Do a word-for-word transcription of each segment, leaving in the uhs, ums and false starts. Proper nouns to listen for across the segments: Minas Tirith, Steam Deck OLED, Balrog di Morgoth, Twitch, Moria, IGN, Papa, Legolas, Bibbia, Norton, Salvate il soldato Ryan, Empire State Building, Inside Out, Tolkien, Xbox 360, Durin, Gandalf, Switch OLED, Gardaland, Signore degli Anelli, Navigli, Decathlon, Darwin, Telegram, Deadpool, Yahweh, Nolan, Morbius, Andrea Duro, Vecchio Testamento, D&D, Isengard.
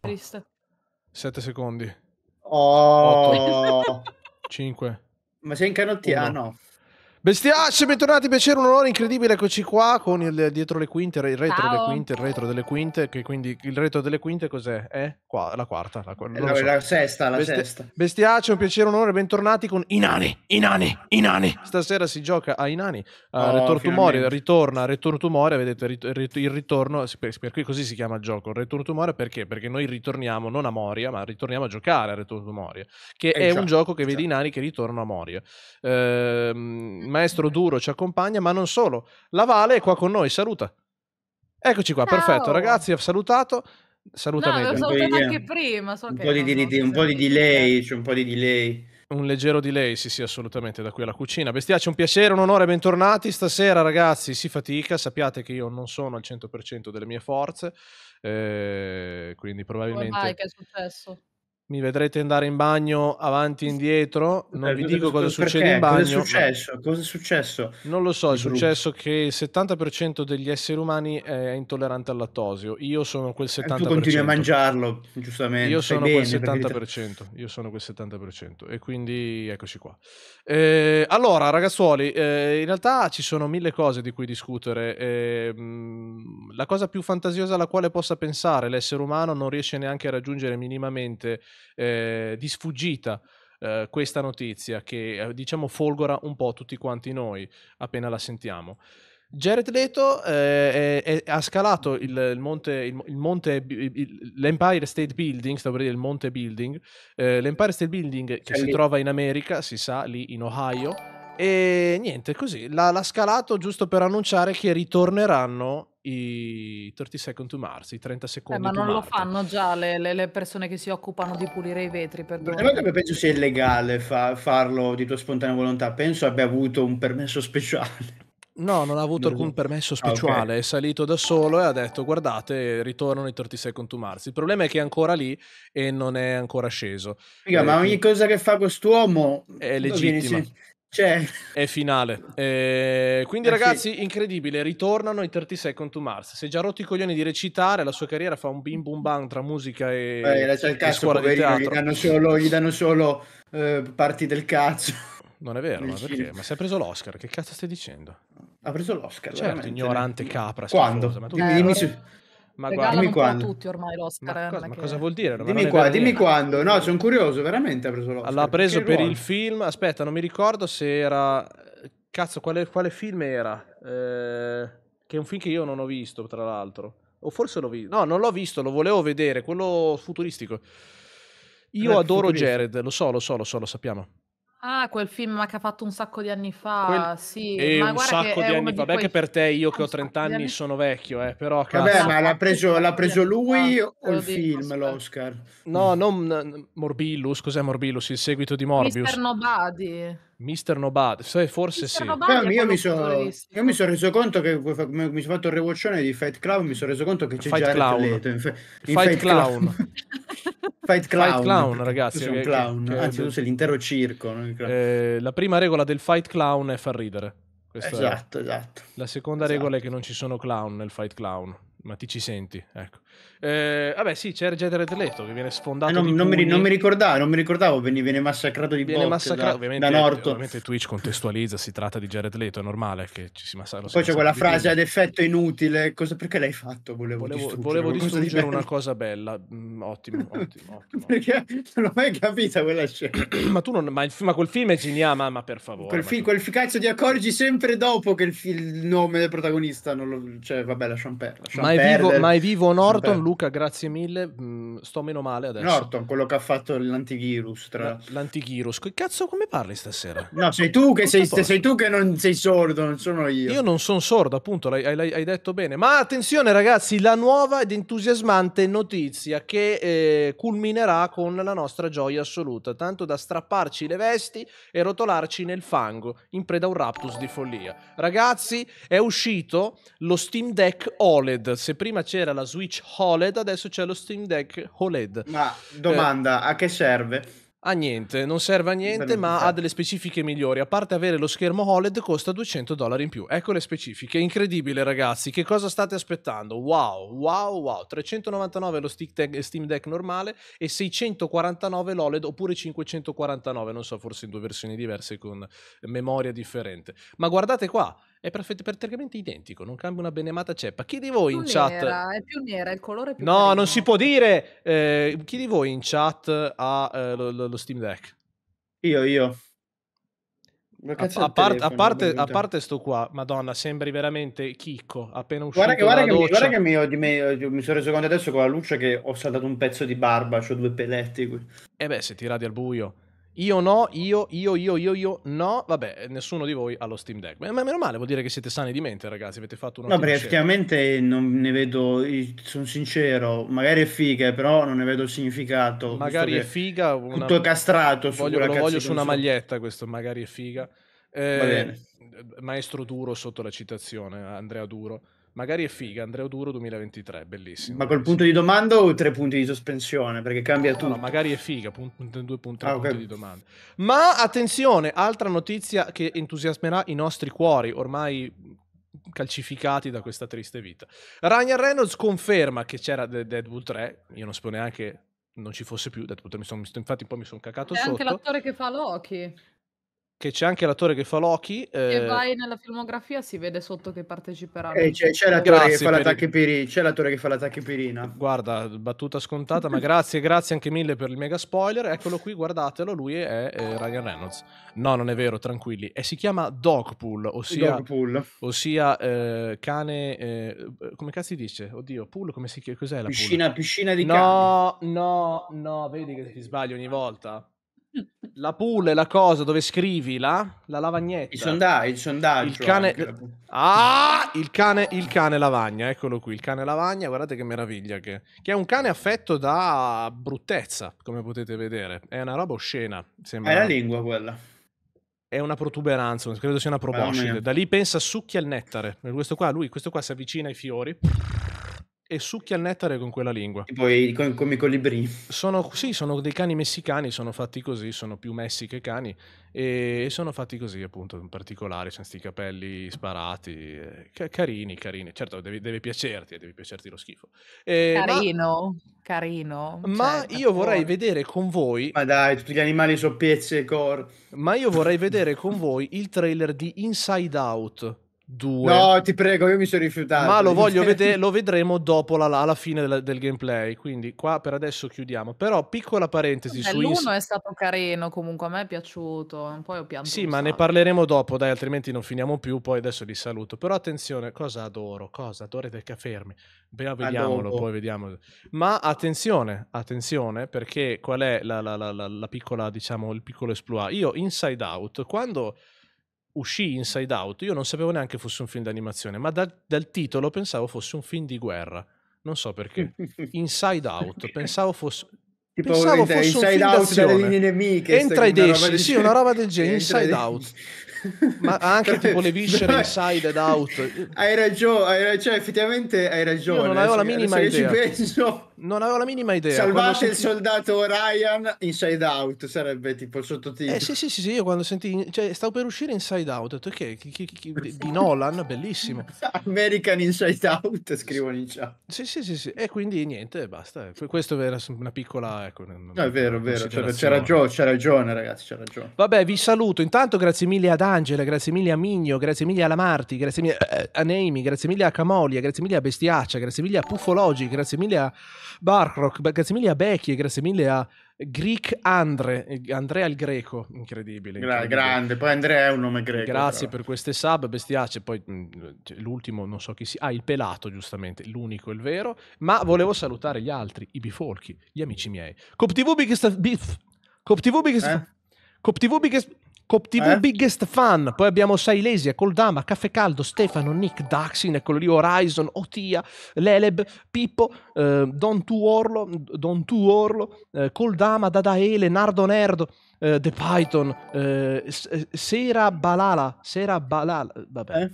Triste. sette secondi. Oh. otto, cinque. Ma sei in canottiera? Ah, no. Bestiacce, bentornati, piacere, un onore incredibile, eccoci qua con il dietro le quinte, il retro Ciao. delle quinte, il retro delle quinte, che quindi il retro delle quinte cos'è? È qua, la quarta, la, qu la, so. la sesta, la Besti sesta. Bestiacce, un piacere, un onore, bentornati con i nani, i nani, i nani. Stasera si gioca ai nani, uh, oh, Return to Moria, ritorna Return to Moria, vedete rit rit il ritorno, per, per cui così si chiama il gioco, Return to Moria, perché? Perché noi ritorniamo non a Moria, ma ritorniamo a giocare a Return to Moria, che eh, è già, un gioco che già. vede i nani che ritornano a Moria. Ehm... Maestro Duro ci accompagna, ma non solo. La Vale è qua con noi, saluta. Eccoci qua, Ciao. perfetto, ragazzi, ho salutato. Saluta no, me. L'ho anche prima, so un, che po di, di, di, un po' di delay, c'è un po' di delay. Un leggero delay, sì, sì, assolutamente, da qui alla cucina. Bestiacci, un piacere, un onore, bentornati. Stasera, ragazzi, si fatica, sappiate che io non sono al cento per cento delle mie forze, eh, quindi probabilmente... Ormai, che è successo? Mi vedrete andare in bagno avanti e indietro, non eh, vi dico cosa succede perché? in bagno. Cosa è successo? Ma... Cosa è successo? Non lo so, è successo che il settanta per cento degli esseri umani è intollerante al lattosio. Io sono quel settanta per cento. Tu continui a mangiarlo, giustamente. Io sono bene, quel settanta per cento. Ti... Io sono quel settanta per cento. E quindi eccoci qua. Eh, allora, ragazzuoli, eh, in realtà ci sono mille cose di cui discutere. Eh, la cosa più fantasiosa alla quale possa pensare l'essere umano non riesce neanche a raggiungere minimamente... Eh, di sfuggita eh, questa notizia che eh, diciamo folgora un po' tutti quanti noi appena la sentiamo. Jared Leto eh, è, è, ha scalato il, il monte, il, il monte l'Empire State Building, stavo per dire il monte building, eh, l'Empire State Building che si lì. trova in America, si sa, lì in Ohio, e niente, così l'ha scalato giusto per annunciare che ritorneranno i thirty seconds to Mars, i trenta secondi eh, ma non to lo Marte. Fanno già le, le, le persone che si occupano di pulire i vetri, perdone. Penso sia illegale fa, farlo di tua spontanea volontà, penso abbia avuto un permesso speciale. No, non ha avuto alcun permesso speciale, ah, okay. È salito da solo e ha detto guardate, ritornano i thirty seconds to Mars. Il problema è che è ancora lì e non è ancora sceso. Figa, eh, ma ogni cosa che fa quest'uomo è legittima. Cioè. È finale, eh, quindi eh, ragazzi, sì. incredibile, ritornano i thirty seconds to Mars. Si è già rotti i coglioni di recitare, la sua carriera fa un bim bum bang tra musica e, Beh, e scuola di teatro. Gli danno solo, gli danno solo eh, parti del cazzo. Non è vero, ma perché? Ma si è preso l'Oscar, che cazzo stai dicendo? Ha preso l'Oscar, certo, ignorante capra. Quando? Scusa, ma tu eh, dimmi su... Ma guarda, dimmi quando. Tutti ormai l'Oscar. Ma, cosa, ma che... cosa vuol dire? Non dimmi, qua, dimmi quando. No, sono curioso, veramente ha preso l'Oscar. L'ha preso che per ruolo. il film. Aspetta, non mi ricordo se era. Cazzo, quale, quale film era? Eh, che è un film che io non ho visto, tra l'altro. O forse l'ho visto. No, non l'ho visto, lo volevo vedere, quello futuristico. Io Beh, adoro futurista. Jared, lo so, lo so, lo so, lo sappiamo. Ah, quel film che ha fatto un sacco di anni fa, quel... sì. E ma un sacco di anni fa, vabbè che per te io che ho trenta anni sono vecchio, eh, però cazzo. Vabbè, ma l'ha preso, l'ha preso lui o il film, l'Oscar? No, non Morbilus, cos'è Morbilus? Il seguito di Morbius. Mister Nobody. Mister Nobody, forse Mister sì. Nobody io, mi so, io mi sono reso conto che mi sono fatto il rewatchone di Fight Clown, mi sono reso conto che c'è Jared Leto in, in Fight, Fight Clown. Clown. Fight Clown, Fight Clown ragazzi. Sono che, clown. Che, Anzi, tu sei l'intero circo. Eh, la prima regola del Fight Clown è far ridere. Questa esatto, è... esatto. La seconda esatto. regola è che non ci sono clown nel Fight Clown. Ma ti ci senti, ecco. Eh, vabbè, sì, c'è Jared Leto che viene sfondato. Eh, non, non, mi, non mi ricordavo, non mi ricordavo, viene massacrato di viene botte massacra... da, ovviamente, da Norton. Ovviamente Twitch contestualizza, si tratta di Jared Leto, è normale che ci si massacrano. Poi c'è quella frase ad effetto inutile, cosa, perché l'hai fatto? Volevo, volevo distruggere, volevo distruggere una cosa bella. Mm, ottimo, ottimo, ottimo. Perché non l'ho mai capita quella scena. ma tu non, ma, il, ma quel film è geniale, ma, ma per favore. Quel, film, tu... quel cazzo ti accorgi sempre dopo che il, il nome del protagonista, non lo, cioè vabbè, lasciamo perdere. Lasciam Ma è, vivo, ma è vivo Norton, Luca, grazie mille, mm, sto meno male adesso. Norton, quello che ha fatto l'antivirus. Tra... L'antivirus, che cazzo come parli stasera? No, sei tu che, sei, sei tu che non sei sordo, non sono io. Io non sono sordo, appunto, hai, hai, hai detto bene. Ma attenzione ragazzi, la nuova ed entusiasmante notizia che eh, culminerà con la nostra gioia assoluta, tanto da strapparci le vesti e rotolarci nel fango, in preda a un raptus di follia. Ragazzi, è uscito lo Steam Deck O L E D. Se prima c'era la Switch O L E D, adesso c'è lo Steam Deck O L E D. Ma domanda, eh, a che serve? A niente, non serve a niente, ma ha delle specifiche migliori. A parte avere lo schermo O L E D, costa duecento dollari in più. Ecco le specifiche, incredibile ragazzi. Che cosa state aspettando? Wow, wow, wow. trecentonovantanove lo stick tag Steam Deck normale e seicentoquarantanove l'O L E D, oppure cinquecentoquarantanove, non so, forse in due versioni diverse con memoria differente. Ma guardate qua, è praticamente identico, non cambia una benemata ceppa. Chi di voi in chat... è più nera, il colore è più... No, non si può dire. Eh, chi di voi in chat ha eh, lo, lo Steam Deck? Io, io. A, a, parte, a, parte, a parte sto qua, madonna, sembri veramente Chicco appena uscito guarda che, guarda che, mi, guarda che mi, ho, mi, mi sono reso conto adesso con la luce che ho saltato un pezzo di barba, c'ho due peletti. E beh, se ti radi al buio. Io no, io, io, io, io, io, no. Vabbè, nessuno di voi ha lo Steam Deck. Ma meno male, vuol dire che siete sani di mente, ragazzi. Avete fatto una... No, perché effettivamente non ne vedo, sono sincero, magari è figa, però non ne vedo il significato. Magari è figa. Una... Tutto castrato. Su voglio, lo voglio su una maglietta questo, magari è figa. Eh, Va bene. Maestro Duro sotto la citazione, Andrea Duro. Magari è figa, Andrea Duro duemilaventitré, bellissimo. Ma col punto di domanda o tre punti di sospensione? Perché cambia tutto. No, magari è figa, due punti, tre punti di domanda. Ma attenzione, altra notizia che entusiasmerà i nostri cuori, ormai calcificati da questa triste vita. Ryan Reynolds conferma che c'era Deadpool tre, io non so neanche non ci fosse più Deadpool tre, mi sono, infatti poi mi sono cacato sotto. È anche l'attore che fa Loki. Che c'è anche l'attore che fa Loki. Eh... E vai nella filmografia, si vede sotto che parteciperà. Eh, c'è l'attore che fa la tachipirina. Guarda, battuta scontata, ma grazie, grazie anche mille per il mega spoiler. Eccolo qui, guardatelo, lui è eh, Ryan Reynolds. No, non è vero, tranquilli. E si chiama Dogpool, ossia, Dogpool. ossia eh, cane... Eh, come cazzo si dice? Oddio, pool, come si chiama? Cos'è la pool? Piscina, piscina di cane. No, no, no, vedi che ti sbaglio ogni volta. La pool è la cosa dove scrivi la, la lavagnetta. Il, sonda il sondaggio. Il cane... Ah, il cane, il cane lavagna, eccolo qui, il cane lavagna, guardate che meraviglia che... che è un cane affetto da bruttezza, come potete vedere. È una roba oscena. Sembra... È la lingua quella. È una protuberanza, credo sia una proboscide. Da lì pensa succhia il nettare. Questo qua, lui, questo qua si avvicina ai fiori e succhia il nettare con quella lingua. E poi con, con i colibri. Sono, sì, sono dei cani messicani, sono fatti così, sono più messi che cani, e sono fatti così appunto, in particolare, sono sti capelli sparati, eh, carini, carini. Certo, deve, deve piacerti, deve piacerti lo schifo. Eh, carino, ma, carino. Ma cioè, io vorrei vedere con voi... Ma dai, tutti gli animali sono pezzi e core. Ma io vorrei vedere con voi il trailer di Inside Out. Due. No, ti prego, io mi sono rifiutato. Ma lo voglio vedere, lo vedremo dopo la, alla fine del, del gameplay. Quindi qua per adesso chiudiamo. Però piccola parentesi, beh, su l'uno è stato carino, comunque a me è piaciuto. Poi ho pianto. Sì, ma ne parleremo dopo, dai, altrimenti non finiamo più. Poi adesso li saluto. Però attenzione, cosa adoro, cosa adoro del Cafermi. Beh, vediamolo, poi vediamolo. Ma attenzione, attenzione, perché qual è la, la, la, la, la piccola, diciamo, il piccolo esploit. Io Inside Out, quando uscì Inside Out, io non sapevo neanche fosse un film d'animazione, ma da, dal titolo pensavo fosse un film di guerra. Non so perché. Inside Out, pensavo fosse... Tipo, pensavo fosse Inside un film Out dalle linee nemiche. Entra e esci, sì, una roba del genere. Inside Out. Ma anche tipo le viscere Inside Out. Hai ragione, cioè effettivamente hai ragione. Io non avevo la minima idea. Non avevo la minima idea. Salvate il soldato Ryan, Inside Out sarebbe tipo il sottotitolo. Eh sì, sì, sì, sì, io quando sentì, cioè stavo per uscire Inside Out, ho detto che di Nolan, bellissimo. American Inside Out scrivono in chat. Sì, sì, sì, sì, e quindi niente, basta. Questo era una piccola, ecco, no, è vero, è vero, c'è ragione, c'è ragione ragazzi, c'è ragione. Vabbè, vi saluto. Intanto grazie mille ad Angela, grazie mille a Migno, grazie mille alla Marti, grazie mille a Neimi, grazie mille a Camolia, grazie mille a Bestiaccia, grazie mille a Puffologi, grazie mille a Barkrock, grazie mille a Becchi, grazie mille a Greek Andre, Andrea il Greco, incredibile, Gra incredibile. Grande, poi Andrea è un nome greco. Grazie però per queste sub, Bestiacce, poi l'ultimo non so chi sia, ah il Pelato giustamente, l'unico, il vero, ma volevo salutare gli altri, i bifolchi, gli amici miei. CopTV Biggest Beef, CopTV Biggest... Eh? CopTV Biggest... CopTV eh? Biggest Fan, poi abbiamo Sailesia, Coldama, Caffè Caldo, Stefano, Nick, Daxin, eccolo lì, Horizon, Otia, Leleb, Pippo, eh, Don Tu Orlo, Don Tu Orlo, eh, Coldama, Dadaele, Nardo Nerdo, eh, The Python, eh, Sera Balala, Sera Balala, vabbè, eh?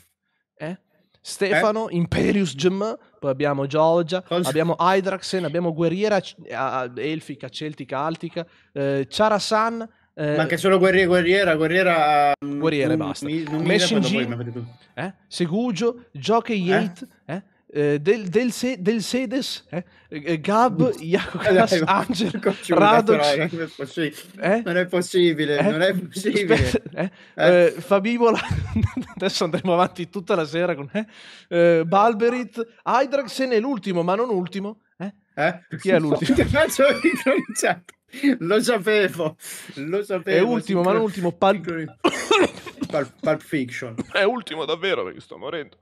Eh? Stefano, eh? Imperius Gem, poi abbiamo Georgia, Cosa? abbiamo Hydraxen, abbiamo Guerriera uh, Elfica, Celtica, Altica, uh, Charasan. Eh, ma anche solo guerriera, guerriera, guerriera. Guerriera e basta. Messing, eh? Segugio, Jockey Yate, eh? eh? del, del, se, del Sedes, eh? Eh, Gab, Jacocas, eh, Angel, Radox. Non è possibile, eh? non è possibile. Eh? Non è possibile. Aspetta, eh? Eh? Eh, Fabibola, adesso andremo avanti tutta la sera con eh? Eh, Balberit, Hydraxen è l'ultimo, ma non ultimo. Eh? Eh? Chi è l'ultimo? Ti faccio ricominciare. Lo sapevo, lo sapevo. È ultimo, ma non ultimo. Pulp... Pulp, Pulp Fiction. È ultimo davvero, perché sto morendo.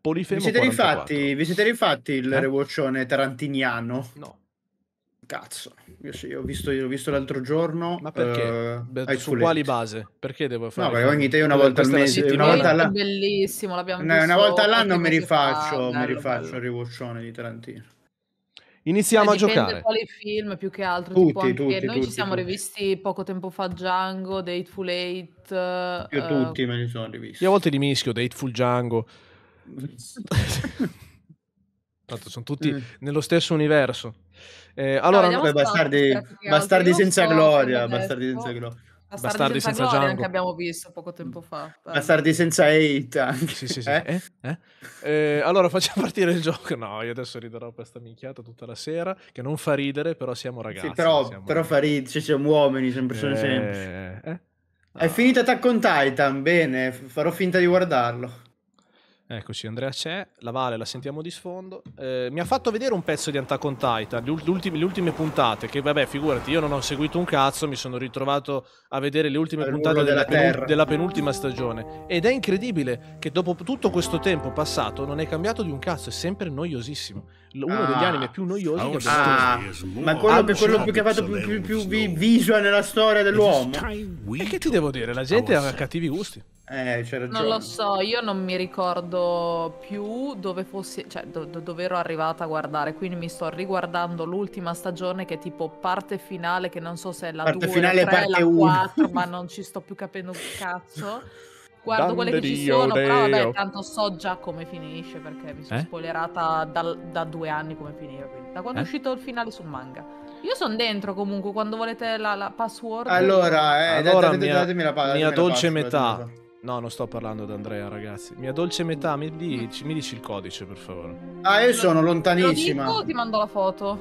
Polifemo vi siete rifatti, vi siete rifatti il eh? rewatchone tarantiniano? No. Cazzo, io sì, ho visto, io ho visto l'altro giorno. Ma perché? Uh, su quali base? Perché devo fare? No, perché ogni te una volta al mese, una volta all'anno. Bellissimo, l'abbiamo visto. Una volta all'anno mi rifaccio, mi rifaccio il rewatchone di Tarantino. Iniziamo eh, a giocare. Quali film più che altro? Tutti, tipo anche tutti, noi tutti, ci siamo tutti. rivisti poco tempo fa Django, Hateful Eight. Io uh, tutti me li sono rivisti. Io a volte li mischio, Hateful Django. Tanto sono tutti mm. nello stesso universo. Eh, allora, no, beh, Bastardi, Bastardi, Bastardi senza so, gloria. Bastardi senza gloria. Bastardi, Bastardi senza, senza Django, che abbiamo visto poco tempo fa. Bastardi senza Eita. Sì, sì, sì. Eh? Eh? Eh? Eh, allora facciamo partire il gioco. No, io adesso riderò per sta minchiata tutta la sera, che non fa ridere, però siamo ragazzi. Sì, però siamo, però ragazzi. Fa ridere, cioè, siamo uomini, sempre sono eh, sempre. Eh? No. È finita Attack on Titan, bene, farò finta di guardarlo. Eccoci, Andrea c'è, la Vale la sentiamo di sfondo. Eh, mi ha fatto vedere un pezzo di Attack on Titan, le, ultime, le ultime puntate, che vabbè, figurati, io non ho seguito un cazzo, mi sono ritrovato a vedere le ultime il puntate della, della, penu della penultima stagione. Ed è incredibile che dopo tutto questo tempo passato non è cambiato di un cazzo, è sempre noiosissimo. Uno ah. degli anime più noiosi che ah. Ma quello, che, quello più che ha fatto più, più, più visual nella storia dell'uomo. E che ti devo dire, la gente ha cattivi gusti. Eh, non lo so, io non mi ricordo più dove fossi, cioè do, do, dove ero arrivata a guardare, quindi mi sto riguardando l'ultima stagione che è tipo parte finale, che non so se è la parte due, finale, la tre, la quattro, ma non ci sto più capendo un cazzo. Guardo Dante quelle che Dio, ci sono, Dio. Però vabbè, tanto so già come finisce, perché mi sono eh? spoilerata da, da due anni come finire, quindi. Da quando eh? è uscito il finale sul manga. Io sono dentro comunque, quando volete la, la password. Allora, eh, allora datemi, datemi la password. Mia dolce metà. No, non sto parlando ad Andrea, ragazzi. Mia dolce metà, mi dici, mi dici il codice, per favore. Ah, io sono lontanissima. Lo dico, ti mando la foto.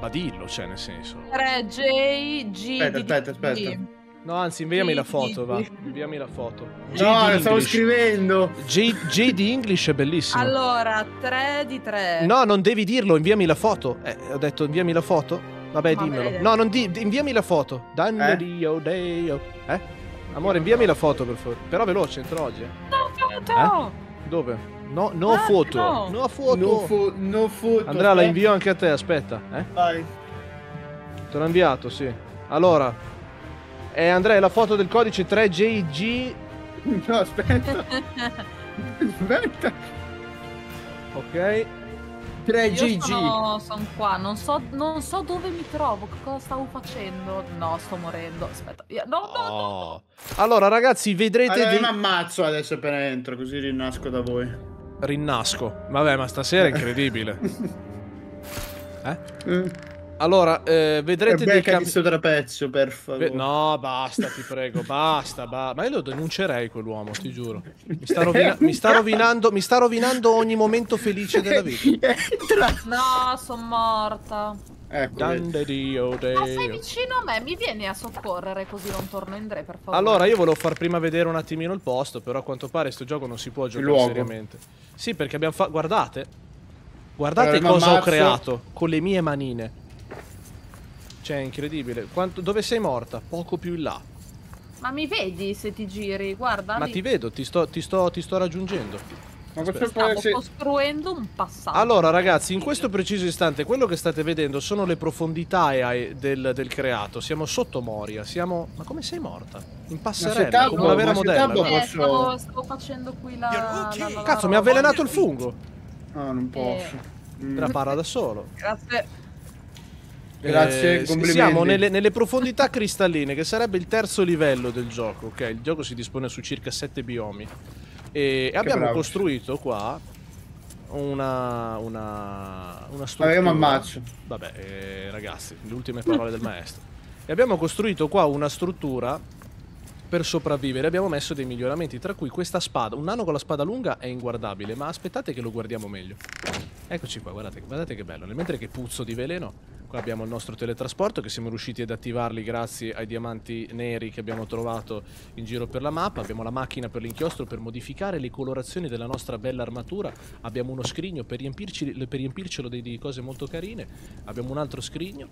Ma dillo, cioè, nel senso. tre J G. Aspetta, aspetta, aspetta. No, anzi, inviami la foto, va. Inviami la foto. No, la stavo scrivendo. J di English è bellissimo. Allora, tre di tre. No, non devi dirlo, inviami la foto. Eh, ho detto inviami la foto. Vabbè, dimmelo. No, non di inviami la foto. Dandio, Deo. Eh? Amore, inviami la foto, per favore. Però veloce, entro oggi. Eh. No foto! Eh? Dove? No, no ah, foto. No, no foto. No, fo no foto. Andrea, eh? la invio anche a te, aspetta. Eh? Vai. Te l'ho inviato, sì. Allora. Eh, Andrea, la foto del codice tre J G... No, aspetta. Aspetta. Ok. tre G G. Sono, sono qua, non so, non so dove mi trovo, cosa stavo facendo. No, sto morendo. Aspetta, no, no, oh. no. Allora, ragazzi, vedrete. Allora, di... mi ammazzo adesso appena entro, così rinnasco da voi. Rinnasco. Vabbè, ma stasera è incredibile. eh? Mm. Allora, eh, vedrete dei cambiamenti. Per favore. No, basta, ti prego, basta. Ba ma io lo denuncerei quell'uomo, ti giuro. Mi sta, rovina mi, sta rovinando, mi sta rovinando ogni momento felice della vita. No, sono morta. Ecco. Grande Dio, Dio. Ma sei vicino a me, mi vieni a soccorrere così non torno in Dre, per favore. Allora, io volevo far prima vedere un attimino il posto, però a quanto pare sto gioco non si può giocare seriamente. Sì, perché abbiamo fatto... Guardate. Guardate allora, cosa ho creato con le mie manine. Cioè, incredibile. Quanto... Dove sei morta? Poco più in là. Ma mi vedi se ti giri? Guarda. Ma lì. ti vedo, ti sto, ti sto, ti sto raggiungendo. Ma questo stavo essere... costruendo un passaggio. Allora, ragazzi, in questo preciso istante, quello che state vedendo sono le profondità del, del creato. Siamo sotto Moria. Siamo. Ma come sei morta? In passerella, come la vera modella. Eh, stavo, stavo facendo qui la. Okay. la, la Cazzo, la mi ha avvelenato il fungo. Ah, non posso. Eh. Mm. La para da solo. Grazie. Grazie, eh, siamo nelle, nelle profondità cristalline, che sarebbe il terzo livello del gioco. Ok, il gioco si dispone su circa sette biomi. E che abbiamo bravo. costruito qua una, una, una struttura. Vabbè, io mi ammazzo. Vabbè, eh, ragazzi, le ultime parole del maestro. E abbiamo costruito qua una struttura per sopravvivere. Abbiamo messo dei miglioramenti, tra cui questa spada. Un nano con la spada lunga è inguardabile, ma aspettate che lo guardiamo meglio. Eccoci qua, guardate, guardate che bello. Nel mentre che puzzo di veleno, qua abbiamo il nostro teletrasporto, che siamo riusciti ad attivarli grazie ai diamanti neri che abbiamo trovato in giro per la mappa. Abbiamo la macchina per l'inchiostro per modificare le colorazioni della nostra bella armatura. Abbiamo uno scrigno per, riempirci, per riempircelo di, di cose molto carine. Abbiamo un altro scrigno,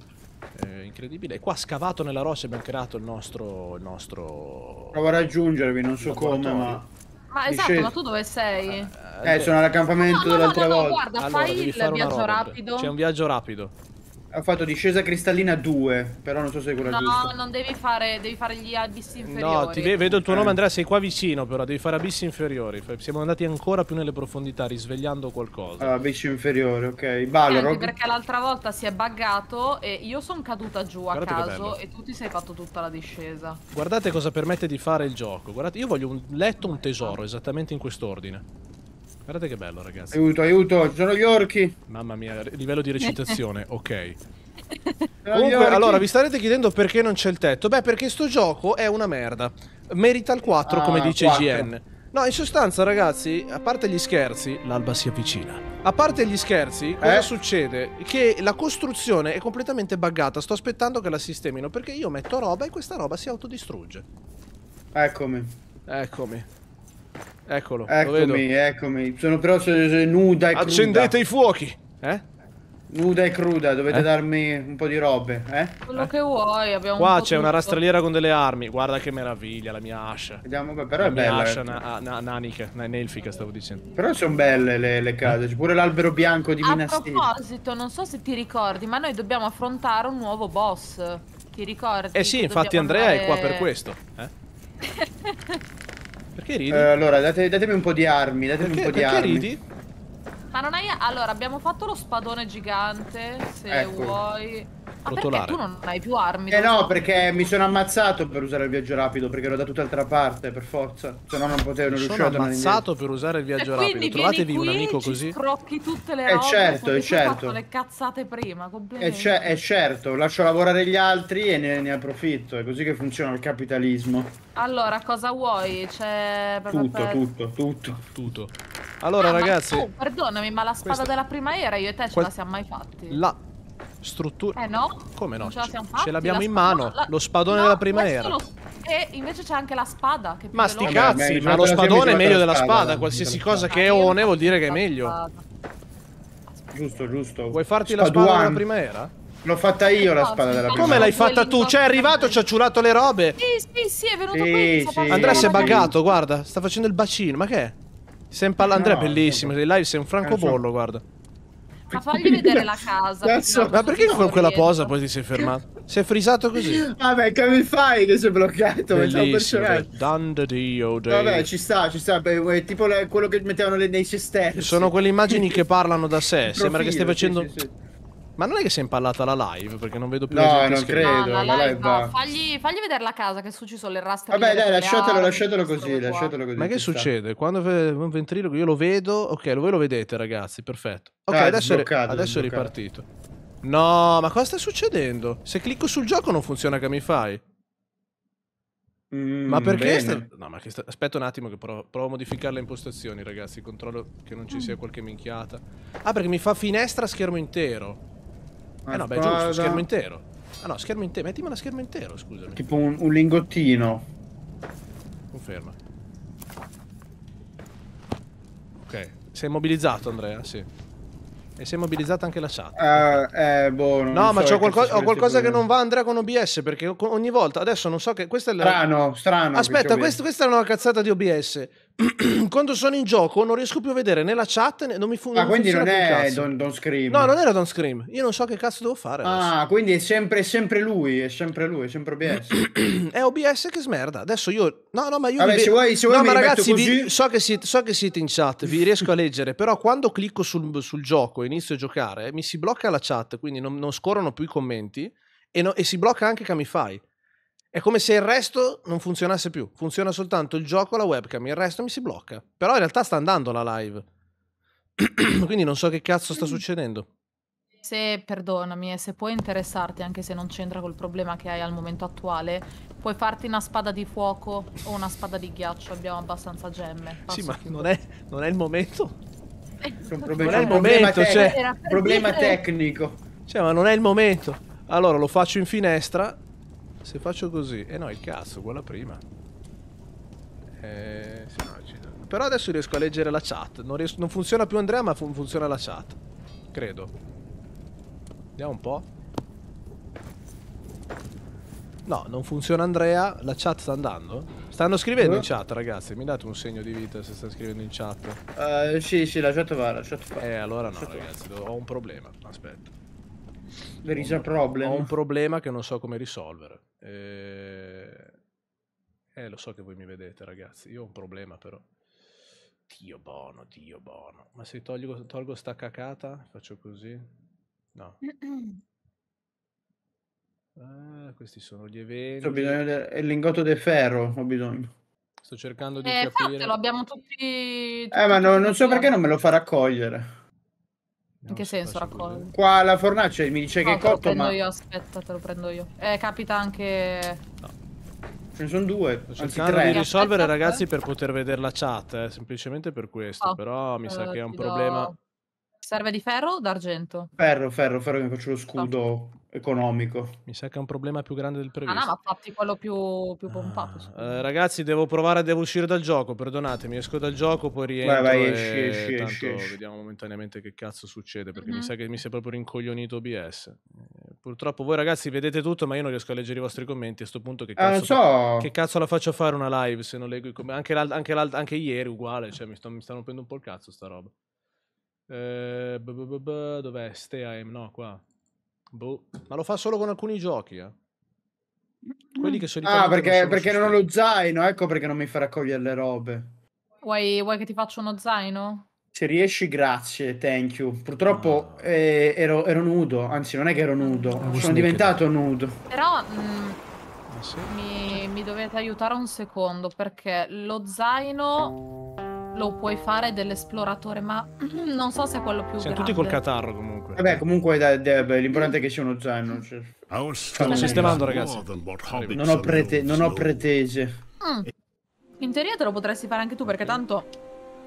eh, incredibile. E qua scavato nella roccia abbiamo creato il nostro... il nostro... Provo a raggiungervi, non so come, ma... Ma esatto, ma tu dove sei? Ah, eh, sono all'accampamento no, no, dell'altra no, no, volta. Guarda, allora, fai il viaggio rapido. C'è un viaggio rapido. Ho fatto discesa cristallina due, però non so se è quella no, giusta. No, non devi fare, devi fare gli abissi inferiori. No, ti ve vedo il tuo eh. nome, Andrea, sei qua vicino, però devi fare abissi inferiori. Siamo andati ancora più nelle profondità, risvegliando qualcosa. Ah, abissi inferiore, ok. Balrog. Anche perché l'altra volta si è buggato e io sono caduta giù Guardate a caso e tu ti sei fatto tutta la discesa. Guardate cosa permette di fare il gioco. Guardate, io voglio un letto, un tesoro, esattamente in quest'ordine. Guardate che bello, ragazzi. Aiuto, aiuto, ci sono gli orchi. Mamma mia, livello di recitazione, ok. Comunque, allora, vi starete chiedendo perché non c'è il tetto. Beh, perché sto gioco è una merda. Merita il quattro, ah, come dice I G N. No, in sostanza, ragazzi, a parte gli scherzi, l'alba si avvicina. A parte gli scherzi, cosa eh? succede? Che la costruzione è completamente buggata. Sto aspettando che la sistemino, perché io metto roba e questa roba si autodistrugge. Eccomi. Eccomi. Eccolo, eccomi, eccomi. Sono però nuda e cruda. Accendete i fuochi, eh? Nuda e cruda, dovete eh? darmi un po' di robe, eh? Quello eh? che vuoi, abbiamo Qua un c'è una rastrelliera con delle armi, guarda che meraviglia, la mia ascia. Vediamo, però la è bella. La ascia na na nanica, nelfica stavo dicendo. Però sono belle le, le case, c'è pure l'albero bianco di Minas Tirith. A proposito, non so se ti ricordi, ma noi dobbiamo affrontare un nuovo boss. Ti ricordi? Eh sì, infatti Andrea andare... è qua per questo, eh? Perché ridi? Uh, allora, date, datemi un po' di armi, datemi perché, un po' di armi. Ridi? Ma non hai... Allora, abbiamo fatto lo spadone gigante, se ecco. vuoi... Ma Rotolare. perché tu non hai più armi? Eh no, so. perché mi sono ammazzato per usare il viaggio rapido, perché ero da tutt'altra parte, per forza. Se no non potevo, non riuscivo a tornare indietro. Sono ammazzato per usare il viaggio rapido, trovatevi un amico così. E scrocchi tutte le robe, eh certo, eh certo. Ho fatto le cazzate prima, complimenti. E eh certo, lascio lavorare gli altri e ne, ne approfitto, è così che funziona il capitalismo. Allora, cosa vuoi? C'è... Tutto, tutto, tutto, tutto. Allora ah, ragazzi... Ma, oh, perdonami, ma la spada questa... della prima era io e te ce la siamo mai fatti? La... struttura. Eh no? Come no? Ce l'abbiamo la in mano. La... Lo spadone no, della prima era. Lo... E invece c'è anche la spada. Che ma sti cazzi, ma lo spadone è meglio della spada. spada. Qualsiasi cosa che è one vuol dire che è meglio. Giusto, giusto. Vuoi farti Spaduan. la spada della prima era? L'ho fatta io no, la spada della prima. Come l'hai fatta tu? Cioè è arrivato, ci ha ciulato le robe. Sì, sì, sì, è venuto sì, qui. Sì. Andrea si è buggato, guarda. Sta facendo il bacino, ma che è? Impalla... Andrea è bellissimo, sei live, sei un francobollo, guarda. Ma fagli vedere la casa. Cazzo, ma perché con quella posa poi ti sei fermato? Si è frisato così. Vabbè, come fai che sei bloccato? Dandadio. Vabbè, ci sta, ci sta. È tipo le, quello che mettevano le, nei cestelli. Sono quelle immagini che parlano da sé. Profilo, sembra che stai facendo. Sì, sì, sì. Ma non è che si è impallata la live? Perché non vedo più. No, non credo. No, la live, la live no. fagli, fagli vedere la casa, che su ci sono le rastre. Vabbè, dai, lasciatelo, lasciatelo così, lasciatelo così. Ma che succede? Sta. Quando un ventriloquio io lo vedo. Ok, voi lo vedete, ragazzi, perfetto. Ok, ah, adesso, sbloccato, adesso sbloccato. è ripartito. No, ma cosa sta succedendo? Se clicco sul gioco non funziona che mi fai. Mm, ma perché? Sta... No, ma che sta... Aspetta un attimo che provo... provo a modificare le impostazioni, ragazzi. Controllo che non ci sia qualche minchiata. Ah, perché mi fa finestra schermo intero. Eh no, beh, giusto, schermo intero. Ah no, schermo intero, mettima la schermo intero, scusami. Tipo un, un lingottino. Conferma. Ok, sei mobilizzato Andrea, sì. E si è mobilizzata anche la chat. Uh, eh, boh, non no, so ma c'ho qualcosa, ho qualcosa che non va Andrea con O B S, perché ogni volta, adesso non so che... Questa è la... Strano, strano. Aspetta, quest, questa è una cazzata di O B S. Quando sono in gioco non riesco più a vedere né la chat né... Non mi funziona. Ah, quindi non è Don't, Don't Scream. No, non era Don't Scream. Io non so che cazzo devo fare adesso. Ah, quindi è sempre, sempre lui, è sempre lui, è sempre O B S. È O B S che smerda. Adesso io... No, no, ma io... Vabbè, vi... se vuoi, se vuoi no, ma ragazzi, vi... so, che siete, so che siete in chat, vi riesco a leggere, però quando clicco sul, sul gioco inizio a giocare, mi si blocca la chat, quindi non, non scorrono più i commenti e, no, e si blocca anche Camify. È come se il resto non funzionasse più. Funziona soltanto il gioco e la webcam, il resto mi si blocca. Però in realtà sta andando la live. Quindi non so che cazzo sta succedendo. Se, perdonami, e se puoi interessarti, anche se non c'entra col problema che hai al momento attuale, puoi farti una spada di fuoco o una spada di ghiaccio, abbiamo abbastanza gemme. Passo sì, ma non è, non è il momento. È un problema, non è il momento, problema cioè... Era per problema dire... tecnico. Cioè, ma non è il momento. Allora, lo faccio in finestra. Se faccio così... Eh no, il cazzo, uguale a prima. Eh, sì, no, ci... Però adesso riesco a leggere la chat. Non, riesco... non funziona più Andrea, ma fun funziona la chat. Credo. Vediamo un po'. No, non funziona Andrea. La chat sta andando? Stanno scrivendo uh. in chat, ragazzi. Mi date un segno di vita se sta scrivendo in chat. Uh, sì, sì, la chat va, la chat va. Eh, allora no, ragazzi, ho un problema. Aspetta. There is a problem. Ho un problema che non so come risolvere. Eh... eh, lo so che voi mi vedete, ragazzi. Io ho un problema, però. Dio bono, Dio bono. Ma se tolgo, tolgo sta cacata, faccio così... No. Ah, questi sono gli eventi. Ho bisogno del, è il lingotto di ferro, ho bisogno. Sto cercando di eh, capire. Fatelo, abbiamo tutti, tutti Eh, ma no, non so perché non me lo fa raccogliere. In che senso raccogliere? Qua la fornace mi dice no, che è cotto, ma te lo prendo io, aspetta, te lo prendo io. Eh, capita anche no. Ce ne sono due. Sto cercando di risolvere, aspetta, ragazzi, eh? per poter vedere la chat, eh, semplicemente per questo, oh, però mi eh, sa che è un problema. Do... Serve di ferro o d'argento? Ferro, ferro, ferro, che faccio lo scudo no. economico. Mi sa che è un problema più grande del previsto. Ah no, ma fatti quello più, più pompato. Ah, eh, ragazzi, devo provare, devo uscire dal gioco, perdonatemi. Esco dal gioco, poi rientro. Vai, vai, esci, esci, tanto esci, esci. Vediamo momentaneamente che cazzo succede, perché mm-hmm. mi sa che mi si è proprio rincoglionito O B S. Eh, purtroppo voi ragazzi vedete tutto, ma io non riesco a leggere i vostri commenti. A sto punto che cazzo, ah, non so. Che cazzo la faccio fare una live se non leggo i commenti? Anche, anche, anche ieri uguale, cioè mi, sto, mi stanno rompendo un po' il cazzo sta roba. Eh, dov'è? Stay I'm, no, qua. Boh. Ma lo fa solo con alcuni giochi, eh? Quelli che sono Ah, perché non, perché non ho lo zaino, ecco perché non mi fa raccogliere le robe. Vuoi, vuoi che ti faccio uno zaino? Se riesci, grazie, thank you. Purtroppo ah. eh, ero, ero nudo, anzi non è che ero nudo, ah, sono diventato nudo. Però... Mh... Ah, sì? mi, mi dovete aiutare un secondo, perché lo zaino... lo puoi fare dell'esploratore, ma non so se è quello più siamo grande. Siamo tutti col catarro comunque. Vabbè, comunque l'importante è che cia uno zaino. Cioè. Stanno sistemando, ragazzi. Non ho, prete non ho pretese. Mm. In teoria te lo potresti fare anche tu, perché tanto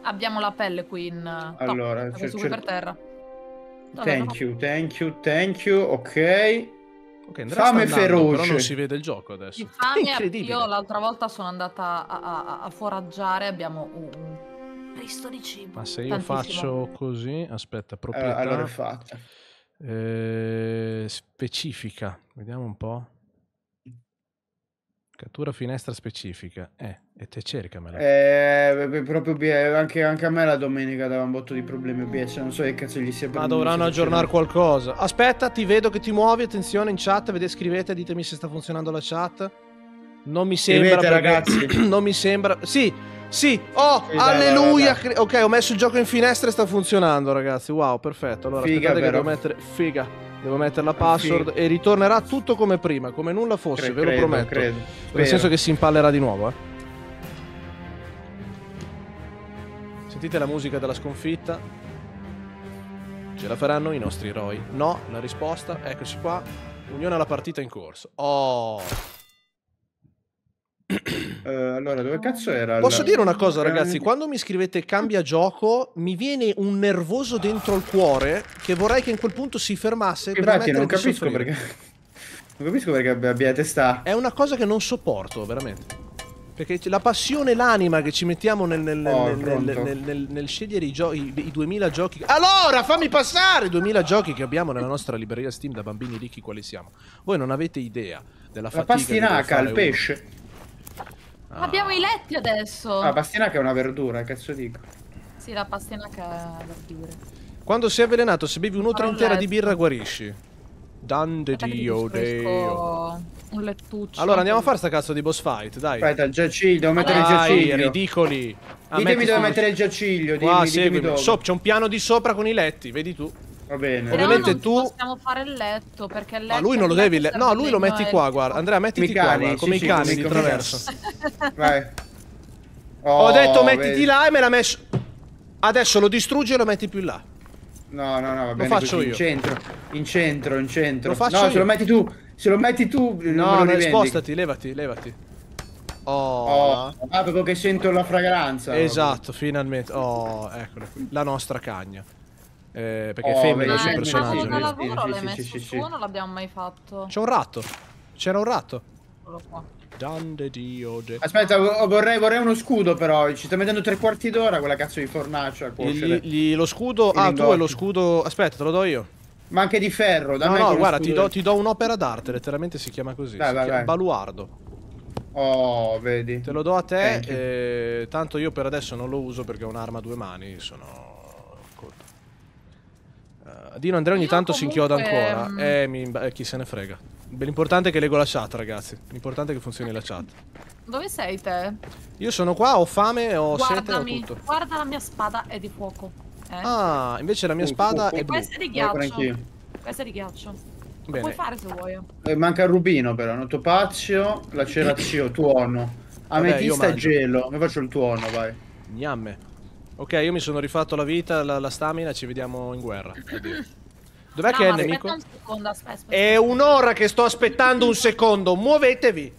abbiamo la pelle qui in... Allora, no, qui per terra. Allora, thank no. you, thank you, thank you, ok. Okay, fame andando, feroce. Però non si vede il gioco adesso. Di fame, incredibile. Io l'altra volta sono andata a, a, a foraggiare, abbiamo un... Cristo di cibo. Ma se io tantissimo. Faccio così, aspetta, proprietà. Eh, allora è fatta. Eh, specifica, vediamo un po'. Cattura finestra specifica. Eh, e te cercamela. Eh, proprio anche, anche a me la domenica dava un botto di problemi O B S, non so che cazzo gli sia. Ma dovranno aggiornare qualcosa. Aspetta, ti vedo che ti muovi, attenzione in chat, vedete, scrivete, ditemi se sta funzionando la chat. Non mi sembra, vedete, perché... ragazzi. Non mi sembra. Sì. Sì, oh, sì, alleluia! Dai, dai, dai. Ok, ho messo il gioco in finestra e sta funzionando, ragazzi. Wow, perfetto. Allora, figa, che devo mettere figa. Devo mettere la password figa. E ritornerà tutto come prima, come nulla fosse, credo, ve lo prometto. Credo, credo. Nel senso che si impallerà di nuovo, eh. Sentite la musica della sconfitta. Ce la faranno i nostri eroi. No, la risposta, eccoci qua. Unione alla partita in corso. Oh! Uh, allora, dove cazzo era? Posso dire una cosa, ragazzi? Quando mi scrivete cambia gioco, mi viene un nervoso dentro il cuore che vorrei che in quel punto si fermasse. Infatti, non capisco perché. Non capisco perché abbiate sta. È una cosa che non sopporto, veramente. Perché la passione e l'anima che ci mettiamo nel, nel, oh, nel, nel, nel, nel, nel scegliere i, i, i duemila giochi. Allora, fammi passare! I duemila giochi che abbiamo nella nostra libreria Steam da bambini ricchi, quali siamo? Voi non avete idea della fatica. La pastinaca, il pesce. Uno. Ah. Abbiamo i letti adesso. La ah, pastinaca è una verdura, cazzo dico. Sì, la pastinaca è verdura. Quando sei avvelenato, se bevi un'otra intera letto. Di birra guarisci. Dande Dio Deo. Un lettuccio. Allora andiamo a fare sta cazzo di boss fight, dai. Aspetta, il giaciglio, devo mettere dai, il giaciglio. Ridicoli. Ah, ditemi dove mettere il giaciglio, dimmi, qua, dimmi dove. Sopra c'è un piano di sopra con i letti, vedi tu. Va bene. Però ovviamente non tu possiamo fare il letto perché il letto. Ma lui non lo devi. Le... No, lui lo metti qua, guarda. Andrea, mettiti qua, guarda, come i cani di traverso. Vai. Oh, ho detto mettiti vedi. là e me l'ha messo. Adesso lo distruggi e lo metti più in là. No, no, no, va bene. Lo faccio io. In centro, in centro, in centro. Lo faccio no, io. se lo metti tu. Se lo metti tu. No, no, spostati, levati, levati. Oh. oh. Ah, proprio che sento la fragranza. Esatto, proprio. finalmente. Oh, eccola qui. La nostra cagna. Eh, perché oh, è femmina il suo personaggio. Ma lavoro l'hai messo su o non l'abbiamo mai fatto? C'è un ratto. C'era un ratto. Quello qua. Aspetta, vorrei, vorrei uno scudo però. Ci sta mettendo tre quarti d'ora quella cazzo di fornacia a cuocere. Gli, gli, lo scudo. Ah, tu hai lo scudo. Aspetta, te lo do io. Ma anche di ferro. Da no, me no, guarda, ti do, ti do un'opera d'arte. Letteralmente si chiama così. Dai, si vai, chiama vai. Baluardo. Oh, vedi. Te lo do a te. Eh, tanto io per adesso non lo uso perché ho un'arma a due mani. Sono. Uh, Dino Andrea ogni io tanto comunque... si inchioda ancora. Eh, mi... eh, chi se ne frega. L'importante è che leggo la chat, ragazzi. L'importante è che funzioni la chat. Dove sei te? Io sono qua, ho fame, ho Guardami. sete, ho tutto. Guarda, la mia spada è di fuoco. Eh? Ah, invece la mia spada oh, oh, oh, è blu. Questa è di ghiaccio. Questa è di ghiaccio. Bene. Puoi fare se vuoi. Eh, manca il rubino però. Notopazio, lacerazio, tuono. Ametista e gelo. Io faccio il tuono, vai. Gnamme. Ok, io mi sono rifatto la vita, la, la stamina, ci vediamo in guerra. Dov'è no, che è il nemico? Un secondo, aspetta, aspetta. È un'ora che sto aspettando un secondo, muovetevi!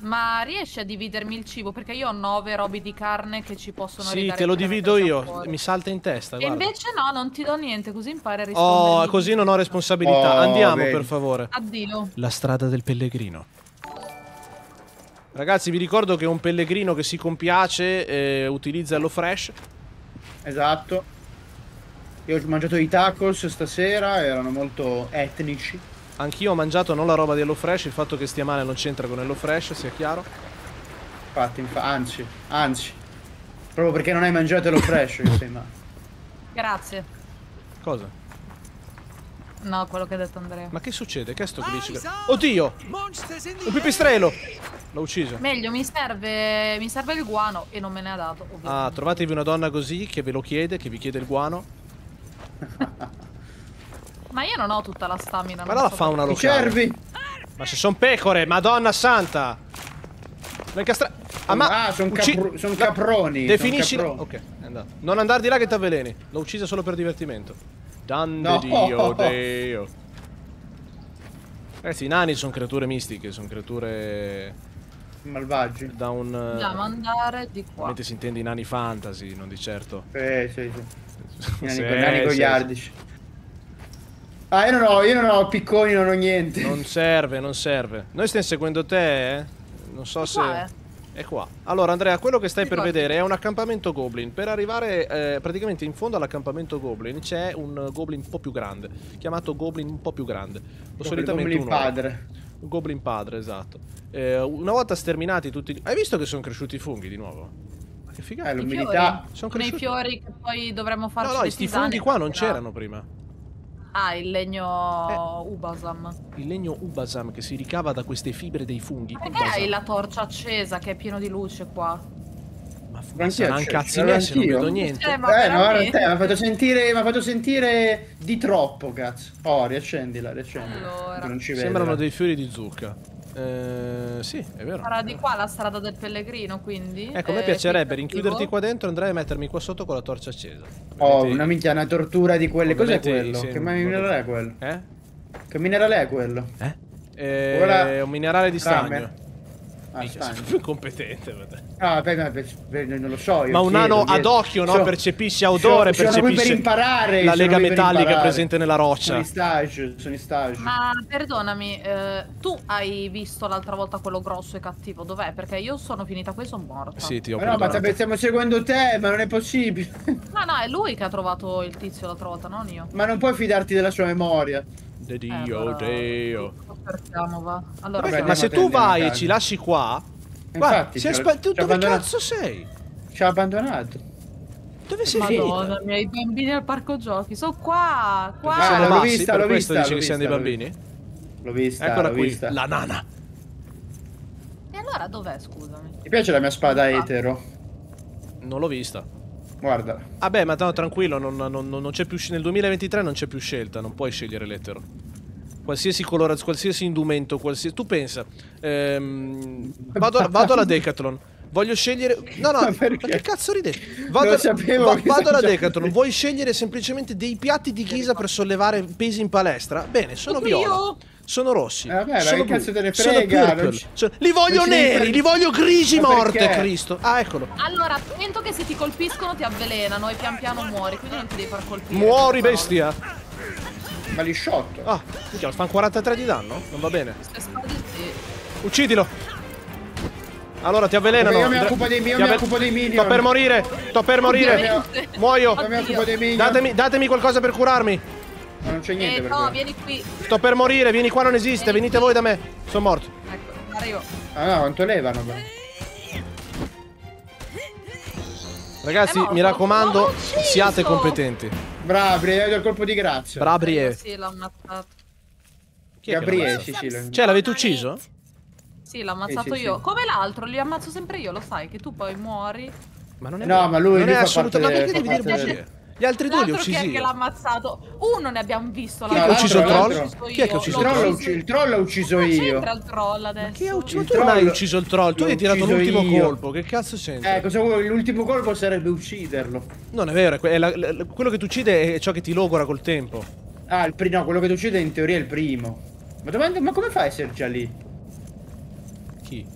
Ma riesci a dividermi il cibo? Perché io ho nove robi di carne che ci possono sì, ridare. Sì, te lo divido io, fuori. Mi salta in testa. Guarda. E invece no, non ti do niente, così impari a rispondere. Oh, così non ho responsabilità. Oh, Andiamo, bene. per favore. Addio. La strada del pellegrino. Ragazzi, vi ricordo che un pellegrino che si compiace eh, utilizza Hello Fresh. Esatto. Io ho mangiato i tacos stasera, erano molto etnici. Anch'io ho mangiato non la roba di Hello Fresh, il fatto che stia male non c'entra con Hello Fresh, sia chiaro. Infatti, infa anzi, anzi. Proprio perché non hai mangiato Hello Fresh, insomma. Grazie. Cosa? No, quello che ha detto Andrea. Ma che succede? Che è sto glitch? Oddio! Un pipistrello! L'ho ucciso. Meglio, mi serve, mi serve il guano e non me ne ha dato, ovviamente. Ah, trovatevi una donna così che ve lo chiede, che vi chiede il guano. Ma io non ho tutta la stamina. Ma la fauna locale. I cervi. Ma se sono pecore, madonna santa. L'incastra... Ah, ma... ah sono capr son caproni. Definisci... Son caproni. Ok, è andato. Non andare di là che ti avveleni. L'ho uccisa solo per divertimento. Dande no. Dio, Dio. Ragazzi, i nani sono creature mistiche. Sono creature... malvagi. Da un... da mandare di qua. Ovviamente si intende i nani fantasy, non di certo. Eh, sì, sì. I sì, nani goliardici. Sì, sì. Ah, io non ho, io non ho picconi, non ho niente. Non serve, non serve. Noi stiamo seguendo te, eh? Non so è se... Qua, eh. È qua. Allora, Andrea, quello che stai sì, per guarda. vedere è un accampamento Goblin. Per arrivare eh, praticamente in fondo all'accampamento Goblin c'è un Goblin un po' più grande. Chiamato Goblin un po' più grande. Lo solitamente Goblin padre. Un Goblin padre, esatto. Eh, una volta sterminati tutti... Hai visto che sono cresciuti i funghi di nuovo? Che figata, eh, l'umidità. Sono i fiori che poi dovremmo farci. No, no, questi funghi qua non c'erano prima. Ah, il legno eh. Ubasam. Il legno Ubasam che si ricava da queste fibre dei funghi. Ma perché Ubasam. hai la torcia accesa che è pieno di luce qua? Ma forse non cazzi me se non vedo niente. Eh, ma eh, no, guarda te, mi ha fatto sentire, mi ha fatto sentire di troppo, cazzo. Oh, riaccendila, riaccendila. Allora. Non ci vedo. Sembrano dei fiori di zucca. Eh, sì, è vero. Sarà di qua la strada del pellegrino, quindi. Ecco, a me piacerebbe rinchiuderti qua dentro e andare a mettermi qua sotto con la torcia accesa. Oh, ovviamente... una minchia, una tortura di quelle. Cos'è quello? Che minerale è quello? Eh? Che minerale è quello? Eh? eh Ora... È un minerale di stagno. Ah, minchia, stagno. Sei più competente. Ah, per, per, per, non lo so. Io Ma un nano ad occhio, no? So, percepisce odore, so, percepisce. Sono qui per imparare. La lega metallica presente nella roccia. Sono in stage, sono in stage. Ma perdonami, eh, tu hai visto l'altra volta quello grosso e cattivo? Dov'è? Perché io sono finita qui e sono morta. Sì, ti ho ma no, ma stiamo seguendo te, ma non è possibile. No, no, è lui che ha trovato il tizio l'altra volta, non io. Ma non puoi fidarti della sua memoria. De Dio, eh, allora, Dio. Portiamo, va. Allora, Vabbè, ma se tu vai e ci lasci qua. Infatti, guarda, tu dove cazzo sei? Ci ha abbandonato. Dove sei finito? Madonna mia, i bambini al parco giochi. Sono qua, qua. Ah, l'ho vista, l'ho vista. Dice che siamo dei bambini? L'ho vista, eccola qui, vista. La nana. E allora dov'è, scusami? Ti piace la mia spada etero? Non l'ho vista. Guarda. Vabbè, ah ma no, tranquillo, non, non, non c'è più, nel duemilaventitré non c'è più scelta, non puoi scegliere l'etero. Qualsiasi colore, qualsiasi indumento, qualsiasi... Tu pensa, ehm, vado, vado alla Decathlon, voglio scegliere... No, no, ma, ma che cazzo ridete? Vado, va, vado alla Decathlon, vuoi scegliere semplicemente dei piatti di ghisa per sollevare pesi in palestra? Bene, sono viola. Sono rossi. Eh vabbè, sono ma che cazzo te ne frega? Sono... Li voglio neri, li voglio grigi morte, Cristo. Ah, eccolo. Allora, sento che se ti colpiscono ti avvelenano e pian piano muori, quindi non ti devi far colpire. Muori, bestia. Ma li shot. Ah, minchia, fanno quarantatré di danno? Non va bene. Uccidilo. Allora, ti avvelenano. Io mi occupo dei minion, mi occupo dei minion. Sto per morire, sto per morire. Muoio. Io mi occupo dei minion. Datemi, datemi qualcosa per curarmi. Ma non c'è niente eh, per no, me. Vieni qui. Sto per morire, vieni qua, non esiste, vieni venite qui. Voi da me. Sono morto. Ecco, arrivo. Ah no, quanto levano. Ragazzi, eh, no, mi raccomando, no, siate competenti. Bravi, hai dato il colpo di grazia. Bravi. Sì, l'ho ammazzato. Chi è Gabriele, Sicilia. Cioè, l'avete ucciso? Sì, l'ho ammazzato eh, sì, io. Sì. Come l'altro, li ammazzo sempre io, lo sai, che tu poi muori. Ma non è No, ma lui non è assolutamente... Ma perché devi dire bugie? Gli altri due li ho uccisi. Chi è che l'ha ammazzato? Uno ne abbiamo visto. Chi è che ha ucciso il troll? Chi è che ha ucciso il troll? Il troll l'ho ucciso io. Chi c'entra il troll adesso? Chi ha ucciso il troll? Tu non hai ucciso il troll, tu hai tirato l'ultimo colpo. Che cazzo c'entra? Eh, cosa vuoi? L'ultimo colpo sarebbe ucciderlo. Non è vero, è la, la, quello che ti uccide è ciò che ti logora col tempo. Ah, il primo, no, quello che ti uccide in teoria è il primo. Ma, domanda, ma come fai a essere già lì? Chi?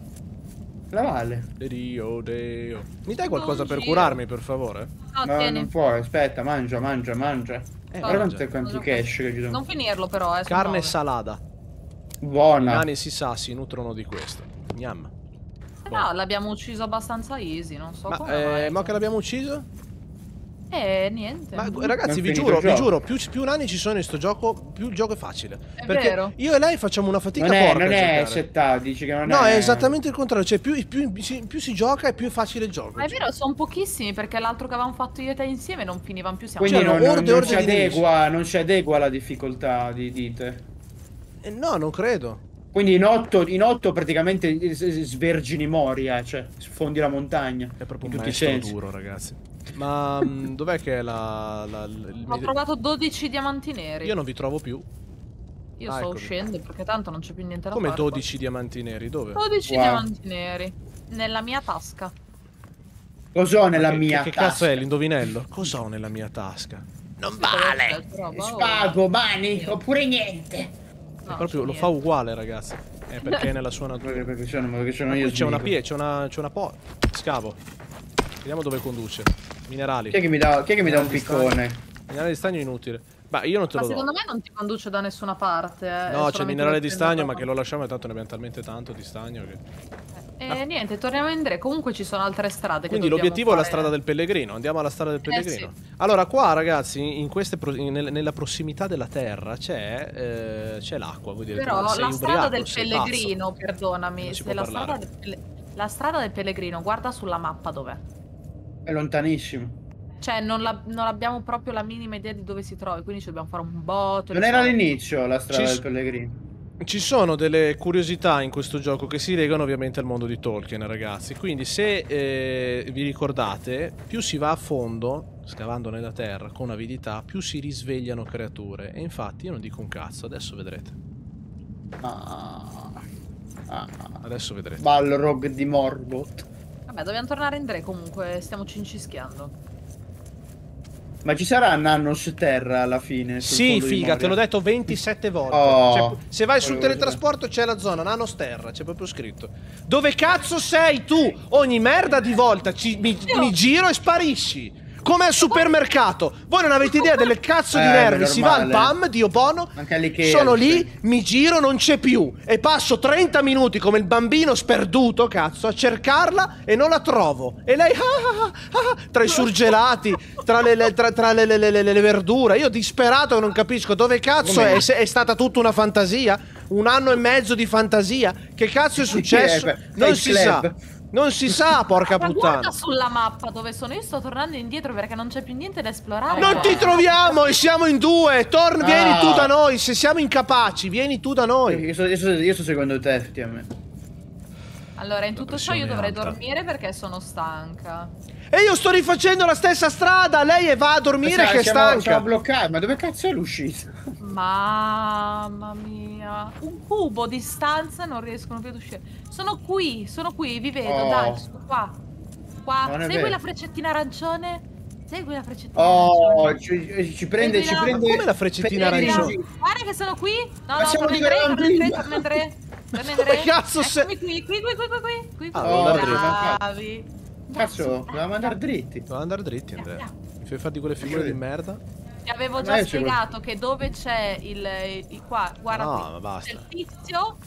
La Valle. Dio, Dio. Mi dai qualcosa per curarmi, per favore? No, no, non puoi, aspetta, mangia, mangia, mangia. Eh, guarda quanti, quanti cash che ci sono. Non finirlo però, eh. Carne salata. Buona. I nani si sa, si nutrono di questo. Gnam. Eh no, l'abbiamo ucciso abbastanza easy, non so ma, come. Eh, ma che l'abbiamo ucciso? Eh, niente. Ma ragazzi, vi giuro, vi giuro, più, più nani ci sono in sto gioco, più il gioco è facile. È Perché vero. Io e lei facciamo una fatica non porca. È, non è settà, dici che non no, è. No, è esattamente il contrario. Cioè, più, più, più, più si gioca e più è facile il gioco. Ma è vero, sono pochissimi perché l'altro che avevamo fatto io e te insieme non finivamo più. Siamo Quindi cioè, non, orde, non, orde non, si adegua, non si adegua alla difficoltà di dite. Eh, no, non credo. Quindi in otto, in otto praticamente svergini Moria, cioè sfondi la montagna. È proprio in un tutti maestro sensi. Duro, ragazzi. Ma dov'è che è la... la, la ho trovato dodici diamanti neri. Io non vi trovo più. Io ah, sto ecco uscendo qui. Perché tanto non c'è più niente da fare. Come dodici diamanti neri? Dove? dodici wow. diamanti neri. Nella mia tasca. Cos'ho nella che, mia che tasca? Che cazzo è l'indovinello? Cos'ho nella mia tasca? Non vale! Spago, mani, oppure niente. No, proprio lo niente. Fa uguale, ragazzi. Eh, perché nella sua natura. Perché c'è una pie, c'è una, una po... Scavo. Vediamo dove conduce. Minerali. Chi è che mi dà, che mi dà un piccone? Minerale di stagno è inutile. Ma io non te lo do. Ma secondo me non ti conduce da nessuna parte. Eh. No, c'è il minerale di stagno, ma che lo lasciamo, tanto ne abbiamo talmente tanto di stagno che... E eh, eh, ah. niente, torniamo indietro. Comunque ci sono altre strade. Quindi l'obiettivo fare... è la strada del pellegrino. Andiamo alla strada del pellegrino. Eh, sì. Allora, qua, ragazzi, in queste pro... in, nella prossimità della terra c'è eh, l'acqua. Però la ubriaco, strada del pellegrino, pazzo. Perdonami. Se la strada del pellegrino. La strada del pellegrino, guarda sulla mappa dov'è. È lontanissimo. Cioè non, la, non abbiamo proprio la minima idea di dove si trovi, quindi ci dobbiamo fare un botto. Non era all'inizio la strada ci del pellegrino. Ci sono delle curiosità in questo gioco che si legano ovviamente al mondo di Tolkien, ragazzi. Quindi se eh, vi ricordate, più si va a fondo, scavando nella terra con avidità, più si risvegliano creature. E infatti io non dico un cazzo, adesso vedrete. Ah... Ah, adesso vedrete. Balrog di Morgoth. Vabbè, dobbiamo tornare in Dre comunque, stiamo cincischiando. Ma ci sarà Nanos Terra alla fine? Sì, figa, te l'ho detto ventisette volte. Oh, cioè, se vai sul teletrasporto c'è la zona Nanos Terra, c'è proprio scritto. Dove cazzo sei tu? Ogni merda di volta ci, mi, mi giro e sparisci. Come al supermercato. Voi non avete idea delle cazzo di eh, nervi. Si va al P A M, Dio Bono. Sono lì, mi giro, non c'è più. E passo trenta minuti come il bambino sperduto, cazzo, a cercarla e non la trovo. E lei, ah, ah, ah, tra i surgelati, tra le, le, tra, tra le, le, le, le verdure. Io disperato non capisco dove cazzo è, è stata tutta una fantasia. Un anno e mezzo di fantasia. Che cazzo è successo? Non si sa. Non si sa, porca ma puttana. Guarda sulla mappa dove sono. Io sto tornando indietro perché non c'è più niente da esplorare. Non ti troviamo e siamo in due. Torn, no. Vieni tu da noi. Se siamo incapaci, vieni tu da noi. Io sto, io sto, io sto seguendo te, F T M. Allora, in tutto ciò io dovrei dormire perché sono stanca. E io sto rifacendo la stessa strada. Lei e va a dormire, sì, che siamo, stanca. Siamo bloccati. Ma dove cazzo è l'uscita? Mamma mia. Un cubo di stanza, non riescono più ad uscire. Sono qui, sono qui, vi vedo. Oh. Dai, sono qua. Qua. Segui vero. la freccettina arancione. Segui la freccettina oh, arancione. Oh, ci, ci prende, ci la... prende. Ma come la freccettina arancione? Guarda che sono qui. No, ma no, torna in tre, torna in tre. Come cazzo sei? Qui, qui, qui, qui, qui, qui. Ah, bravi. Cazzo, dovevamo andare dritti. Dovevamo andare dritti, Andrea. Mi fai fare di quelle figure di merda. Ti avevo già spiegato che dove c'è il, il... qua, guarda no, qui. Ma basta. Il tizio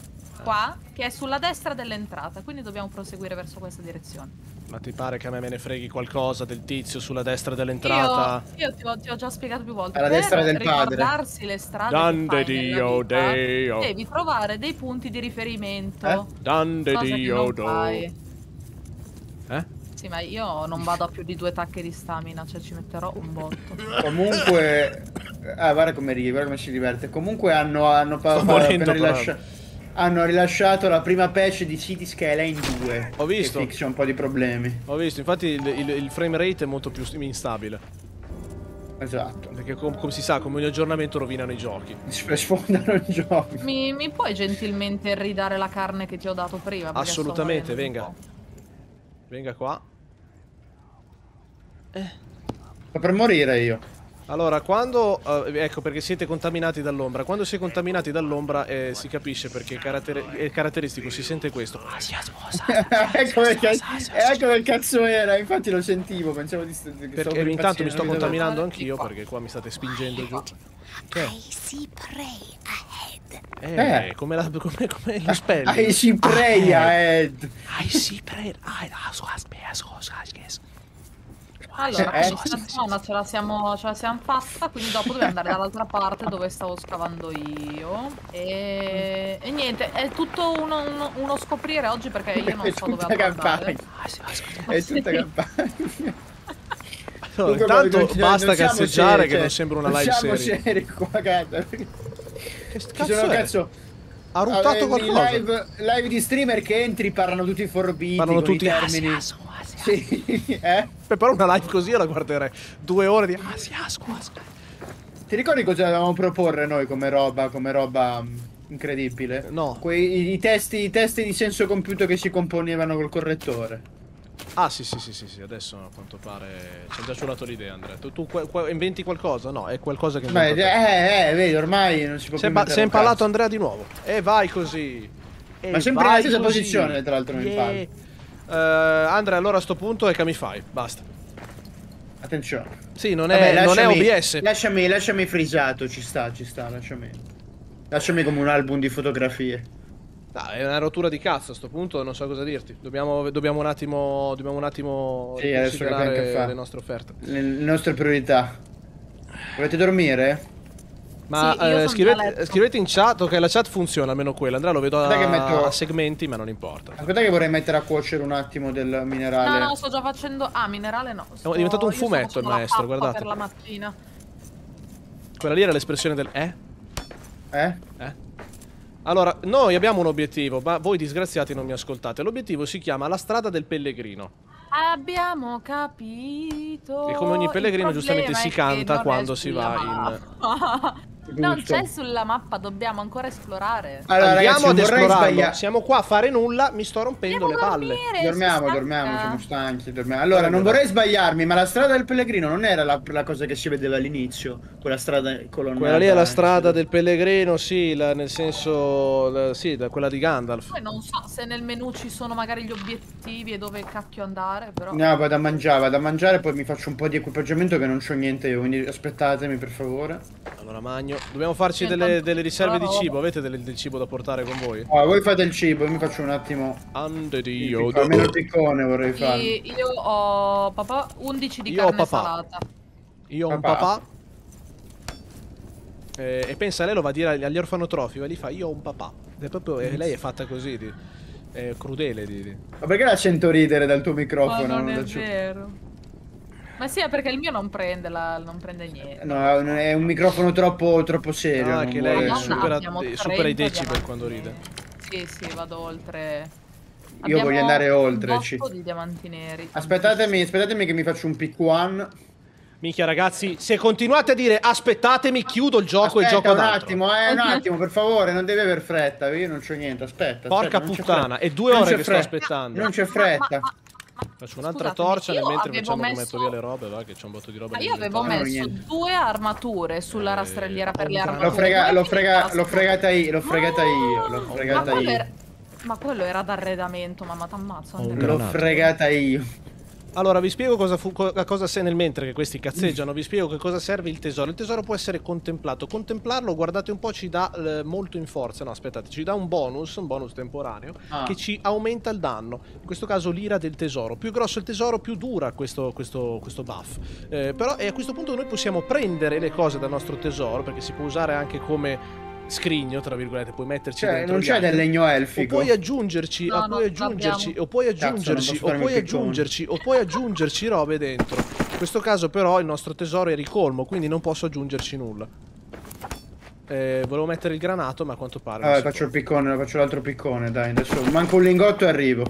qua, che è sulla destra dell'entrata. Quindi dobbiamo proseguire verso questa direzione. Ma ti pare che a me me ne freghi qualcosa del tizio sulla destra dell'entrata? Io, io ti, ho, ti ho già spiegato più volte. Alla per destra del padre. Guardarsi le strade. Dande Dio, vita, Dio. Devi trovare dei punti di riferimento. Eh? Dande Dio, Dio. Eh? Sì, ma io non vado a più di due tacche di stamina, cioè ci metterò un botto. Comunque, ah, guarda come ride, guarda come si diverte. Comunque hanno, hanno appena rilasciato. Hanno rilasciato la prima patch di Cities che è lei in due. Ho visto. Che fixa un po' di problemi. Ho visto, infatti il, il, il frame rate è molto più instabile. Esatto. Perché com, come si sa, come ogni aggiornamento rovinano i giochi. Sfondano i giochi. Mi, mi puoi gentilmente ridare la carne che ti ho dato prima? Assolutamente, venga. Venga qua. Eh. Sto per morire io. Allora, quando... Uh, ecco, perché siete contaminati dall'ombra. Quando si è contaminati dall'ombra eh, si capisce perché caratter è caratteristico, si sente questo. Ecco che cazzo era, infatti lo sentivo, pensavo di... Che perché intanto mi sto contaminando anch'io, perché qua mi state spingendo giù. Eh, eh. come la... come, come lo spello. I see pray ahead. I see pray... Allora, questa zona ce la siamo, ce la siamo fatta, quindi dopo dobbiamo andare dall'altra parte dove stavo scavando io. E, e niente, è tutto uno, uno, uno scoprire oggi perché io non so dove andare. È tutta campagna. Allora, intanto basta cazzeggiare che non sembra una live serie. Che cazzo cazzo? Ha ruttato qualcosa. Live, live di streamer che entri parlano tutti forbiti. Parlano tutti i termini. Asiasco, asiasco. Sì, eh? Beh, però una live così io la guarderei. Due ore di asiasco, asiasco. Ti ricordi cosa dovevamo proporre noi come roba, come roba incredibile? No. Quei, i, testi, I testi di senso compiuto che si componevano col correttore. Ah, sì, sì, sì, sì, sì. Adesso a quanto pare ci ha già ciulato l'idea, Andrea. Tu, tu qua, qua, inventi qualcosa? No, è qualcosa che... Beh, eh, eh, vedi, ormai non si può più inventare. Si è impalato Andrea di nuovo. E eh, vai così. Eh, Ma sempre nella stessa posizione, tra l'altro, yeah. mi pare. Uh, Andrea, allora a sto punto è Camify. Basta. Attenzione. Sì, non è, Vabbè, non è O B S. Lasciami, lasciami frisato, ci sta, ci sta, lasciami. Lasciami come un album di fotografie. No, è una rottura di cazzo a sto punto, non so cosa dirti. Dobbiamo, dobbiamo un attimo, dobbiamo un attimo sì, considerare le nostre offerte. Le, le nostre priorità. Volete dormire? Ma sì, eh, scrivete, scrivete in chat, che la chat funziona, almeno quella. Andrà, lo vedo a, che metto... a segmenti, ma non importa. Aspetta che vorrei mettere a cuocere un attimo del minerale. No, no, sto già facendo... Ah, minerale no. Sto... È diventato un Io fumetto il maestro, guardate. Per la mattina. Quella lì era l'espressione del... Eh? Eh? Eh? Allora, noi abbiamo un obiettivo, ma voi disgraziati non mi ascoltate. L'obiettivo si chiama la strada del pellegrino. Abbiamo capito. E come ogni pellegrino giustamente si canta quando si va in... Non c'è sulla mappa, dobbiamo ancora esplorare. Allora, andiamo ad esplorarlo. Siamo qua a fare nulla, mi sto rompendo le palle. Dormiamo, dormiamo, siamo stanchi, dormiamo. Allora, non vorrei sbagliarmi, ma la strada del pellegrino non era la, la cosa che si vedeva all'inizio. Quella strada colonnata. Quella lì è la strada del pellegrino, sì, la, nel senso... La, sì, la, quella di Gandalf. Poi non so se nel menu ci sono magari gli obiettivi e dove cacchio andare, però... No, vado a mangiare, vado a mangiare, poi mi faccio un po' di equipaggiamento che non c'ho niente io, quindi aspettatemi per favore. Allora, Magno, dobbiamo farci delle, delle riserve di cibo, avete del, del cibo da portare con voi? Ah, voi fate il cibo, io mi faccio un attimo... Ande Dio... Almeno il piccone vorrei fare. Io ho papà, undici di io carne ho papà. salata. Io ho papà. un papà. Eh, e pensa, lei lo va a dire agli orfanotrofi, va lì fa io ho un papà. E proprio, eh, lei è fatta così, di, è crudele. Di, di. Ma perché la sento ridere dal tuo microfono? Ma non, non è vero. Ma sì, è perché il mio non prende, la, non prende niente. No, è un microfono troppo, troppo serio. Ah, no, che lei supera, supera i decibel quando ride. Sì, sì, vado oltre. Io voglio andare oltre. Di diamanti neri, aspettatemi, aspettatemi che mi faccio un pick one. Minchia ragazzi, se continuate a dire aspettatemi, chiudo il gioco. Aspetta, e gioco ad altro. Un attimo, eh, un attimo, per favore, non devi aver fretta, io non c'ho niente, aspetta. Porca aspetta, puttana, è due ore che fretta. sto aspettando. Non c'è fretta. Ma, ma, faccio un'altra torcia nel mentre facciamo messo... metto via le robe, va, che c'è un botto di roba. Ma io avevo messo due armature sulla eh, rastrelliera per le armature. L'ho frega, l'ho frega, l'ho fregata io, l'ho fregata io, l'ho fregata io. Per... Ma quello era d'arredamento, mamma t'ammazzo. L'ho fregata io. Allora vi spiego cosa, fu, cosa se nel mentre che questi cazzeggiano, vi spiego che cosa serve il tesoro. Il tesoro può essere contemplato. Contemplarlo, guardate un po', ci dà eh, molto in forza. No, aspettate, ci dà un bonus, un bonus temporaneo, ah. che ci aumenta il danno. In questo caso l'ira del tesoro. Più grosso il tesoro, più dura questo, questo, questo buff. Eh, però e a questo punto noi possiamo prendere le cose dal nostro tesoro, perché si può usare anche come... scrigno, tra virgolette, puoi metterci, cioè, dentro. Non c'è del legno elfico. O puoi aggiungerci, no, o puoi no, aggiungerci, o puoi aggiungerci, Cazzo, o puoi aggiungerci, o puoi aggiungerci robe dentro. In questo caso, però, il nostro tesoro è ricolmo, quindi non posso aggiungerci nulla. Eh, volevo mettere il granato, ma a quanto pare. Vabbè, faccio il piccone, faccio l'altro piccone, dai. Adesso manco un lingotto e arrivo.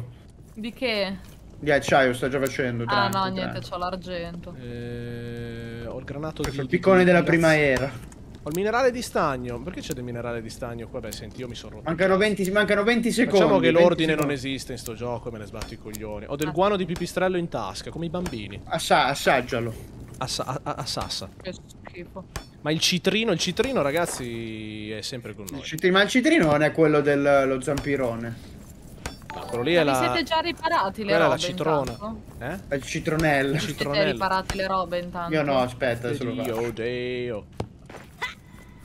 Di che? Di acciaio, sto già facendo. Ah, no, niente, c'ho l'argento. Eh, ho il granato di. Il piccone della prima era. Ho il minerale di stagno. Perché c'è del minerale di stagno qua? Beh, senti, io mi sono rotto. Mancano venti, mancano venti secondi. Diciamo che l'ordine non esiste in sto gioco e me ne sbatto i coglioni. Ho del guano di pipistrello in tasca, come i bambini. Assa, assaggialo. Assa, assassa. Che schifo. Ma il citrino, il citrino, ragazzi, è sempre con noi. Il citrino, ma il citrino non è quello dello zampirone. No, quello lì ma è la... siete già riparati le Quella robe? È la citrona. Intanto? Eh? Il citronello. Siete riparati le robe intanto? Io no, aspetta, adesso lo faccio. Dio, Dio.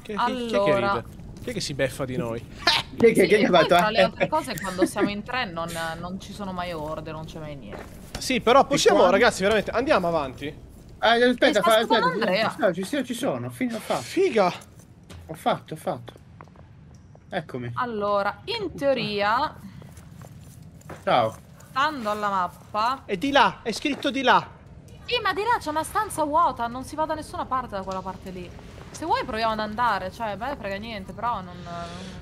Chi, allora... chi, chi, è che ride? Chi è che si beffa di noi? Chi è che, sì, che è fatto? Tra le altre cose quando siamo in tre non, non ci sono mai orde, non c'è mai niente. Sì, però possiamo, quando... ragazzi, veramente, andiamo avanti. Eh, aspetta, fa, aspetta, aspetta, ci sono, ci sono, fino a fatto. Figa! Ho fatto, ho fatto. Eccomi. Allora, in teoria... Ciao. Stando alla mappa... È di là, è scritto di là. Sì, ma di là c'è una stanza vuota, non si va da nessuna parte da quella parte lì. Se vuoi proviamo ad andare, cioè, beh, frega niente, però non...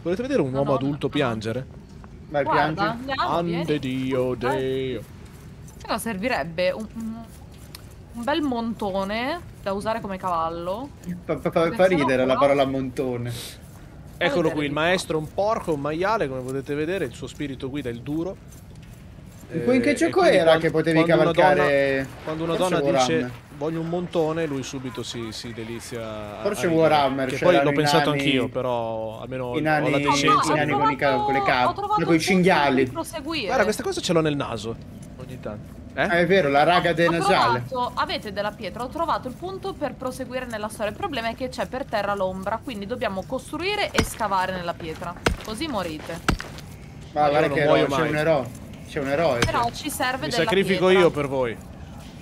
Volete vedere un no, uomo no, adulto no. piangere? Vai, piange. Ande Dio, Dio. Però servirebbe un, un bel montone da usare come cavallo. Fa, fa, fa, fa ridere no, la parola montone. Eccolo qui, il maestro è un porco, un maiale, come potete vedere, il suo spirito guida il duro. Eh, in che gioco era quando, che potevi quando cavalcare? Una donna, quando una Forse donna dice voglio un montone, lui subito si, si delizia. Forse Warhammer. Che poi l'ho pensato anch'io, però almeno in ho la decenza. No, no, in con le cavole, con i cinghiali. Guarda, questa cosa ce l'ho nel naso ogni tanto. Eh? Ah, è vero, la raga del nasale. Trovato, avete della pietra, ho trovato il punto per proseguire nella storia. Il problema è che c'è per terra l'ombra, quindi dobbiamo costruire e scavare nella pietra. Così morite. Ma guarda che ero, c'è un eroe. C'è un eroe. Però ci serve Mi della sacrifico pietra. Io per voi.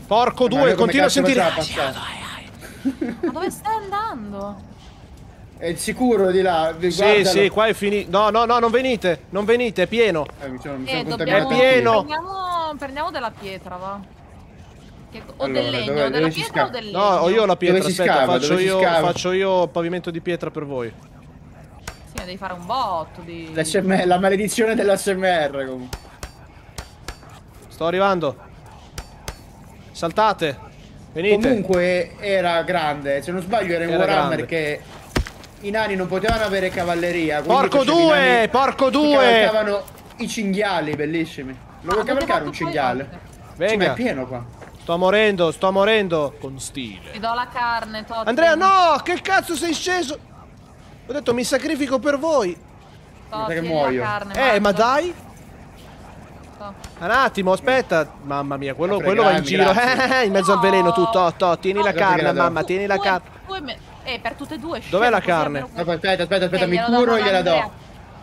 Porco due, continua a sentire. Ma dove stai andando? È sicuro di là. Sì, sì, qua è finito. No, no, no, non venite. Non venite, è pieno. Eh, mi sono, mi sono eh, dobbiamo... È pieno. Prendiamo, prendiamo della pietra, va. Che... O allora, del legno, dove, della pietra o del legno. No, ho io la pietra. Dove Aspetta, scava, faccio, io, faccio io pavimento di pietra per voi. Sì, devi fare un botto di. La maledizione dell'A S M R comunque. Sto arrivando. Saltate. Venite. Comunque era grande. Se non sbaglio era in Warhammer che i nani non potevano avere cavalleria. Porco due! Porco due! Cavalcavano i cinghiali, bellissimi. Lo vuoi cavalcare un cinghiale? Venga. Ma è pieno qua. Sto morendo, sto morendo. Con stile. Ti do la carne, Totti. Andrea, no! Che cazzo sei sceso? Ho detto mi sacrifico per voi. Totti, che muoio. Carne, eh, ma dai. Un attimo, aspetta. Mamma mia, quello, quello va in giro. Eh, in mezzo no. al veleno tu, to, to. Tieni no, la carne, mamma, tu, tieni tu, la carne. Me... Eh, per tutte e due. Dov'è la carne? Aspetta, aspetta, aspetta, aspetta mi curo e gliela do.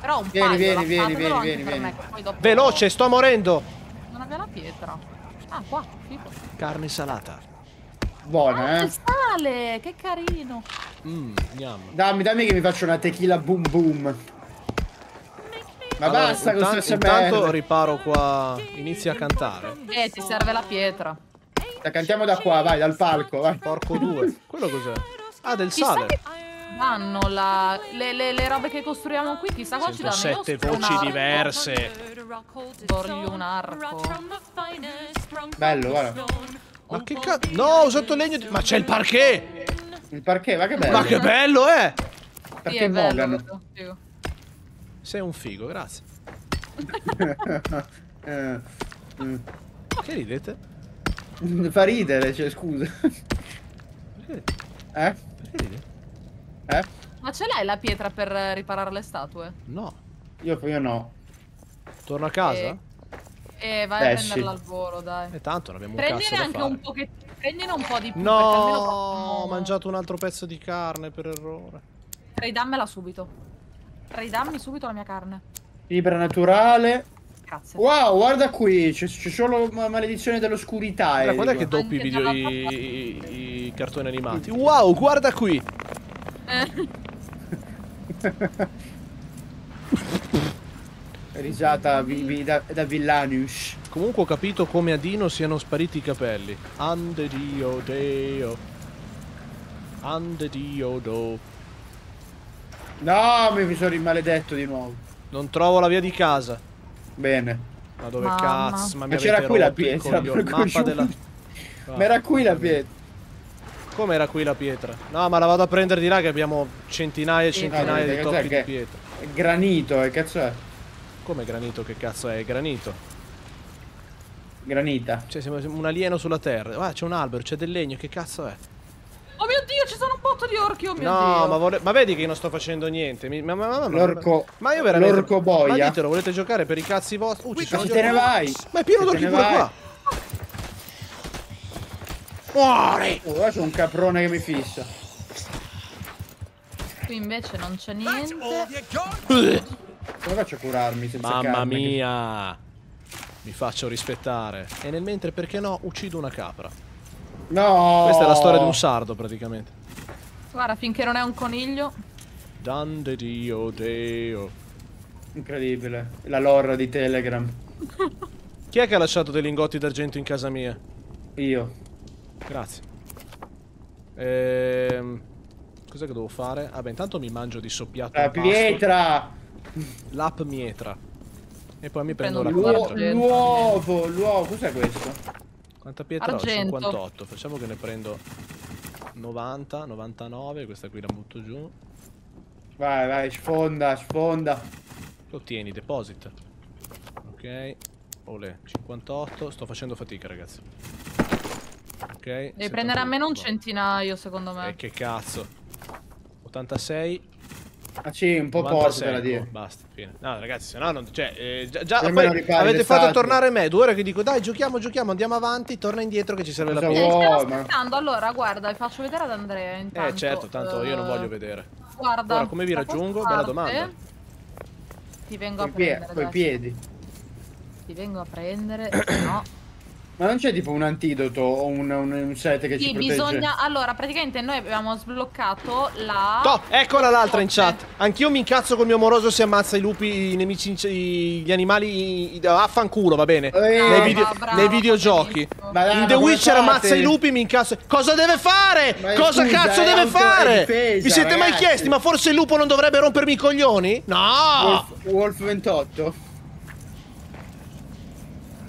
Però un vieni, vieni, vieni, vieni, vieni, vieni. Me, dopo... Veloce, sto morendo. Non aveva la pietra. Ah, qua, tipo. Carne salata. Buona, ah, eh. sale, che carino. Mm, dammi, dammi che mi faccio una tequila boom boom. Ma allora, basta intan con questo Intanto riparo qua. Inizia a cantare. Eh, ti serve la pietra. La cantiamo da qua, vai, dal palco, vai. Porco due. Quello cos'è? Ah, del sale. danno la, le, le, le robe che costruiamo qui, chissà qua ci danno sette voci diverse. Voglio un arco. Bello, guarda. Ma che cazzo? No, ho usato legno di... Ma c'è il parquet! Il parquet, ma che bello! Ma che bello, eh! Perché sì, è Morgan? Bello. Sei un figo, grazie. eh, mm. Che ridete? Fa ridere, cioè, scusa. Perché? Eh? Perché ridete? Eh? Ma ce l'hai la pietra per riparare le statue? No. Io, io no. Torno a casa? Eh, vai Pesci. a prenderla al volo, dai. E tanto ne abbiamo un cazzo da fare. Un pochettino, prendine un po' di più. No, ho mangiato un altro pezzo di carne per errore. Ridammela subito. Ridammi subito la mia carne. Fibra naturale. Grazie. Wow, guarda qui, c'è solo maledizione dell'oscurità. Guarda, guarda che doppi video, i, i, i cartoni animati. Wow, guarda qui. Risata vi, vi, da, da Villanius. Comunque ho capito come a Dino siano spariti i capelli. Ande Dio Deo. Ande Dio Do. No, mi sono rimaledetto di nuovo. Non trovo la via di casa. Bene. Ma dove Mamma. cazzo? Ma, ma c'era qui la pietra. Mappa della... ah, ma era qui la pietra. Come era qui la pietra? No, ma la vado a prendere di là che abbiamo centinaia e centinaia no, di tocchi di pietra. È granito, che cazzo è? Come granito, che cazzo è? Granito. Granita. Cioè, siamo un alieno sulla terra. Ah, c'è un albero, c'è del legno, che cazzo è? Oh mio Dio, ci sono un botto di orchi, oh mio no, Dio. No, ma, vole... ma vedi che io non sto facendo niente. Mi... Ma, ma, ma, ma, L'orco... Ma io veramente... L'orco boia. Ma ditelo, volete giocare per i cazzi vostri? Uh, ci sono... Ma te ne vai! Ma è pieno d'orchi pure qua! Muori! Oh, qua c'è un caprone che mi fissa. Qui invece non c'è niente. Come faccio a curarmi senza Mamma carne? mia! Che... Mi faccio rispettare. E nel mentre, perché no, uccido una capra. No! Questa è la storia di un sardo, praticamente. Guarda, finché non è un coniglio. Dande Dio Deo. Incredibile. La lore di Telegram. Chi è che ha lasciato dei lingotti d'argento in casa mia? Io. Grazie. Ehm... Cos'è che devo fare? Ah beh, intanto mi mangio di soppiatto La pietra! L'app mietra. E poi mi prendo, prendo la pietra. L'uovo, l'uovo, cos'è questo? Quanta pietra argento. ho? cinquantotto. Facciamo che ne prendo novanta, novantanove. Questa qui la butto giù. Vai, vai, sfonda, sfonda. Ottieni, deposita. Ok. Olè, cinquantotto. Sto facendo fatica, ragazzi. Ok. Devi prendere almeno un centinaio, secondo me. E eh, che cazzo. ottantasei. Ah sì, un po' corto per dire. Basta, fine. No ragazzi, se no non... Cioè, eh, già, già poi avete fatto state. tornare me. Due ore che dico, dai, giochiamo, giochiamo, andiamo avanti. Torna indietro che ci serve la prima. Eh, stavo aspettando, allora, guarda, faccio vedere ad Andrea intanto. Eh certo, tanto uh, io non voglio vedere. Guarda, ora, come vi raggiungo? Parte, bella domanda. Ti vengo a prendere. Coi piedi. Ti vengo a prendere, no. Ma non c'è tipo un antidoto o un, un, un set che sì, ci protegge? Sì, bisogna... Allora, praticamente noi abbiamo sbloccato la... Toh, eccola l'altra in chat. Anch'io mi incazzo col mio moroso se ammazza i lupi, i nemici, i, gli animali... I, affanculo, va bene. Eh, nei, video, bravo, nei videogiochi. Ma dai, in The Witcher fate? ammazza i lupi, mi incazzo... Cosa deve fare? Ma Cosa scusa, cazzo deve fare? Difesa, vi siete ragazzi. mai chiesti, ma forse il lupo non dovrebbe rompermi i coglioni? No! Wolf, Wolf ventotto.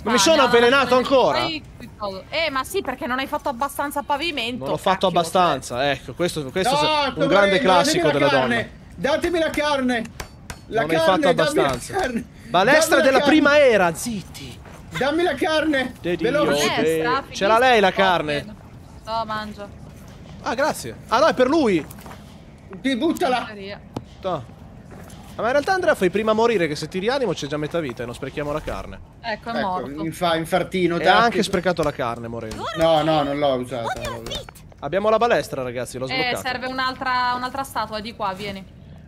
Ma mi sono avvelenato ancora? Eh ma sì, perché non hai fatto abbastanza pavimento. Non l'ho fatto abbastanza, ecco, questo, questo no, è un grande classico della carne. donna. Datemi la carne! La non carne, hai fatto abbastanza. Balestra della carne. prima era, zitti! Dammi la carne! C'era lei la carne! No, mangio. Ah, grazie! Ah no, è per lui! Ti buttala! No. Ma in realtà Andrea fai prima morire, che se ti rianimo c'è già metà vita e non sprechiamo la carne. Ecco, è morto. Ecco, infa, infartino. E ha anche sprecato la carne morendo. No, no, non l'ho usata. Abbiamo la balestra, ragazzi, l'ho sbloccata. Eh, serve un'altra un'altra statua di qua, vieni.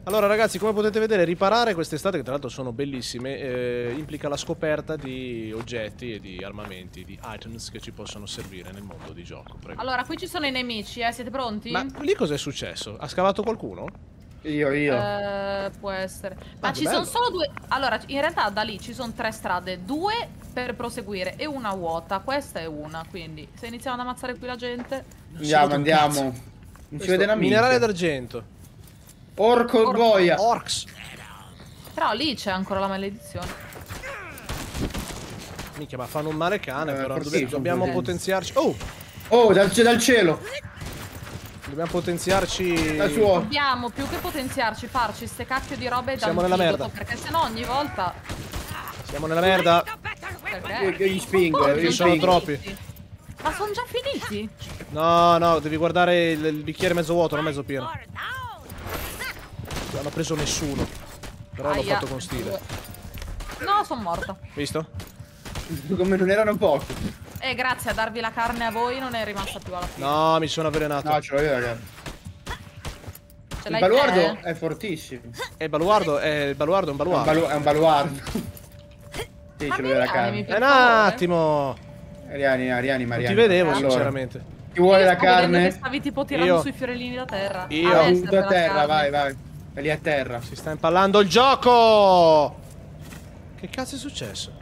Allora, ragazzi, come potete vedere, riparare queste statue, che tra l'altro sono bellissime, eh, implica la scoperta di oggetti e di armamenti, di items che ci possono servire nel mondo di gioco. Prego. Allora, qui ci sono i nemici, eh, siete pronti? Ma lì cos'è successo? Ha scavato qualcuno? Io, io. Uh, può essere. Ma ah, ci sono solo due. Allora, in realtà da lì ci sono tre strade. Due per proseguire e una vuota. Questa è una, quindi se iniziamo ad ammazzare qui la gente... Andiamo, andiamo. Non si vede una minerale d'argento. Porco, Porco boia! Orcs! Però lì c'è ancora la maledizione. Minchia, ma fanno un male cane, eh, però dobbiamo, dobbiamo potenziarci. Oh! Oh, dal, dal cielo! Dobbiamo potenziarci. Dal suo. Dobbiamo più che potenziarci, farci ste cacchio di robe da antidoto, perché sennò ogni volta. Siamo nella merda! Perché? Io, io gli spingo, io gli sono spingo. Troppi. Ma sono già finiti? No, no, devi guardare il, il bicchiere mezzo vuoto, non mezzo pieno. Non ho preso nessuno. Però l'ho fatto con stile. No, sono morta. Visto? Come non erano pochi. Eh, grazie a darvi la carne a voi non è rimasta più alla fine. No, mi sono avvelenato. No, ce l'ho io, ragazzi. Ce il baluardo te? È fortissimo. Eh, il baluardo è, il baluardo è un baluardo. È un, balu è un baluardo. Sì, ce l'ho io la carne. È un attimo. Riani, Ariani, Mariani. Ti vedevo, allora, sinceramente. Ti vuole io la carne? Stavi tipo tirando io. Sui fiorellini da terra. Io ho avuto a terra, vai, vai. È lì a terra. Si sta impallando il gioco. Che cazzo è successo?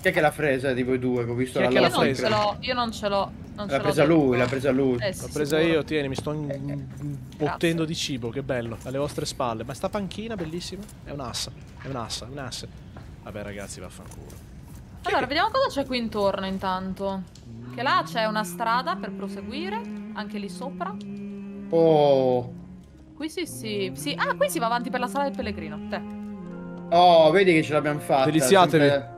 Chi è che l'ha presa di voi due? Che ho visto la io, non io non ce l'ho. L'ha presa lui, l'ha presa lui. Eh, sì, l'ho presa sicuro. Io, tieni, mi sto imbottendo eh, eh. di cibo, che bello, alle vostre spalle. Ma sta panchina bellissima? È un'assa, è un'assa, è un'assa. Vabbè ragazzi, vaffanculo. Allora, che... vediamo cosa c'è qui intorno intanto. Che là c'è una strada per proseguire, anche lì sopra. Oh. Qui sì, sì, sì. Ah, qui si va avanti per la sala del pellegrino, te. Oh, vedi che ce l'abbiamo fatta. Deliziatevi. Sempre...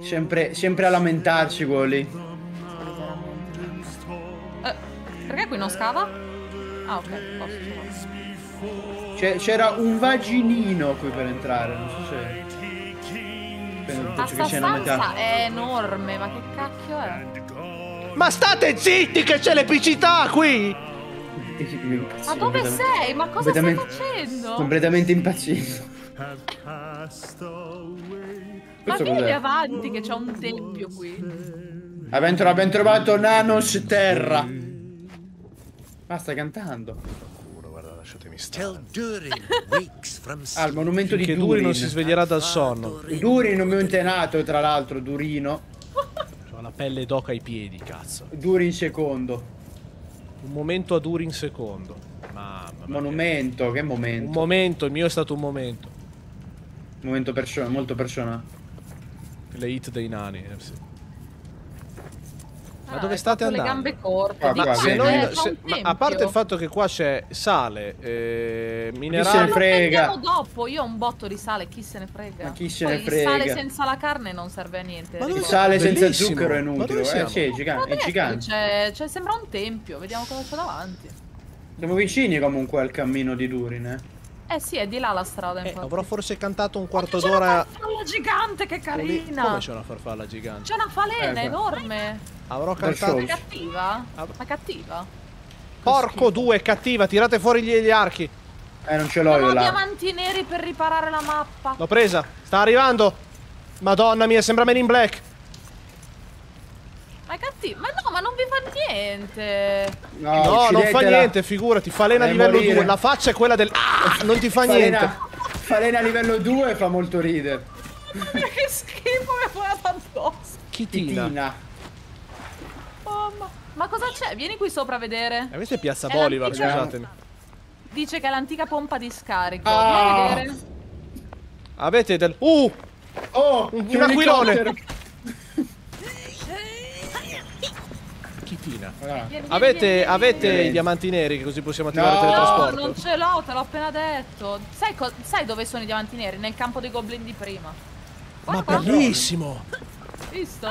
Sempre, sempre a lamentarci quello lì. Eh, perché qui non scava? Ah ok, posso. C'era un vaginino qui per entrare, non so se... La stanza è enorme, ma che cacchio è? Ma state zitti che c'è l'epicità qui! Ma dove sei? Ma cosa stai facendo? Completamente impazzito. Ma vieni avanti che c'è un tempio qui. Abbiamo trovato, abbiamo trovato Nanos Terra. Ma stai cantando. Al monumento di Durin. Durin non si sveglierà dal sonno. Durin non mi è nato, tra l'altro, Durino. Ho la pelle d'oca ai piedi, cazzo. Durin secondo. Un momento a Durin secondo. Mamma. Monumento, che momento. Un momento, il mio è stato un momento. Momento persona, molto personale. Le hit dei nani. Eh, sì. Ma ah, dove state andando? Le gambe corte. Qua, qua, se noi, se, ma a parte il fatto che qua c'è sale, eh, minerali. Chi se ne frega? Dopo io ho un botto di sale, chi se ne frega? Ma chi se Poi ne frega? Il sale senza la carne non serve a niente. Ma il sale bellissimo. Senza zucchero è inutile. Eh, sì, è gigante. È gigante. C'è, sembra un tempio. Vediamo cosa c'è davanti. Siamo vicini comunque al cammino di Durin. Eh. Eh sì, è di là la strada infatti. Eh, avrò forse cantato un quarto d'ora. C'è una farfalla gigante, che carina! Come c'è una farfalla gigante? C'è una falena eh, enorme! Avrò cantato... Ma è cattiva? Av... Ma cattiva? Porco due, è cattiva! Tirate fuori gli, gli archi! Eh, non ce l'ho io là. Non ho diamanti neri per riparare la mappa. L'ho presa! Sta arrivando! Madonna mia, sembra Men in Black! Ma è cattiva! Ma no, ma non vi fa niente! No, no non fa niente, figurati. Falena a livello morire. due. La faccia è quella del... Ah, non ti fa falena, niente. Falena a livello due fa molto ridere. Che schifo, mi fa tantosa. Chitina. Chitina. Oh, ma... ma cosa c'è? Vieni qui sopra a vedere. E questa è Piazza è Bolivar, scusatemi. Dice che è l'antica pompa di scarico. Ah. Vieni a vedere. Avete del... Uh! Oh! Un, un aquilone! Allora. Vieni, avete vieni, avete vieni. i diamanti neri, che così possiamo attivare no, il teletrasporto? No, non ce l'ho, te l'ho appena detto. Sai, sai dove sono i diamanti neri? Nel campo dei goblin di prima. Guarda, ma bellissimo! Visto?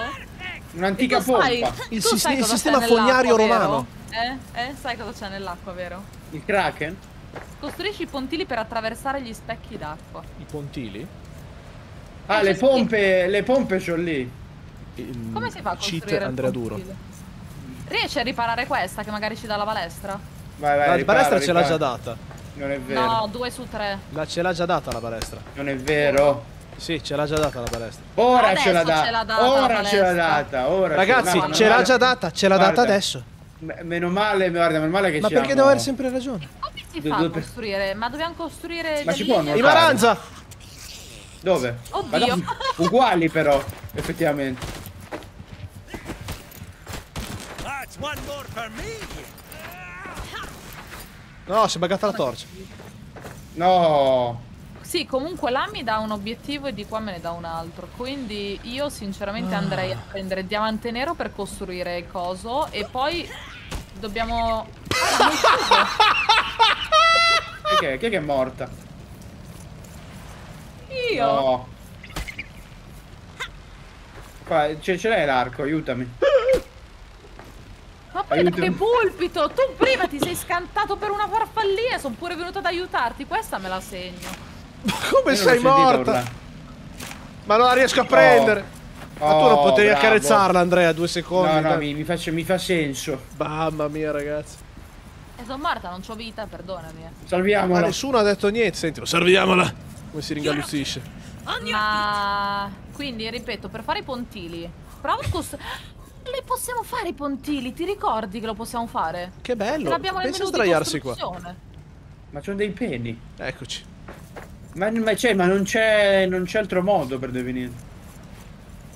Un'antica pompa. Sai, il sist sistema fognario romano. Eh? Eh? Sai cosa c'è nell'acqua, vero? Il kraken? Costruisci i pontili per attraversare gli specchi d'acqua. I pontili? Ah, le pompe, le pompe sono lì. Il Come si fa a costruire Andrea Duro? Riesci a riparare questa che magari ci dà la balestra? Vai, vai, la ripara, balestra ce l'ha già data. Non è vero. No, due su tre. La ce l'ha già data la balestra. Non è vero. Sì, ce l'ha già data la balestra. Ora ce l'ha data. Ora ce l'ha data. Ora Ragazzi, ce l'ha già data. Ce l'ha data adesso. Meno male, guarda, meno male che Ma siamo... perché devo avere sempre ragione? Come si fa a costruire? Ma dobbiamo costruire... Ma ci può non fare? Maranza! Dove? Oddio. Uguali però, effettivamente. One more for me. No, si è buggata la torcia. No! Sì, comunque là mi dà un obiettivo e di qua me ne dà un altro. Quindi io sinceramente ah. andrei a prendere diamante nero per costruire il coso. E poi dobbiamo... Ah, che è? Chi è che è morta? Io! No. Qua, ce l'hai l'arco, aiutami. Ma poi aiutami. Da che pulpito? Tu prima ti sei scantato per una farfallina e sono pure venuto ad aiutarti. Questa me la segno. Ma come Io sei morta? Ma non la riesco a prendere. Oh. Ma tu non potevi oh, accarezzarla, Andrea, due secondi. No, no, mi, mi, faccio, mi fa senso. Mamma mia, ragazzi. E sono morta, non c'ho vita, perdonami. Salviamola. Ma nessuno ha detto niente, senti, salviamola. Come si ringalluzzisce. Ma... quindi, ripeto, per fare i pontili. Prova a costruire... Li possiamo fare i pontili, ti ricordi che lo possiamo fare? Che bello. L'abbiamo nel menu di costruzione. Ma c'ho dei peni. Eccoci. Ma, ma, ma non c'è non c'è altro modo per devenire.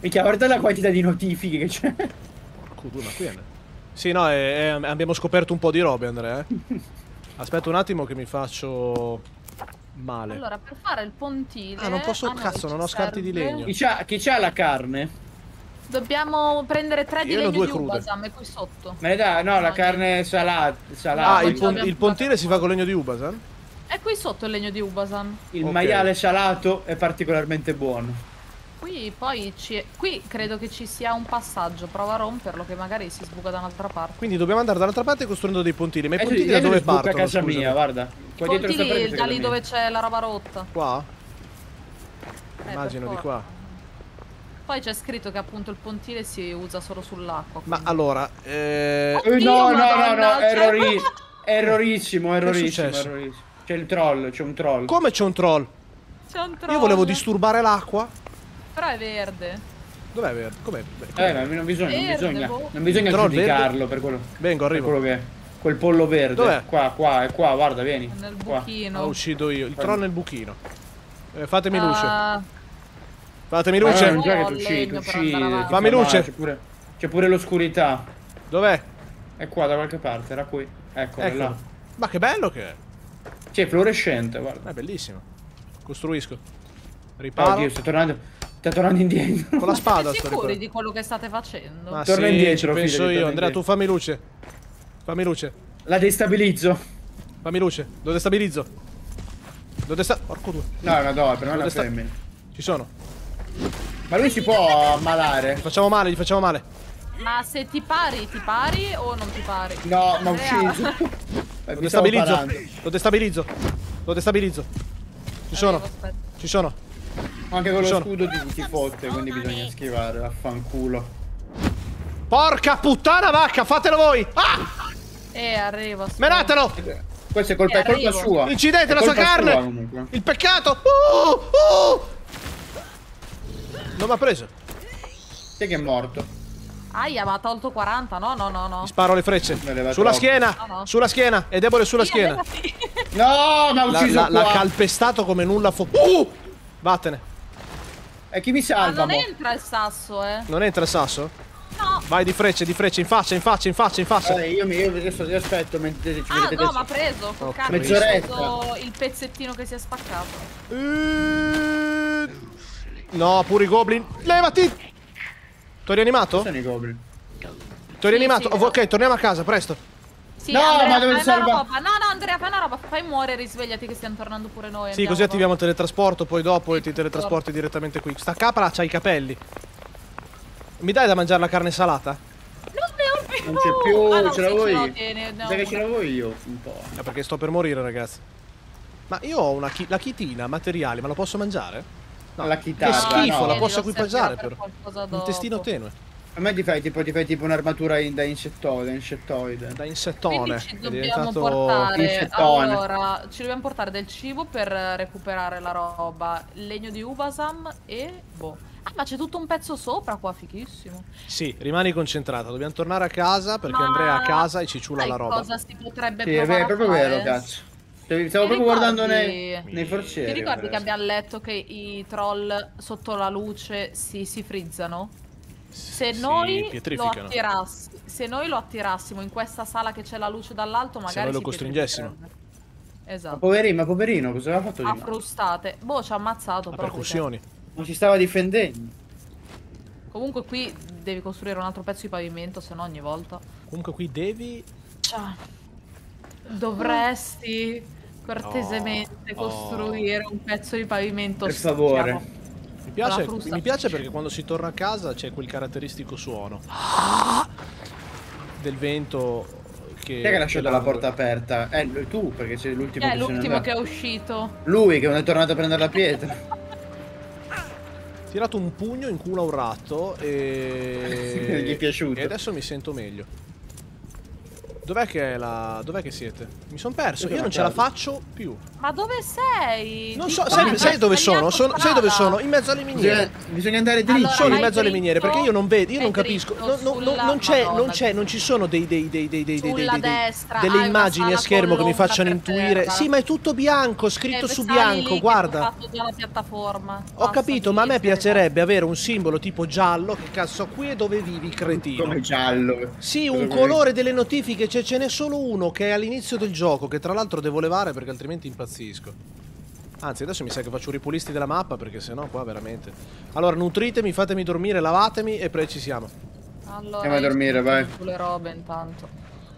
Minchia, guarda la quantità di notifiche che c'è. Porco duna, qui è... Sì, no, è, è, abbiamo scoperto un po' di robe, Andrea. Eh? Aspetta un attimo che mi faccio male. Allora, per fare il pontile... Ah, non posso... Cazzo, non ho scarti serve. Di legno. Chi c'ha, chi c'ha la carne? Dobbiamo prendere tre di Io legno di uva, Sam, è qui sotto. Ma da, no, no, la carne salata. Salata. Ah, il, pon il pontile si fa con legno di uva, Sam? È qui sotto il legno di Ubasan. Il okay. maiale salato è particolarmente buono. Qui poi ci... Qui credo che ci sia un passaggio. Prova a romperlo che magari si sbuca da un'altra parte. Quindi dobbiamo andare dall'altra parte costruendo dei pontili. Ma i pontili eh, da dove partono? Sbuca casa scusami. Mia, guarda. Qua I pontili saprete, da lì mia. Dove c'è la roba rotta. Qua? Eh, Immagino di qua. Poi c'è scritto che appunto il pontile si usa solo sull'acqua. Ma allora... Eh... Oddio, no, no, no, no, errori... errorissimo, errorissimo, errorissimo. C'è il troll, c'è un troll. Come c'è un troll? C'è un troll. Io volevo disturbare l'acqua. Però è verde. Dov'è verde? Com'è? Eh, no, non bisogna, verde, non bisogna, boh. non bisogna giudicarlo verde. Per quello. Vengo, arrivo. Per quello che è. Quel pollo verde. Dov'è? Qua, qua, è qua, guarda, vieni. È nel buchino. Qua. Lo uccido io, il troll nel buchino. Eh, fatemi uh... luce. Fatemi luce. Ah, non che tu uccidi, tu uccidi. Fammi luce. C'è pure, pure l'oscurità. Dov'è? È qua da qualche parte, era qui. Ecco, ecco. Là. Ma che bello che è. Sì, è fluorescente, guarda. È bellissimo. Costruisco. Riparo. Oddio, sto tornando, sto tornando indietro. Con la spada. Ma siete sicuri di quello che state facendo? Ma torna sì, indietro, penso fideli, io. Andrea, indietro. Tu fammi luce. Fammi luce. La destabilizzo. Fammi luce. Lo destabilizzo. Lo destabilizzo. Porco due. No, è una donna, però non è femmina. Ci sono. Ma lui si può ammalare. Gli facciamo male, gli facciamo male. Ma se ti pari, ti pari o non ti pari? No, ma ucciso. Lo destabilizzo, lo destabilizzo, lo destabilizzo. Ci sono, Arrivo, ci sono. Anche con ci lo sono. Scudo ti, ti fotte, quindi bisogna schivare, vaffanculo. Porca puttana vacca, fatelo voi! Ah! Eh, arrivo. Menatelo! Questa è colpa, eh, è colpa sua. Incidente, è la sua carne! Sua, il peccato! Uh, uh! Non mi ha preso. Te che è morto. Aia, ma ha tolto quaranta, no, no, no, no. Mi sparo le frecce. Le sulla schiena, no, no. sulla schiena, è debole sulla sì, schiena. Sì. No, ma ha ucciso. L'ha calpestato come nulla fu. Uh! Vattene. E chi mi salva? Ma non entra il sasso, eh. Non entra il sasso? No. Vai di frecce, di frecce, in faccia, in faccia, in faccia, in faccia. Vabbè, io mi io, io, io aspetto mentre ci ah, no, ma ha preso. Oh, mezz'oretta. Il pezzettino che si è spaccato. E... No, pure i goblin. Levati! T'ho rianimato? Sono i goblin. T'ho rianimato? Sì, sì, oh, ok, torniamo a casa, presto. Sì, no, Andrea, ma dove salva? No, no, Andrea, fai una roba, fai muore, risvegliati che stiamo tornando pure noi. Sì, così attiviamo il teletrasporto, poi dopo sì, ti teletrasporti direttamente qui. Sta capra c'ha i capelli. Mi dai da mangiare la carne salata? Non ne ho più! Non c'è più, ah, no, ce l'ho voi. Sai che ce l'avevo io un po'. Eh, perché sto per morire, ragazzi. Ma io ho una chi la chitina, materiali, ma la posso mangiare? No, la chitarra, che schifo, no. La posso equipaggiare per però. Un testino tenue. A me ti fai tipo, ti fai tipo un'armatura in, da insettoide, insettoide. Da insettone. Ci dobbiamo diventato... portare insettone. Allora, ci dobbiamo portare del cibo per recuperare la roba. Legno di Ubasam e boh. Ah, ma c'è tutto un pezzo sopra qua, fichissimo. Sì, rimani concentrata, dobbiamo tornare a casa perché ma... Andrea è a casa e ci ciula la roba. Cosa si potrebbe sì, provare è proprio vero, cazzo. Stavo ti proprio ricordi, guardando nei, nei forcieri. Ti ricordi che abbiamo letto che i troll sotto la luce si, si frizzano? Se, si, noi lo se noi lo attirassimo in questa sala che c'è la luce dall'alto magari se noi lo si costringessimo. Esatto. Ma poverino, ma poverino, cosa aveva fatto di male? A frustate. Boh, ci ha ammazzato. A percussioni. Ma si stava difendendo. Comunque qui devi costruire un altro pezzo di pavimento, se no ogni volta. Comunque qui devi... Ciao. Dovresti cortesemente oh, costruire oh. un pezzo di pavimento. Per favore. Mi piace, mi piace perché quando si torna a casa c'è quel caratteristico suono. Ah! Del vento che... Chi è che ha lasciato la porta aperta? Eh, tu, perché sei l'ultimo eh, che l'ultimo che è uscito. Lui che non è tornato a prendere la pietra. Tirato un pugno in culo a un ratto e... Gli è piaciuto. E adesso mi sento meglio. Dov'è che è la... Dov'è che siete? Mi sono perso, io non ce la faccio più. Ma dove sei? Non so, sai, sai dove sono? sono? Sai dove sono? In mezzo alle miniere. Bisogna, bisogna andare dritto. Allora, sono in mezzo alle miniere perché io non vedo, io non capisco. No, no, no, non c'è, non c'è, non ci sono dei dei dei dei dei dei, dei, dei, dei delle immagini a schermo che mi facciano intuire. Sì, ma è tutto bianco, scritto su bianco, guarda. Ho capito, ma a me piacerebbe avere un simbolo tipo giallo, che cazzo qui è dove vivi, cretino. Come giallo? Sì, un colore delle notifiche. Cioè, ce n'è solo uno che è all'inizio del gioco, che tra l'altro devo levare perché altrimenti impazzisco. Anzi, adesso mi sa che faccio un ripulisti della mappa, perché sennò qua veramente... Allora, nutritemi, fatemi dormire, lavatemi e poi ci siamo. Allora, andiamo a dormire, vai. Sulle robe intanto.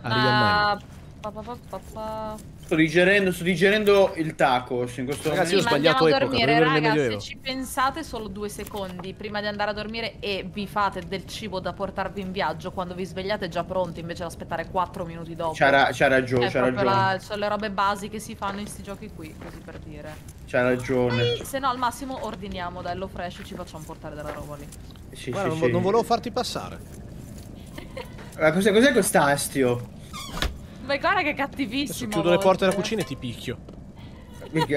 Arriva uh, Sto digerendo, sto digerendo il taco in questo Ragazzi, sì, io ho sbagliato epoca, a dormire, raga, se ci pensate solo due secondi prima di andare a dormire e vi fate del cibo da portarvi in viaggio, quando vi svegliate già pronti, invece di aspettare quattro minuti dopo. C'ha ra ragione, c'ha ragione. La, sono le robe basi che si fanno in sti giochi qui, così per dire. C'ha ragione. E se no al massimo ordiniamo da Hello Fresh e ci facciamo portare della roba lì. Sì, Guarda, sì, non, sì. non volevo farti passare. Cos'è cos'è quest'astio? Ma guarda che cattivissimo. Chiudo le porte della cucina e ti picchio.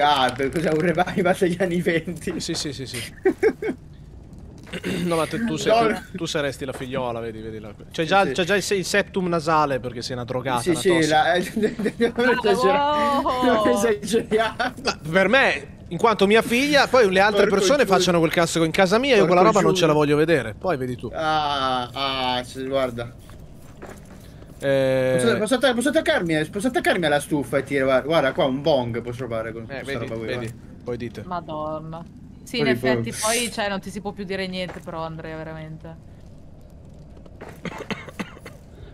Ah, cos'è un revival degli anni venti? Sì, sì, sì, sì. No, ma te, tu, sei, tu, tu saresti la figliola, vedi, vedi la... C'è già, sì. già il, il septum nasale perché sei una drogata. Sì, una sì, la... non esageriamo. Ma per me, in quanto mia figlia, poi le altre Porco persone giù. facciano quel cazzo in casa mia, Porco io quella roba giù. non ce la voglio vedere. Poi vedi tu. Ah, ah, guarda. Eh... Posso, posso, posso, attaccarmi, posso attaccarmi alla stufa e tirare? Guarda qua un bong posso provare con eh, vedi, roba qui, vedi. Poi dite. Madonna. Sì, poi in poi... effetti poi cioè, non ti si può più dire niente però Andrea veramente.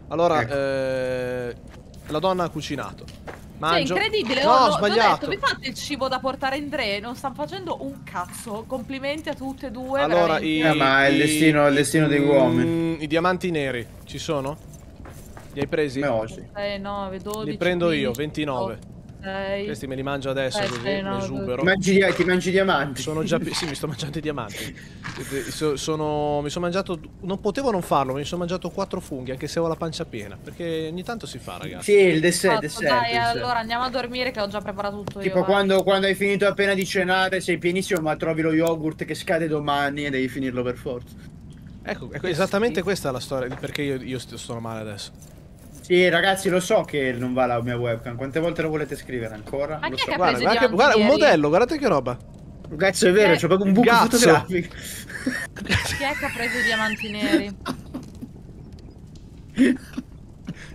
Allora ecco. eh, la donna ha cucinato. Mangio. Cioè incredibile. No, ho, ho sbagliato. Ho detto, vi fate il cibo da portare in tre. Non stanno facendo un cazzo. Complimenti a tutte e due. Allora i, eh, ma è il destino, il destino i, degli uomini. I diamanti neri ci sono? Li hai presi? sei, nove, dodici, li prendo io, ventinove. sei, questi me li mangio adesso sei, così mi esubero. Mangi, ti mangi i diamanti? Sono già, sì, mi sto mangiando i diamanti. So, sono, mi sono mangiato. Non potevo non farlo, mi sono mangiato quattro funghi, anche se ho la pancia piena. Perché ogni tanto si fa, ragazzi. Sì, il dessert. Fatto, dessert dai, dessert. Allora andiamo a dormire, che ho già preparato tutto. Tipo io, quando, quando hai finito appena di cenare, sei pienissimo, ma trovi lo yogurt che scade domani e devi finirlo per forza. Ecco, ecco esattamente sì. questa è la storia. Perché io, io sto male adesso. Sì, ragazzi, lo so che non va la mia webcam. Quante volte lo volete scrivere ancora? Ma lo so. Che guarda, guarda, che, guarda un modello, guardate che roba. Ragazzi, è vero, c'è proprio un buco fotografico. Chi è che ha preso i diamanti neri?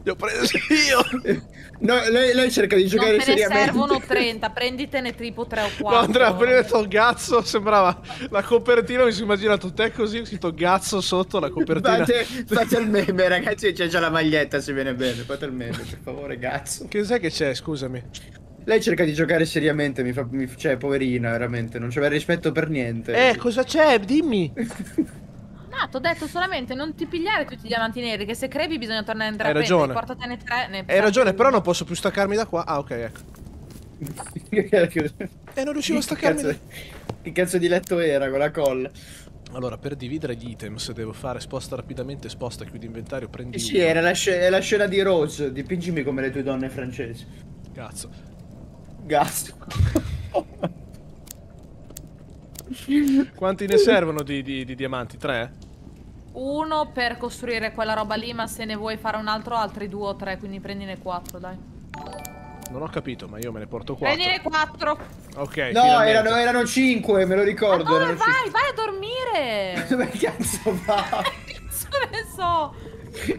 Li ho presi io. No, lei, lei cerca di giocare non seriamente. Non te ne servono trenta, prenditene tipo tre o quattro. No, Andrea, appena detto Toggazzo, sembrava la copertina, mi sono immaginato te così, ho scritto Gazzo sotto la copertina. Fate, fate il meme, ragazzi, c'è già la maglietta, se viene bene, fate il meme, per favore, Gazzo. Che sai che c'è, scusami? Lei cerca di giocare seriamente, mi fa, mi, cioè, poverina, veramente, non c'è rispetto per niente. Eh, cosa c'è? Dimmi. Ah, t'ho detto solamente non ti pigliare tutti i diamanti neri, che se crevi bisogna tornare a entrare. Hai ragione. Portatene tre. Ne Hai ragione, però non posso più staccarmi da qua. Ah, ok, ecco. E non riuscivo a staccarmi. Che cazzo, che cazzo di letto era con la colla? Allora, per dividere gli items devo fare sposta rapidamente, sposta, chiudi inventario, prendi eh Sì, uno. era la, sc la scena di Rose. Dipingimi come le tue donne francesi. Cazzo. Cazzo. Quanti ne servono di, di, di diamanti? Tre? Uno per costruire quella roba lì, ma se ne vuoi fare un altro, altri due o tre, quindi prendine quattro, dai. Non ho capito, ma io me ne porto quattro. Prendine quattro. Ok, no, finalmente. erano erano cinque, me lo ricordo. Allora vai, cinque. vai a dormire. Dove cazzo va? Che cazzo ne so.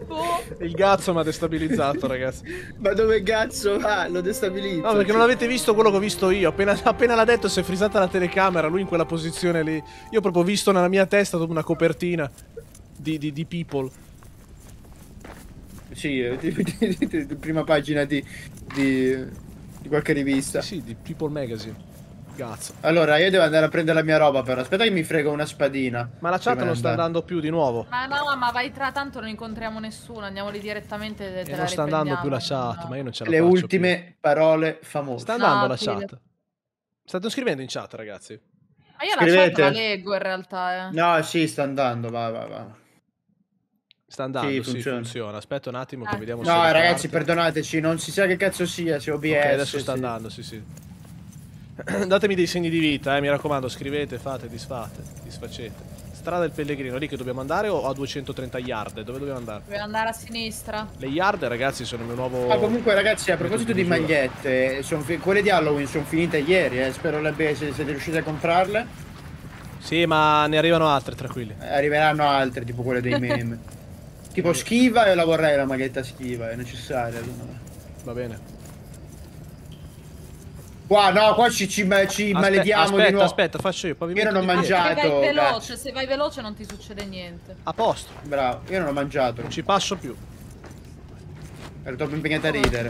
Boh. Il Gazzo mi ha destabilizzato, ragazzi. Ma dove Gazzo va? L'ho destabilizzato. No, perché non avete visto quello che ho visto io. Appena, appena l'ha detto si è frizzata la telecamera, lui in quella posizione lì. Io ho proprio visto nella mia testa una copertina di, di, di People. Sì, di, di, di, di, di prima pagina di, di, di qualche rivista. Sì, di People Magazine. Cazzo. Allora io devo andare a prendere la mia roba però. Aspetta che mi frega una spadina. Ma la chat non sta andando più di nuovo. Ma no, ma vai tra, tanto non incontriamo nessuno. Andiamo lì direttamente. E non sta andando più la chat, no. Ma io non ce la le faccio. Le ultime più. Parole famose. Sta andando no, la chat le... State scrivendo in chat, ragazzi. Ma io scrivete. La chat la leggo in realtà eh. No, sì, sta andando. Va, va, va. Sta andando, sì, funziona. Sì, funziona. Aspetta un attimo che eh. vediamo. No, se ragazzi, parte. Perdonateci. Non si sa che cazzo sia. C'è O B S. Ok, adesso sta sì. andando, sì, sì. Datemi dei segni di vita, eh, mi raccomando, scrivete, fate, disfate, disfacete. Strada del Pellegrino, lì che dobbiamo andare o a duecentotrenta yard? Dove dobbiamo andare? Dobbiamo andare a sinistra. Le yard, ragazzi, sono il mio nuovo... Ma ah, comunque, ragazzi, a proposito di magliette, sono quelle di Halloween sono finite ieri, eh. Spero le abbiate, se siete riusciti a comprarle. Sì, ma ne arrivano altre, tranquilli. Arriveranno altre, tipo quelle dei meme. Tipo schiva, io la vorrei la maglietta schiva, è necessaria. Va bene. Qua no, qua ci, ci, ci aspetta, malediamo aspetta, di nuovo. Aspetta, faccio io. Poi io non ho mangiato. Se vai veloce, se vai veloce non ti succede niente. A posto. Bravo, io non ho mangiato. Non ci passo più. Ero troppo impegnato a ridere.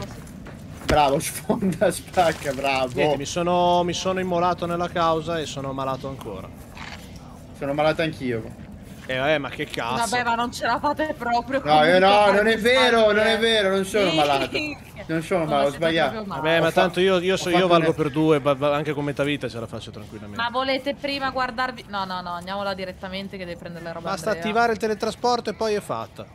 Bravo, sfonda, spacca, bravo. Niente, mi sono, mi sono immolato nella causa e sono malato ancora. Sono malato anch'io. Eh, eh, ma che cazzo. Vabbè, ma non ce la fate proprio. No, io no, non è vero, non è vero, non sono malato. Non sono no, malato, ho sbagliato. Vabbè, ma tanto io, io, so, io valgo per due, anche con metà vita ce la faccio tranquillamente. Ma volete prima guardarvi? No, no, no, andiamo là direttamente che devi prendere la roba. Basta Andrea. Attivare il teletrasporto e poi è fatta.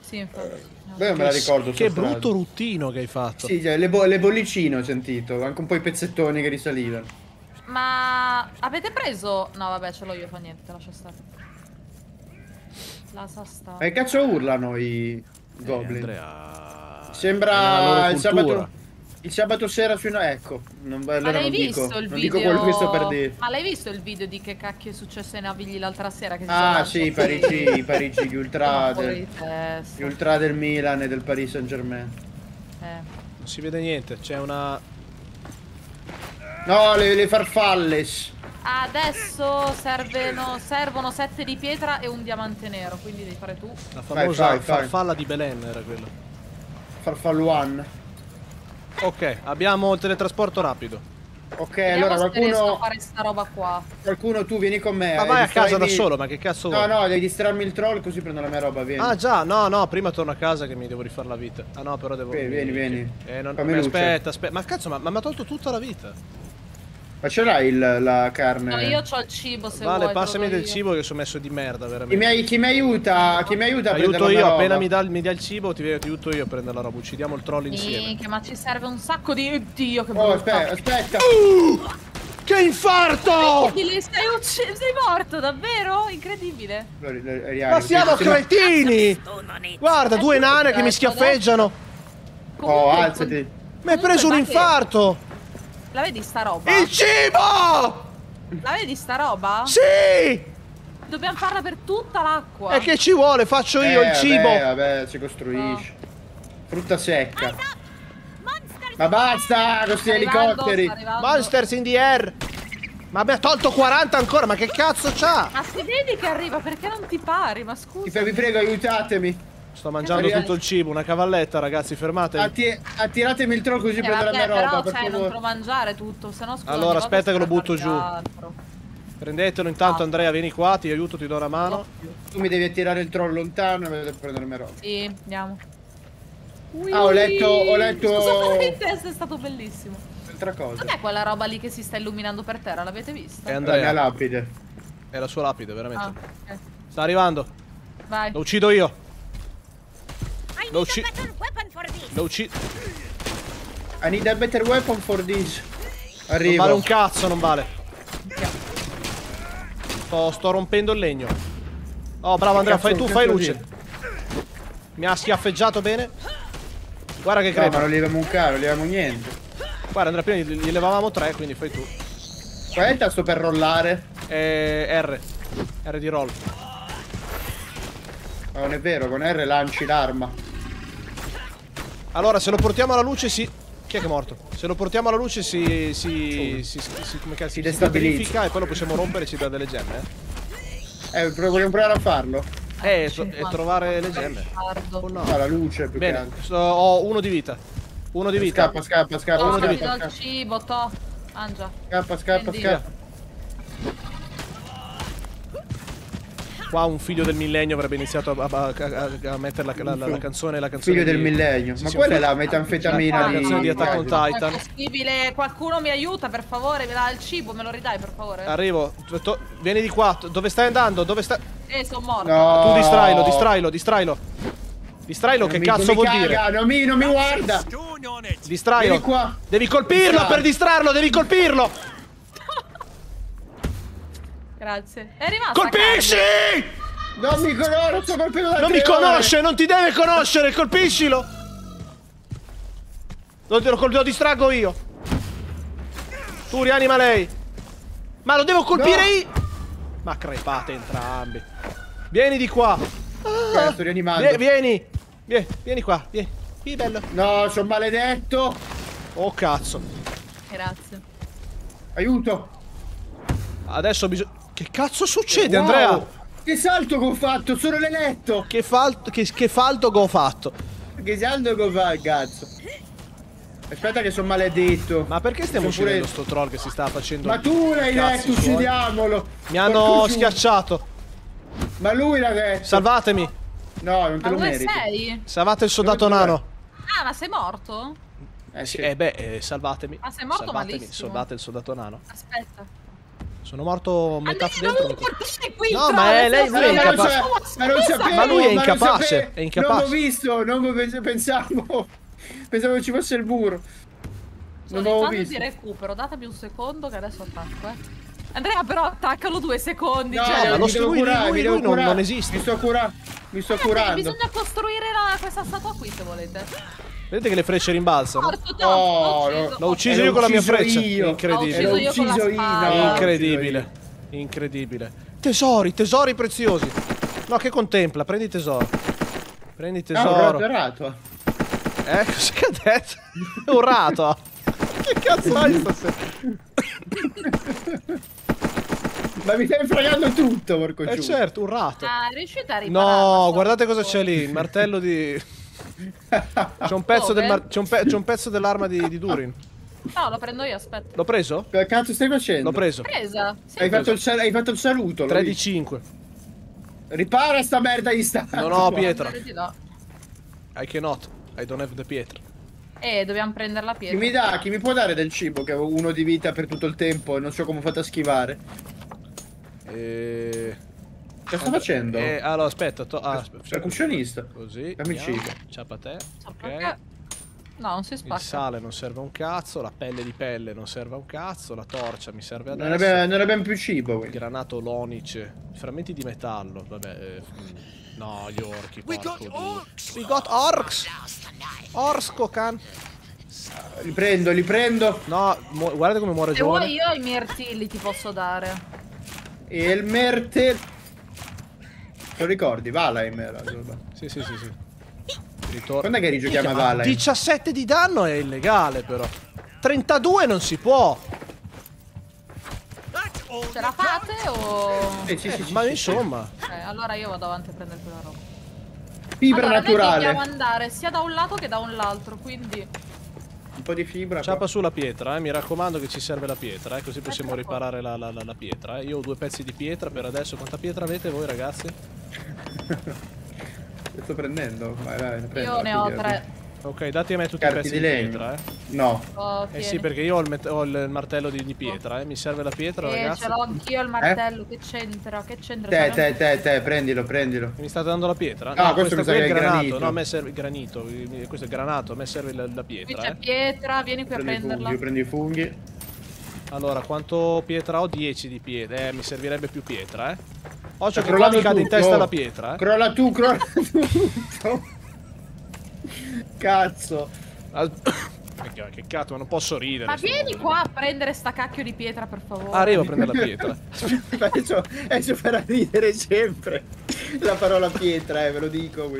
Sì, infatti. Beh, me la ricordo. Che brutto ruttino che hai fatto. Sì, le, bo le bollicine ho sentito, anche un po' i pezzettoni che risalivano. Ma avete preso? No, vabbè, ce l'ho io, fa niente, lascia stare. La sasta. Ma che cazzo urlano i goblin? Eh, Andrea... Sembra il sabato, il sabato sera fino a... Ecco, non, allora ma l'hai visto dico, il non video? Dico quello che sto per dire. Ma l'hai visto il video di che cacchio è successo ai Navigli l'altra sera? Che ah si sì, i Parigi, i Parigi, gli ultra, del, gli ultra del Milan e del Paris Saint-Germain. Eh. Non si vede niente, c'è una... No, le, le farfalles. Adesso servono, servono sette di pietra e un diamante nero, quindi devi fare tu. La famosa vai, vai, farfalla vai. Di Belen era quella. Farfalluan. Ok, abbiamo il teletrasporto rapido. Ok, vediamo allora qualcuno... riesco a fare sta roba qua. Qualcuno tu vieni con me. Ma vai a casa da solo, ma che cazzo vuoi? No, no, devi distrarmi il troll così prendo la mia roba, vieni. Ah già, no, no, prima torno a casa che mi devo rifare la vita. Ah no, però devo... Vieni, vieni, vieni. Eh, non... Fammi aspetta, aspetta. Ma cazzo, ma mi ha tolto tutta la vita. Ma ce l'hai la carne? No, io ho il cibo se vale, vuoi. Vale, passami del io. Cibo che sono messo di merda, veramente. Chi mi, hai, chi mi aiuta? Chi mi aiuta a aiuto prendere io, la roba? Appena mi dà, mi dà il cibo, ti, ti aiuto io a prendere la roba. Uccidiamo il troll insieme. Minchia, ma ci serve un sacco di... Oddio, che oh, brutta. Aspetta, aspetta. Uh, che infarto! Incredibile, sei, sei morto, davvero? Incredibile. Ma siamo cretini! Guarda, due nane che mi schiaffeggiano. Oh, alzati. Mi hai preso un infarto. La vedi sta roba? Il cibo! La vedi sta roba? Sì! Dobbiamo farla per tutta l'acqua. E che ci vuole? Faccio io eh, il cibo. Vabbè, vabbè, si costruisce. No. Frutta secca. Ma basta questi elicotteri. Monsters in the air. Ma abbiamo tolto quaranta ancora, ma che cazzo c'ha? Ma si vedi che arriva, perché non ti pari? Ma scusa. Vi prego, aiutatemi. Sto mangiando tutto il cibo, una cavalletta, ragazzi, fermatevi. Atti attiratemi il troll così eh, prendo vabbè, la mia roba. Però, cioè, non devo mangiare tutto, sennò scusa. Allora, aspetta che lo butto giù. Altro. Prendetelo intanto, ah. Andrea, vieni qua, ti aiuto, ti do una mano. Tu mi devi attirare il troll lontano e devo prendere la mia roba. Sì, andiamo. Ui. Ah, ho letto, ho letto... Scusate il test, è stato bellissimo. Altra cosa. Non è quella roba lì che si sta illuminando per terra, l'avete vista? È Andrea. La mia lapide. È la sua lapide, veramente. Ah, okay. Sta arrivando. Vai. Lo uccido io. Lo uccido. Lo uccido. I need a better weapon for this. Arrivo. Non vale un cazzo, non vale. Sto, sto rompendo il legno. Oh, bravo Andrea, fai tu, fai luce. Mi ha schiaffeggiato bene. Guarda che crepa. No, ma non levavamo un caro, non levavamo niente. Guarda Andrea, prima gli levavamo tre, quindi fai tu. Qual è il tasto per rollare? Eh, R. R di roll. Ah, non è vero, con R lanci l'arma. Allora, se lo portiamo alla luce si... Chi è che è morto? Se lo portiamo alla luce si... Si... Si... si, si come cazzo? Si destabilizza. E poi lo possiamo rompere e ci dà delle gemme. Eh, vogliamo provare a farlo? Eh, so, e trovare le gemme. Oh no. Ah, la luce più bene, che so, ho uno di vita. Uno di vita. Scappa, scappa, scappa. Uno scappa, di vita. Cibo, to. Mangia. Scappa, scappa, prendi. Scappa. Qua un figlio del millennio avrebbe iniziato a, a, a, a mettere la, la, la, la canzone la canzone Figlio di... del millennio. Sì, ma sì, quella è la metanfetamina la, la canzone di Attack on Titan. Possibile. Qualcuno mi aiuta per favore, me la il cibo, me lo ridai per favore. Arrivo. To... Vieni di qua. Dove stai andando? Dove stai? Eh, sono morto. No. Tu distrailo, distrailo, distrailo. Distrailo, che mi, cazzo vuol caga, dire? Non mi, non mi guarda. Distrailo. Vieni qua. Devi colpirlo Distrai. per distrarlo, devi colpirlo. Grazie. È rimasto. Colpisci! Non mi conosce, non mi conosce, non ti deve conoscere, colpiscilo! Lo, lo, lo distraggo io. Tu rianima lei. Ma lo devo colpire no. io! Ma crepate entrambi. Vieni di qua. Ah, sto rianimando. Vieni, vieni, vieni qua, vieni. Vieni bello. No, sono maledetto. Oh cazzo. Grazie. Aiuto. Adesso bisogna... Che cazzo succede, wow. Andrea? Che salto che ho fatto? Sono l'eletto! Che, che, che falto che ho fatto? Che salto che ho fatto, cazzo? Aspetta che sono maledetto. Ma perché stiamo uccidendo sto troll che si sta facendo? Ma tu l'hai detto, uccidiamolo! Mi hanno schiacciato! Ma lui l'ha detto! Salvatemi! No, non te lo meriti. Ma dove sei? Salvate il soldato nano! Ah, ma sei morto? Eh sì, eh beh, eh, salvatemi. Ma sei morto salvatemi. malissimo. Salvate il soldato nano. Aspetta. Sono morto metà dentro. No, ma è lei, lei è incapace. Ma, non sapevo, ma lui è incapace. È incapace. Non l'ho visto, non lo pensavo. Pensavo che ci fosse il burro. Non l'avevo visto. Di recupero, datemi un secondo che adesso attacco, eh. Andrea però attaccalo due secondi. No, cioè. ma lo sto curando, lui, lui, lui non, non esiste. Mi sto curando, mi sto Vabbè, curando. Bisogna costruire la, questa statua qui se volete. Vedete che le frecce rimbalzano? Oh, l'ho ucciso io con la mia freccia. Incredibile. L'ho ucciso io. Incredibile. Incredibile. Tesori, tesori preziosi. No, che contempla, prendi tesoro. Prendi tesoro. Un rato. Eh, cosa che ha detto? Un rato. Che cazzo hai stasera? Ma mi stai fregando tutto, porco giù. Eh certo, un rato. Ah, riuscite a riparare? No, guardate cosa c'è lì, il martello di... C'è un pezzo, oh, del c'è un pe un pezzo dell'arma di, di Durin. No, lo prendo io, aspetta. L'ho preso? Che cazzo stai facendo? L'ho preso. Presa. Sì, hai, preso. Fatto hai fatto il saluto. tre di cinque. Ripara sta merda di sta. Non ho pietra. No. I cannot. I don't have the pietra. Eh, dobbiamo prendere la pietra. Chi mi dà, chi mi può dare del cibo? Che ho uno di vita per tutto il tempo e non so come ho fatto a schivare. E... Che sto facendo? Eh, allora aspetta, ah, percussionista. Così. Dammi cibo. Ciappa te. Okay. No, non si spacca. Il sale non serve a un cazzo, la pelle di pelle non serve a un cazzo, la torcia mi serve adesso. Non abbiamo, non abbiamo più cibo. Quindi. Granato lonice, frammenti di metallo, vabbè. Eh, no, gli orchi. We got orcs. We got orcs. Orsco can. Li prendo, li prendo. No, guardate come muore giovane. Se vuoi io i mirtilli ti posso dare. E il mirtillo. Lo ricordi? Valheim era. Sì, sì, sì, sì. Ritor Quando è che rigiochiamo a Valheim? diciassette di danno è illegale, però. trentadue non si può. Ce la fate o... Eh, sì, sì, eh, sì, ma sì, insomma. Eh, allora io vado avanti a prendere quella roba. Fibra allora, naturale. Noi dobbiamo andare sia da un lato che da un l'altro, quindi... Un po' di fibra. Ciappa sulla pietra, eh. Mi raccomando che ci serve la pietra, eh. Così possiamo riparare la, la, la, la pietra, eh. Io ho due pezzi di pietra per adesso. Quanta pietra avete voi, ragazzi? Le sto prendendo. Vai, vai, ne prendo, io ne ho tre. Ok, dati a me tutti Carti i pezzi di, di pietra, eh. No. Oh, eh sì, perché io ho il, ho il martello di, di pietra, eh. Mi serve la pietra, eh, ragazzi. Ce l'ho anch'io il martello, eh? Che c'entra? Che c'entra? Te, te, te, te, prendilo, prendilo. Mi state dando la pietra? No, no questo, questo mi serve il granato. Granito. No, a me serve il granito. Questo è il granato, a me serve la, la pietra. Qui c'è eh. pietra, vieni qui a prenderla. Io prendo i funghi. Allora, quanto pietra ho? dieci di pietra. Eh, mi servirebbe più pietra, eh. Ho ciò che qua mi cade in testa la pietra, eh. Crolla tu, crolla tu. Cazzo. Che cazzo, ma non posso ridere. Ma vieni qua a prendere sta cacchio di pietra, per favore. Arrivo a prendere la pietra. Adesso farà ridere sempre. la parola pietra, eh, ve lo dico.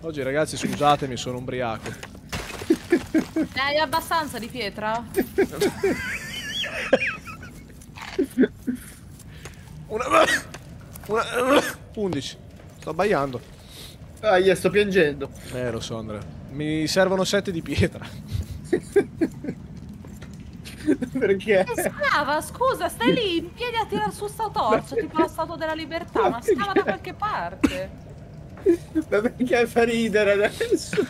Oggi ragazzi scusatemi, sono ubriaco. Ne hai abbastanza di pietra? Una... Una... undici. Sto abbaiando. Ah, io sto piangendo. Eh, lo so Andrea. Mi servono sette di pietra. Perché? Scava, scusa, stai lì in piedi a tirar su sta torcia, tipo la statua della libertà, ma, ma stava da qualche parte. Ma perché fa ridere adesso?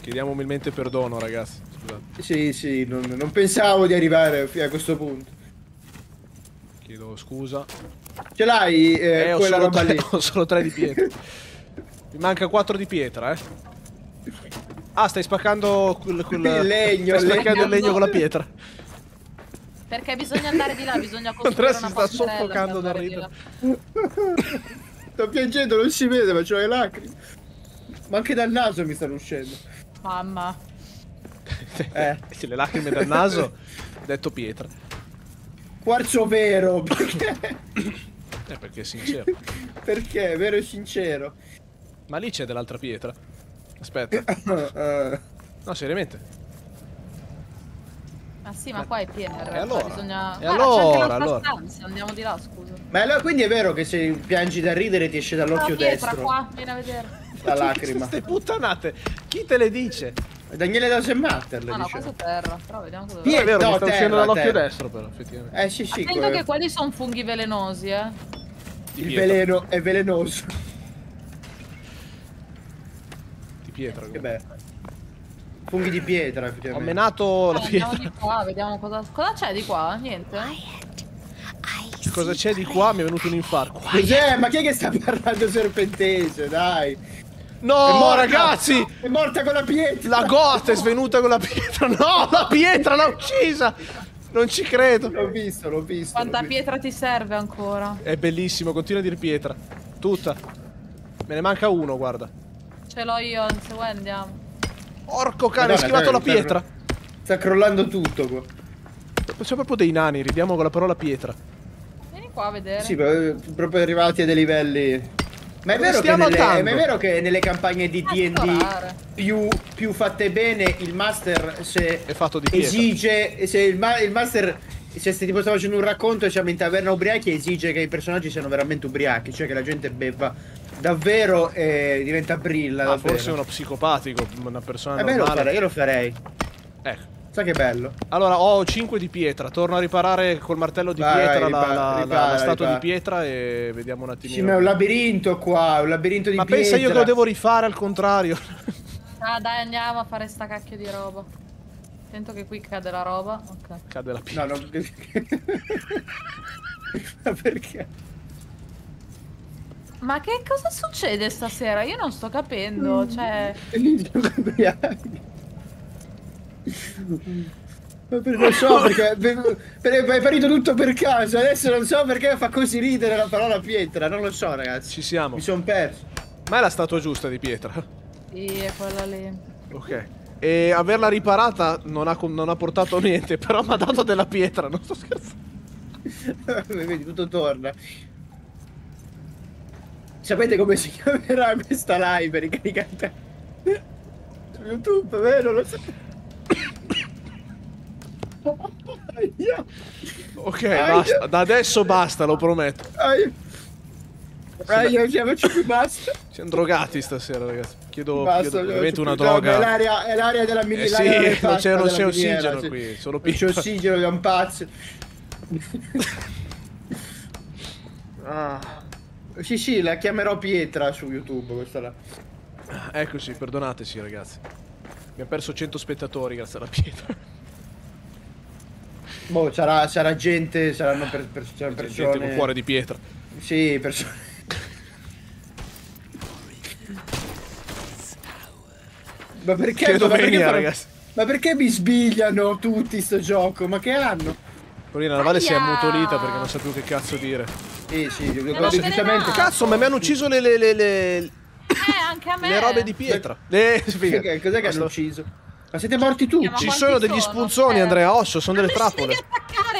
Chiediamo umilmente perdono, ragazzi. Scusate. Sì, sì, non, non pensavo di arrivare a questo punto. Chiedo scusa. Ce l'hai eh, eh, quella roba lì? Ho solo tre di pietra. Mi manca quattro di pietra, eh. Ah, stai spaccando quel, quel il legno, stai spaccando il legno con la pietra. Perché bisogna andare di là, bisogna costruire una posterella. Si sta soffocando da ridere. Sto piangendo, non si vede, ma c'ho le lacrime. Ma anche dal naso mi stanno uscendo. Mamma. Eh. Le lacrime dal naso, detto pietra. Quarzo vero, perché? Eh, perché è sincero. Perché è vero e sincero. Ma lì c'è dell'altra pietra. Aspetta. No, seriamente. Ah sì, ma qua è pieno. E allora? Bisogna... E ah, allora, allora. Stanza. Andiamo di là, scusa. Ma allora, quindi è vero che se piangi da ridere ti esce dall'occhio destro? Pietra qua, vieni a vedere. La lacrima. Queste puttanate, chi te le dice? Daniele da Semmatter le ah, dice. No, questo è terra, però vediamo cosa... Pietro, è vero, no, mi sta uscendo dall'occhio destro però, effettivamente. Eh sì, sì. Credo che quelli sono funghi velenosi, eh. Il veleno è velenoso. Pietra, che bello. Funghi di pietra. Ho menato la pietra. Andiamo di qua, vediamo cosa c'è di qua. Niente. Cosa c'è di qua? Mi è venuto un infarto. Cos'è? Ma chi è che sta parlando serpentese? Dai. No, ragazzi. È morta con la pietra. La Goth è svenuta con la pietra. No, la pietra l'ha uccisa. Non ci credo. L'ho visto, l'ho visto. Quanta pietra ti serve ancora? È bellissimo, continua a dire pietra. Tutta. Me ne manca uno, guarda. Ce l'ho io, se vuoi andiamo. Porco cane, ho schivato la pietra. Sta crollando tutto qua. Siamo proprio dei nani, ridiamo con la parola pietra. Vieni qua a vedere. Sì, proprio arrivati a dei livelli. Ma è vero, che nelle, ma è vero che nelle campagne di D and D più, più fatte bene il master se è fatto di pietra. Esige, se il, ma, il master... Se tipo sta facendo un racconto e siamo in taverna ubriachi, esige che i personaggi siano veramente ubriachi, cioè che la gente beva davvero e diventa brilla. Ma davvero. Forse uno psicopatico, una persona eh beh, normale. Lo farei, io lo farei. Ecco. Sai che bello. Allora ho cinque di pietra, torno a riparare col martello di Vai, pietra ripara, la, la, ripara, la statua ripara. di pietra e vediamo un attimino. Sì, ma è un labirinto qua, un labirinto di ma pietra. Ma pensa io che lo devo rifare al contrario. Ah dai, andiamo a fare sta cacchio di roba. Sento che qui cade la roba. Okay. Cade la pietra. No, no. Ma perché? Ma che cosa succede stasera? Io non sto capendo. Cioè. Ma perché non so perché. È parito tutto per caso. Adesso non so perché fa così ridere la parola pietra. Non lo so, ragazzi. Ci siamo. Mi sono perso. Ma è la statua giusta di pietra? Sì, è quella lì. Ok. E averla riparata non ha, non ha portato niente, però mi ha dato della pietra, non sto scherzando. Vedi, tutto torna. Sapete come si chiamerà questa live ricaricata su YouTube, vero? Lo so. Ok, Aia. basta. Da adesso basta, lo prometto. Aia. Aia, non c'è più basta. Siamo drogati stasera, ragazzi. Chiedo, Basta, chiedo ovviamente una droga. È l'area della mini. Eh sì, della non c'è ossigeno miniera, sì. qui, solo pippa. Non c'è ossigeno, è un pazzo. ah. Sì, sì, la chiamerò Pietra su YouTube, questa là. Eccoci, perdonateci ragazzi. Abbiamo perso cento spettatori grazie alla Pietra. Boh, sarà, sarà gente, saranno per, per, saranno persone... Gente con cuore di pietra. Sì, persone... Ma perché, ma, domenica, perché ragazzi. ma perché mi sbigliano tutti sto gioco? Ma che hanno? Corina, la Vale si è ammutolita perché non sa più che cazzo dire. Eh sì, giustamente. Cazzo, ma mi hanno ucciso le... le, le, le... Eh, anche a me. Le robe di pietra. Le... Cos'è che, cos che hanno ucciso? Ma siete morti tutti? Ci sono degli spunzoni, Andrea Osso, sono delle trappole.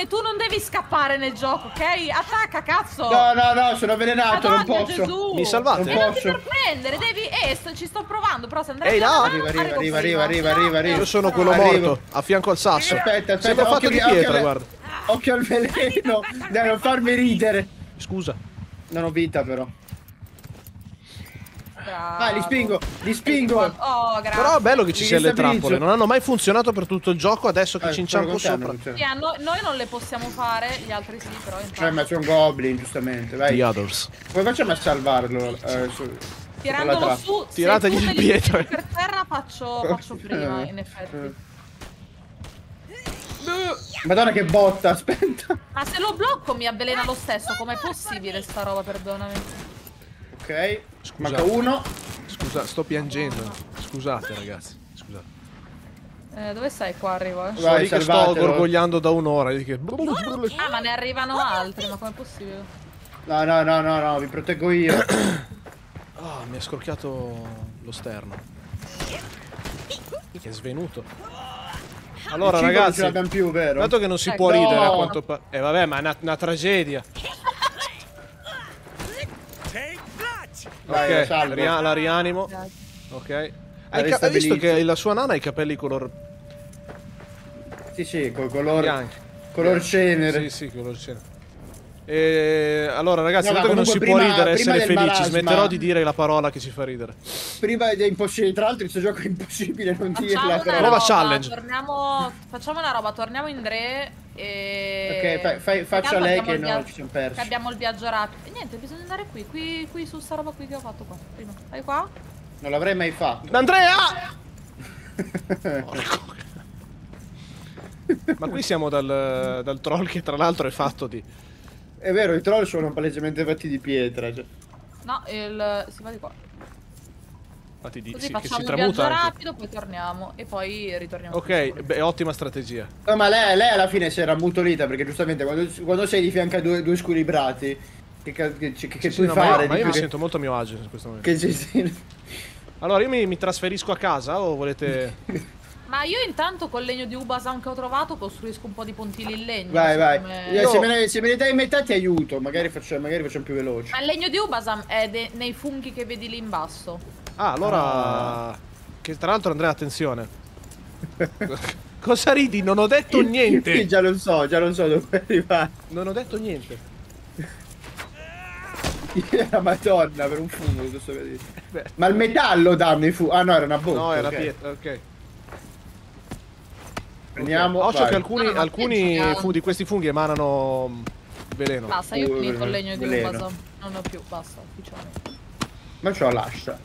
Attenzione, tu non devi scappare nel gioco, ok? Attacca, cazzo! No, no, no, sono avvelenato, Madonna, non posso. Gesù. Mi salvate? Non, eh, non ti sorprendere, devi... Eh, sto, ci sto provando, però se andrei... Ehi, no! Arriva, arriva, arriva, arriva, arriva, arriva, arriva. Io sono quello arrivo. morto, a fianco al sasso. Aspetta, aspetta, sembra fatto di pietra, guarda. Occhio al veleno, dai, non farmi ridere. Scusa. Non ho vita, però. Bravo. Vai, li spingo, li spingo. Oh, grazie. Però è bello che ci siano le trappole. Non hanno mai funzionato per tutto il gioco. Adesso che eh, ci inciampo sopra. Yeah, no, noi non le possiamo fare, gli altri sì, però. Infatti. Cioè, ma c'è un goblin, giustamente. Vai. The others. Come facciamo a salvarlo? Eh, su, Tirandolo su. Tirategli il pietre. Per terra faccio, faccio prima, in effetti. Madonna che botta, aspetta. Ma se lo blocco mi avvelena lo stesso. Com'è possibile sta roba, perdonami. Ok, scusate. Manca uno. Scusa, sto piangendo. Scusate ragazzi, scusate. Eh, dove sei qua? Arrivo, eh. Vai, so, che sto gorgogliando da un'ora. Che... Ah, ma ne arrivano altri, ma com'è possibile? No, no, no, no, no, vi proteggo io. Oh, mi ha scorchiato lo sterno. Che è svenuto. Allora ragazzi, non ce l'abbiamo più, vero? Dato che non si eh, può no. ridere a quanto pare. Eh vabbè, ma è una, una tragedia. Ok, Dai, ria la rianimo. Ok. Hai, hai visto che la sua nana ha i capelli color... Sì, sì, col color... Bianchi. Color cenere. Sì, sì, color cenere. E... Allora, ragazzi, no, dato che non si prima, può ridere, essere felici, malasma. smetterò di dire la parola che ci fa ridere. Prima è impossibile, tra l'altro questo gioco è impossibile non dirla. Prova challenge. Torniamo... Facciamo una roba, torniamo in tre e... Ok, fai, fai, faccio a lei che no, ci siamo persi. Che abbiamo il viaggio rapido. E niente, bisogna andare qui, qui, qui su sta roba qui che ho fatto qua. Prima, vai qua. Non l'avrei mai fatto. Andrea! Ma qui siamo dal, dal troll che tra l'altro è fatto di... È vero, i troll sono palesemente fatti di pietra. Cioè. No, il... si va di qua. Infatti di... Così sì, facciamo che si un viaggio anche. rapido, poi torniamo e poi ritorniamo. Ok, beh, ottima strategia. No, ma lei, lei alla fine si era ammutolita perché giustamente quando, quando sei di fianco a due, due squilibrati che, che, che, che sì, puoi sì, no, fare? Ma io, ma io mi sento molto a mio agio in questo momento. Che gestire. Allora io mi, mi trasferisco a casa o volete... Ma io intanto col legno di Ubasam che ho trovato costruisco un po' di pontili in legno. Vai, vai. Io... Se, me ne, se me ne dai in metà ti aiuto, magari facciamo, magari facciamo più veloce. Ma il legno di Ubasam è nei funghi che vedi lì in basso. Ah, allora... Ah. Che tra l'altro Andrea, attenzione. Cosa ridi? Non ho detto niente. Sì, già lo so, già lo so dove arrivare. Non ho detto niente. Era Madonna per un fungo, questo per dire. Ma il metallo danno i funghi. Ah no, era una botta. No, era okay. pietra, ok. Prendiamo, okay. Occhio che alcuni, no, no, alcuni funghi, di questi funghi emanano veleno. Basta, io qui con legno di Ubasam non ho più, basta, ufficiale. Ma ce la lascia.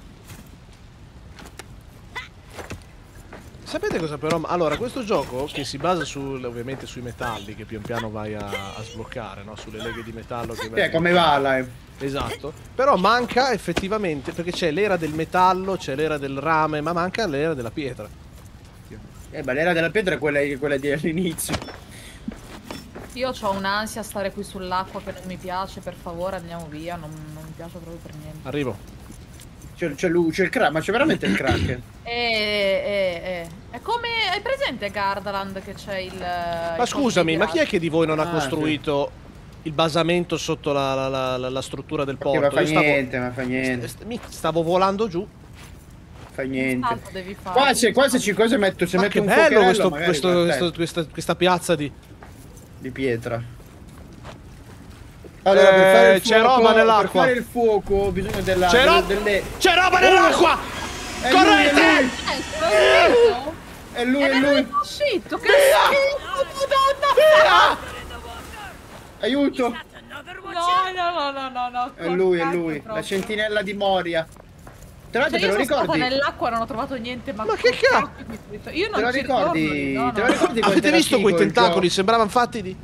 Sapete cosa però? Allora, questo gioco che si basa sul, ovviamente sui metalli che pian piano vai a, a sbloccare, no? Sulle leghe di metallo che vai a... Eh, come Valheim. Esatto. Però manca effettivamente, perché c'è l'era del metallo, c'è l'era del rame, ma manca l'era della pietra. Eh, ma l'era della pietra è quella, quella di all'inizio. Io ho un'ansia stare qui sull'acqua che non mi piace, per favore andiamo via, non, non mi piace proprio per niente. Arrivo. C'è luce, il crack, ma c'è veramente il crack. Eh, eh, eh. È come, hai presente Gardaland che c'è il... Ma il scusami, ma chi è che di voi non ah, ha costruito... Sì. Il basamento sotto la, la, la, la, la struttura del porto? Ma fa stavo, niente, ma fa niente. St mi stavo volando giù. Fa niente. Qua se, qua se ci cose metto, se ma metto che un bello questo, questo, questo, questa, questa piazza di di pietra. Allora eh, per fare il fuoco, c'è roba nell'acqua. Per fare il fuoco bisogna della C'è ro delle... roba nell'acqua. Oh. Correte! È lui, è lui. È lui, è lui. È lui. È uscito, che Madonna! Aiuto! No, no, no, no, no. È lui, è lui, la sentinella di Moria. Te lo, cioè te lo ricordi? Nell'acqua non ho trovato niente, ma, ma che cazzo? Io non te lo ricordi? No, no. Te lo ricordi? Avete visto quei tentacoli? Sembravano fatti di...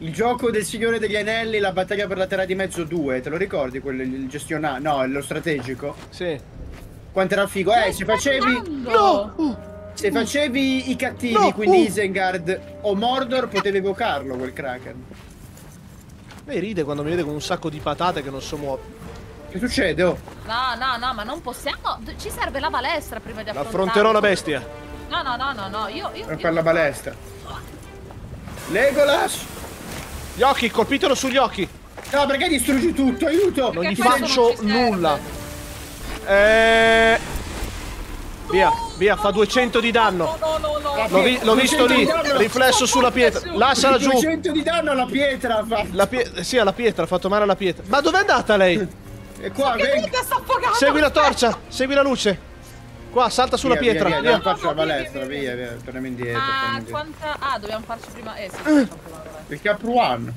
Il gioco del Signore degli Anelli, la battaglia per la Terra di Mezzo due, te lo ricordi? Quello, il gestionale, no, lo strategico? Sì. Quanto era figo? Eh, se facevi... No! Uh, se facevi i cattivi, no, quindi uh. Isengard o Mordor, potevi evocarlo quel Kraken. Beh, ride quando mi vede con un sacco di patate che non so muovere. Che succede? Oh? No, no, no, ma non possiamo. Ci serve la balestra prima di affrontare. Affronterò la bestia. No, no, no, no, no. Io, io, io... Per la balestra. Legolas! Gli occhi, colpitelo sugli occhi! No, perché distruggi tutto? Aiuto! Perché non gli faccio nulla! Eh... Via, via, fa duecento di danno! No, no, no, no. L'ho vi visto lì, riflesso sulla pietra! Lasciala giù! duecento di danno alla pietra ha fatto! La pie sì, alla pietra, ha fatto male alla pietra! Ma dov'è andata lei? È qua, vedi? Segui la torcia, segui la luce! Qua, salta sulla via, pietra! Via, via, via. No, no, faccio no, la palestra, via, via, via, via, torniamo indietro. Ah, quanta... ah, dobbiamo farci prima... eh, sì, eh. Il Cap One.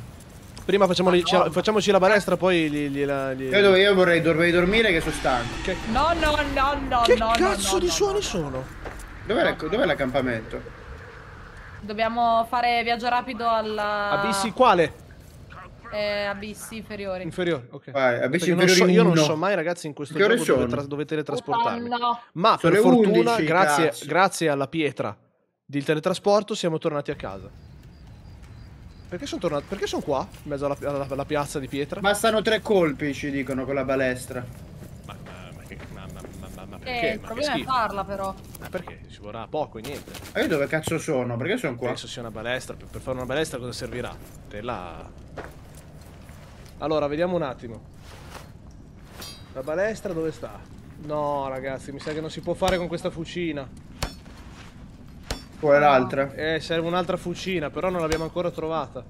Prima facciamoli, ah, no. facciamoci la palestra, poi li... li, la, li... Io, dove, io vorrei dovrei dormire che sono stanco. Che... No, no, no, no, che no, cazzo no, di no, suoni no. sono? Dov'è dov l'accampamento? Dobbiamo fare viaggio rapido alla... Abissi quale? Eh, abissi inferiori. Inferiori, ok. Vai, abissi inferiori non so, io non so mai, ragazzi, in questo gioco dove, dove teletrasportarmi. Oh, no. Ma sono per fortuna, undici, grazie, grazie alla pietra del teletrasporto, siamo tornati a casa. Perché sono tornato? Perché sono qua? In mezzo alla, alla, alla piazza di pietra? Bastano tre colpi, ci dicono, con la balestra. Ma, ma, ma, che, ma, ma, ma, ma perché? Eh, il ma problema è farla, però. Ma perché? Ci vorrà poco e niente. Ma io dove cazzo sono? Perché sono qua? Penso sia una balestra. Per, per fare una balestra cosa servirà? Te la... Allora, vediamo un attimo. La balestra dove sta? No, ragazzi, mi sa che non si può fare con questa fucina. Poi l'altra? Eh, serve un'altra fucina, però non l'abbiamo ancora trovata.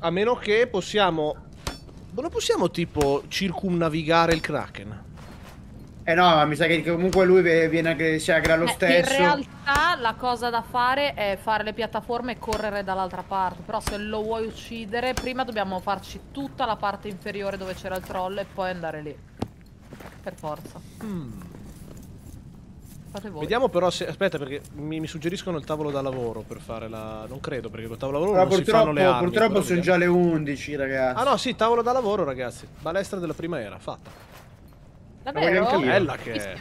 A meno che possiamo... Non possiamo, tipo, circumnavigare il Kraken? Eh no, ma mi sa che comunque lui viene anche, si aggra lo eh, stesso. In realtà la cosa da fare è fare le piattaforme e correre dall'altra parte. Però se lo vuoi uccidere, prima dobbiamo farci tutta la parte inferiore dove c'era il troll e poi andare lì. Per forza. Mm. Fate voi. Vediamo però se... Aspetta, perché mi, mi suggeriscono il tavolo da lavoro per fare la... Non credo, perché col tavolo da lavoro non si fanno le armi. Purtroppo sono già le undici, ragazzi. Ah no, sì, tavolo da lavoro, ragazzi. Balestra della prima era, fatta. Davvero? La bella che è.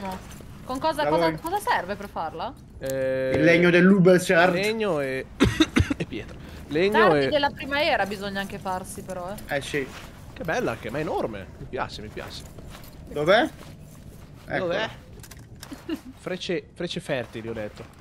Con cosa, cosa, cosa serve per farla? Eh, il legno dell'Uberchard. Legno e... e pietra. Legno Tardi e... della prima era bisogna anche farsi però, eh. Eh sì. Che bella che è, ma è enorme. Mi piace, mi piace. Dov'è? Ecco. Dov'è? Frecce, frecce fertili, ho detto.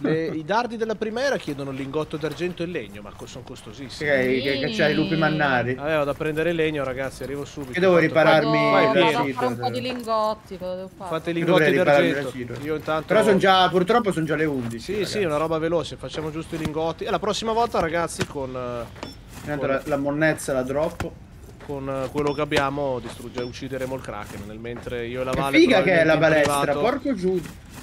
Le, I dardi della prima era chiedono lingotto d'argento e legno, ma sono costosissimi. Ok, sì. Che c'hai i lupi mannari. Vabbè, vado a prendere legno, ragazzi, arrivo subito. Che devo ripararmi? Vado, vado, vado a fare un po' di lingotti, cosa devo fare? Fate i lingotti d'argento. Io intanto... Però sono già, purtroppo sono già le undici. Sì, ragazzi. Sì, è una roba veloce, facciamo giusto i lingotti. E la prossima volta, ragazzi, con... con... La, la monnezza la droppo. Con quello che abbiamo uccideremo il Kraken, nel mentre io e la Vale... Che figa che è la balestra, privato, porco giù!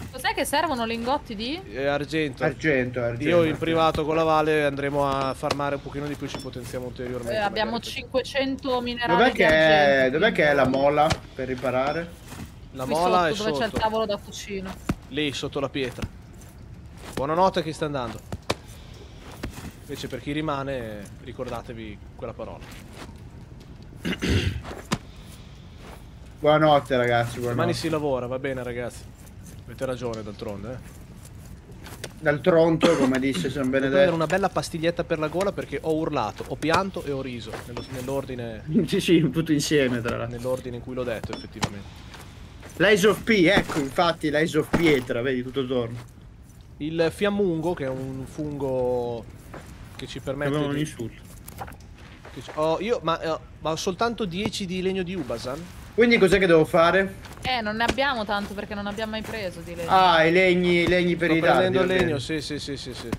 Cos'è che servono lingotti di? Eh, argento. Argento, argento. Io in privato con la Vale andremo a farmare un pochino di più, ci potenziamo ulteriormente. Eh, abbiamo cinquecento minerali. Dov'è che, dov che è la mola per riparare? La Qui mola sotto, è dove sotto. Dove c'è il tavolo da cucina. Lì, sotto la pietra. Buonanotte che sta andando. Invece per chi rimane, ricordatevi quella parola. Buonanotte ragazzi, buonanotte. Domani si lavora, va bene ragazzi. Avete ragione d'altronde, eh. Dal tronto, come dice San Benedetto. Devo una bella pastiglietta per la gola perché ho urlato, ho pianto e ho riso. Nell'ordine... Sì, sì, tutto insieme tra l'altro. Nell'ordine in cui l'ho detto, effettivamente. L'Eyes of P, ecco, infatti l'Eyes of Pietra, vedi, tutto torno. Il fiammungo, che è un fungo che ci permette di... un insulto. Oh, io, ma, eh, ma ho soltanto dieci di legno di Ubasan. Quindi cos'è che devo fare? Eh, non ne abbiamo tanto perché non abbiamo mai preso di legno. Ah, i legni, i legni per Sto i dardi. Sto prendendo legno, sì, sì, sì, sì, sì.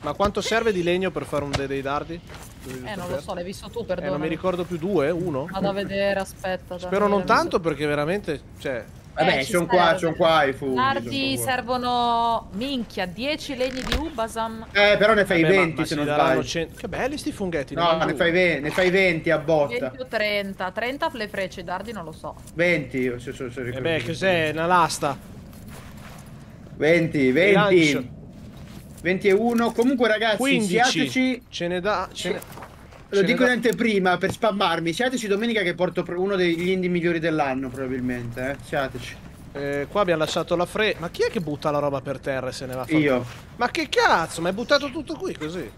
Ma quanto serve di legno per fare un de dei dardi? Eh, non lo so, l'hai visto tu, perdona. Eh, non mi ricordo più due, uno? Vado a vedere, aspetta. Spero non tanto perché veramente, cioè... Vabbè, eh, sono qua, sono qua i funghi. Dardi servono, minchia, dieci legni di Ubasam. Eh, però ne fai Vabbè, venti ma, ma se non sbaglio. cento... Che belli sti funghetti. No, ma ne fai, venti, ne fai venti a botta. venti o trenta. trenta le frecce, i dardi non lo so. venti, io se, se, se ricordo. Eh cos'è? Una lasta. venti, venti. venti e uno. Comunque ragazzi, quindici. Siateci... Ce ne dà... Lo dico in anteprima per spammarmi. Siateci domenica che porto uno degli indie migliori dell'anno probabilmente, eh. Siateci. Eh, qua abbiamo lasciato la fre... Ma chi è che butta la roba per terra e se ne va a fare? Io. Ma che cazzo? Ma hai buttato tutto qui così?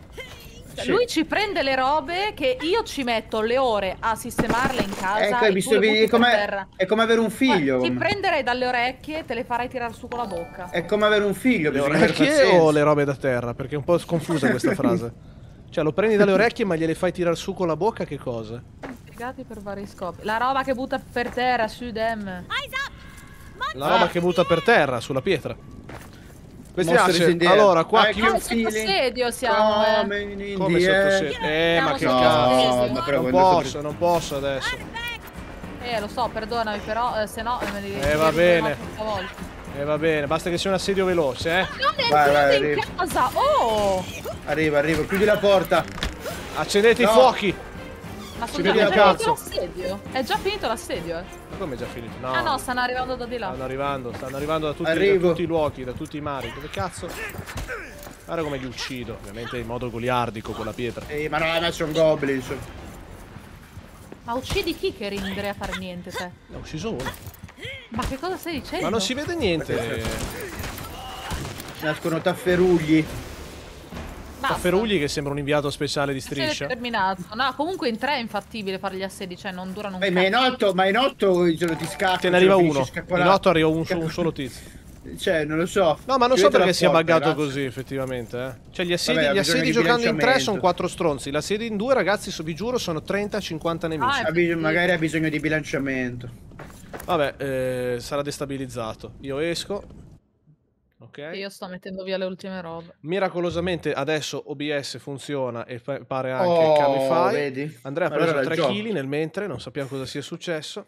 Sì. Lui ci prende le robe che io ci metto le ore a sistemarle in casa. Ecco, e tu le butti per terra. È come avere un figlio. Ti prenderei dalle orecchie, te le farai tirare su con la bocca. È come avere un figlio. Le orecchie o le robe da terra? Perché è un po' sconfusa questa frase. Cioè, lo prendi dalle orecchie ma gliele fai tirare su con la bocca, che cosa? Spiegati per vari scopi. La roba che butta per terra su Dem. La roba ah. che butta per terra, sulla pietra. Questi asce, allora qua chi... Come sottosedio siamo, come eh. Come sottosedio? Eh, ma che cazzo. Non posso, non posso adesso. Eh, lo so, perdonami, però, eh, se no... Me li, eh, va bene. Eh, va bene, basta che sia un assedio veloce, eh. Non entrate in casa, oh! Arriva, arriva, chiudi la porta. Accendete no. i fuochi. Ma scusa, è già finito l'assedio? È già finito l'assedio, eh. Come è già finito? No. Ah no, stanno arrivando da di là. Stanno arrivando, stanno arrivando da tutti, da tutti i luoghi, da tutti i mari. Dove cazzo? Guarda come li uccido, ovviamente in modo goliardico con la pietra. Ehi, ma no, no, sono goblins. Ma uccidi chi che rimindrei a fare niente, te? Ne ho ucciso uno. Ma che cosa stai dicendo? Ma non si vede niente. Perché... Nascono tafferugli. Tafferugli che sembra un inviato speciale di Striscia. Terminato. No, comunque in tre è infattibile fargli a sedici, cioè non durano un po'. Ma in otto, ma in otto ti scappa. Te ne arriva uno. In otto arriva un, un solo tizio. Cioè, non lo so. No, ma non so perché sia buggato così, effettivamente. Eh. Cioè, gli assedi, Vabbè, gli assedi giocando in tre sono quattro stronzi. Gli assedi in due, ragazzi, so, vi giuro, sono trenta cinquanta nemici. Ah, ha magari ha bisogno di bilanciamento. Vabbè, eh, sarà destabilizzato. Io esco. Okay. Io sto mettendo via le ultime robe. Miracolosamente adesso O B S funziona e pare anche oh, Camify. Vedi? Andrea ha preso tre chili nel mentre, non sappiamo cosa sia successo.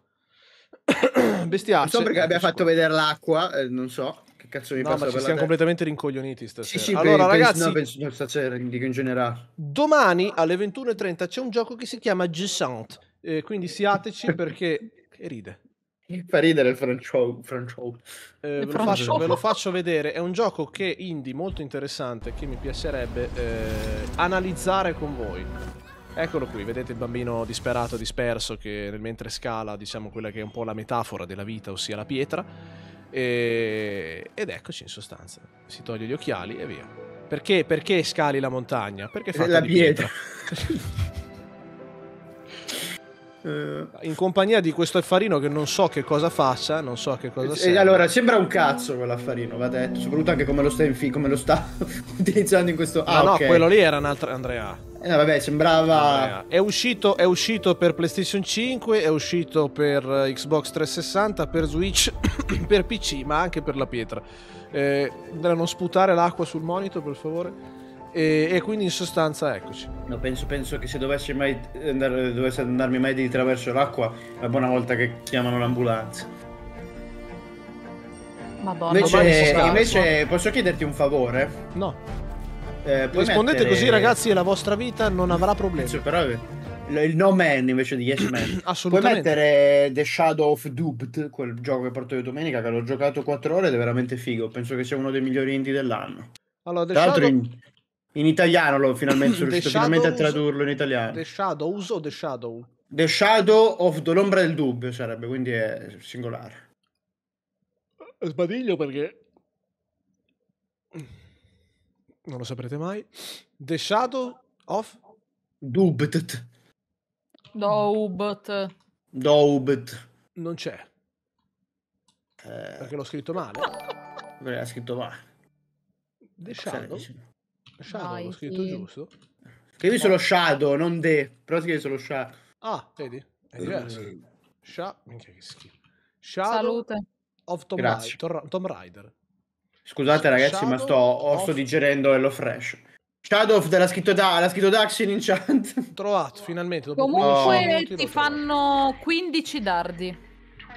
Bestiacce. Non so perché abbia fatto vedere l'acqua, eh, non so che cazzo mi no, passa ma ci siamo completamente rincoglioniti stasera. Sì, sì, allora penso, ragazzi, no, penso, no, stasera, dico in generale. Domani alle ventuno e trenta c'è un gioco che si chiama Gessant, eh, quindi siateci perché che ride. Fa ridere il Franchot. Eh, ve, ve lo faccio vedere. È un gioco che indie molto interessante che mi piacerebbe eh, analizzare con voi. Eccolo qui, vedete il bambino disperato, disperso, che mentre scala, diciamo, quella che è un po' la metafora della vita, ossia la pietra. E... Ed eccoci in sostanza. Si toglie gli occhiali e via. Perché, perché scali la montagna? Perché fai la pietra? pietra. In compagnia di questo affarino che non so che cosa faccia, non so che cosa sia. Allora, sembra un cazzo quell'affarino, va detto. Soprattutto anche come lo sta, in come lo sta utilizzando in questo... Ah, no, okay. no, quello lì era un altro... Andrea. Eh, no, vabbè, sembrava... Andrea. È uscito, è uscito per PlayStation cinque, è uscito per Xbox trecentosessanta, per Switch, per P C, ma anche per la pietra. Eh, Andrea, non sputare l'acqua sul monitor, per favore. E, e quindi in sostanza eccoci. No, penso, penso che se dovessi mai andare, dovesse andarmi mai di traverso l'acqua, la buona volta che chiamano l'ambulanza. Madonna. Invece, no, invece posso chiederti un favore? No. Eh, rispondete mettere... così, ragazzi, e la vostra vita non avrà problemi. Penso, però, il No Man invece di Yes Man. Assolutamente. Puoi mettere The Shadow of Doubt, quel gioco che porto io domenica, che l'ho giocato quattro ore ed è veramente figo. Penso che sia uno dei migliori indie dell'anno. Allora, The Shadow... In italiano l'ho finalmente sono riuscito finalmente a tradurlo in italiano. The Shadows o The Shadow? The Shadow of l'ombra del dubbio sarebbe, quindi è singolare. Sbadiglio perché... Non lo saprete mai. The Shadow of... Dubt. Doubt. Doubt. Non c'è. Eh... Perché l'ho scritto male. L'ha scritto male. The Shadow... Shadow, Dai, l'ho scritto sì. giusto. Scrivi solo Shadow, non De. Però scrivi solo Shadow. Ah, vedi? È diverso. Sha... Minchia che schifo. Shadow Salute. Of Tom, Ri Tom, Tom Rider. Scusate ragazzi, Shadow ma sto, of... sto digerendo Hello Fresh. Shadow of l'ha scritto, da, scritto Daxin in chat. Trovato, finalmente. Dopo Comunque oh. ti fanno quindici dardi.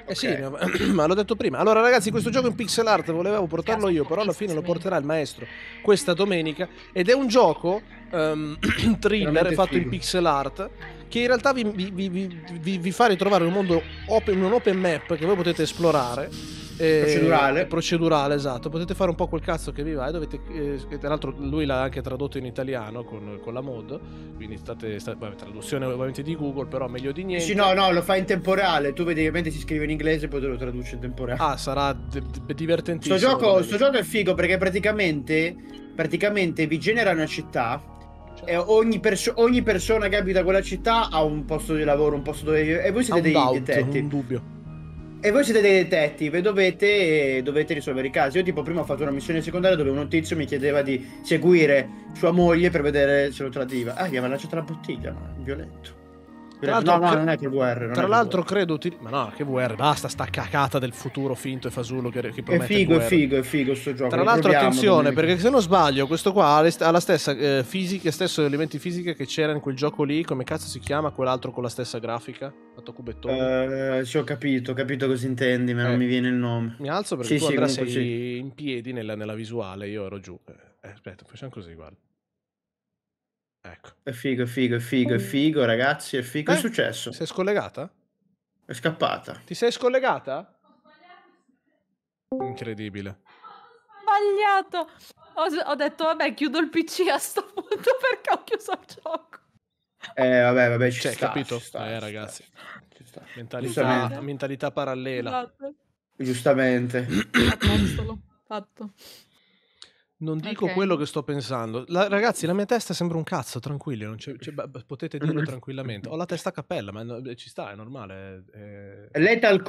Eh sì, okay. ma l'ho detto prima. Allora ragazzi, questo gioco in pixel art volevo portarlo io, però alla fine lo porterà il maestro questa domenica. Ed è un gioco um, thriller fatto in pixel art che in realtà vi, vi, vi, vi, vi fa ritrovare un mondo open, un open map che voi potete esplorare. Eh, procedurale. Procedurale, esatto. Potete fare un po' quel cazzo che vi va e dovete... Eh, tra l'altro lui l'ha anche tradotto in italiano con, con la mod, quindi state... state beh, traduzione ovviamente di Google, però meglio di niente. Sì, no, no, lo fa in temporale. Tu vedi che si scrive in inglese e poi te lo traduce in temporale. Ah, sarà divertentissimo. Sto gioco, sto gioco è figo perché praticamente, praticamente vi genera una città Cioè, ogni, perso- ogni persona che abita quella città ha un posto di lavoro, un posto dove vive. E voi siete dei doubt, detetti. Un dubbio. E voi siete dei detetti, e dovete, dovete risolvere i casi. Io tipo prima ho fatto una missione secondaria dove un tizio mi chiedeva di seguire sua moglie per vedere se lo tradiva. Ah, gli aveva lanciato la bottiglia, ma violento. No, no, cre- non è che V R. Non tra è l'altro, V R. Credo. Ti... Ma no, che V R, basta sta cacata del futuro finto e fasullo che, che promette. È figo, V R. è figo, è figo sto gioco. Tra l'altro, proviamo, attenzione, perché se non sbaglio, questo qua ha, le st- ha la stessa eh, fisica, stesso elementi fisica che c'era in quel gioco lì. Come cazzo si chiama quell'altro con la stessa grafica? Fatto cubettone. Uh, sì, ho capito, ho capito cosa intendi, ma eh. non mi viene il nome. Mi alzo perché sì, tu sì, Andrea sei sì. in piedi nella, nella visuale, io ero giù. Eh, aspetta, facciamo così, guarda. Ecco. È figo, è figo, è figo, è figo, ragazzi, è figo. Beh, è successo? Sei scollegata? È scappata. Ti sei scollegata? Incredibile. Ho sbagliato. Ho, ho detto, vabbè, chiudo il P C a sto punto perché ho chiuso il gioco. Eh, vabbè, vabbè, ci cioè, sta, capito? Ci sta, eh, ci ragazzi. Ci sta. Mentalità, mentalità parallela. Esatto. Giustamente. Apostolo, fatto. Non dico okay. quello che sto pensando. La, ragazzi, la mia testa sembra un cazzo, tranquilli. Non c'è, c'è, potete dirlo tranquillamente. Ho la testa a cappella, ma no, ci sta, è normale. È... Lethal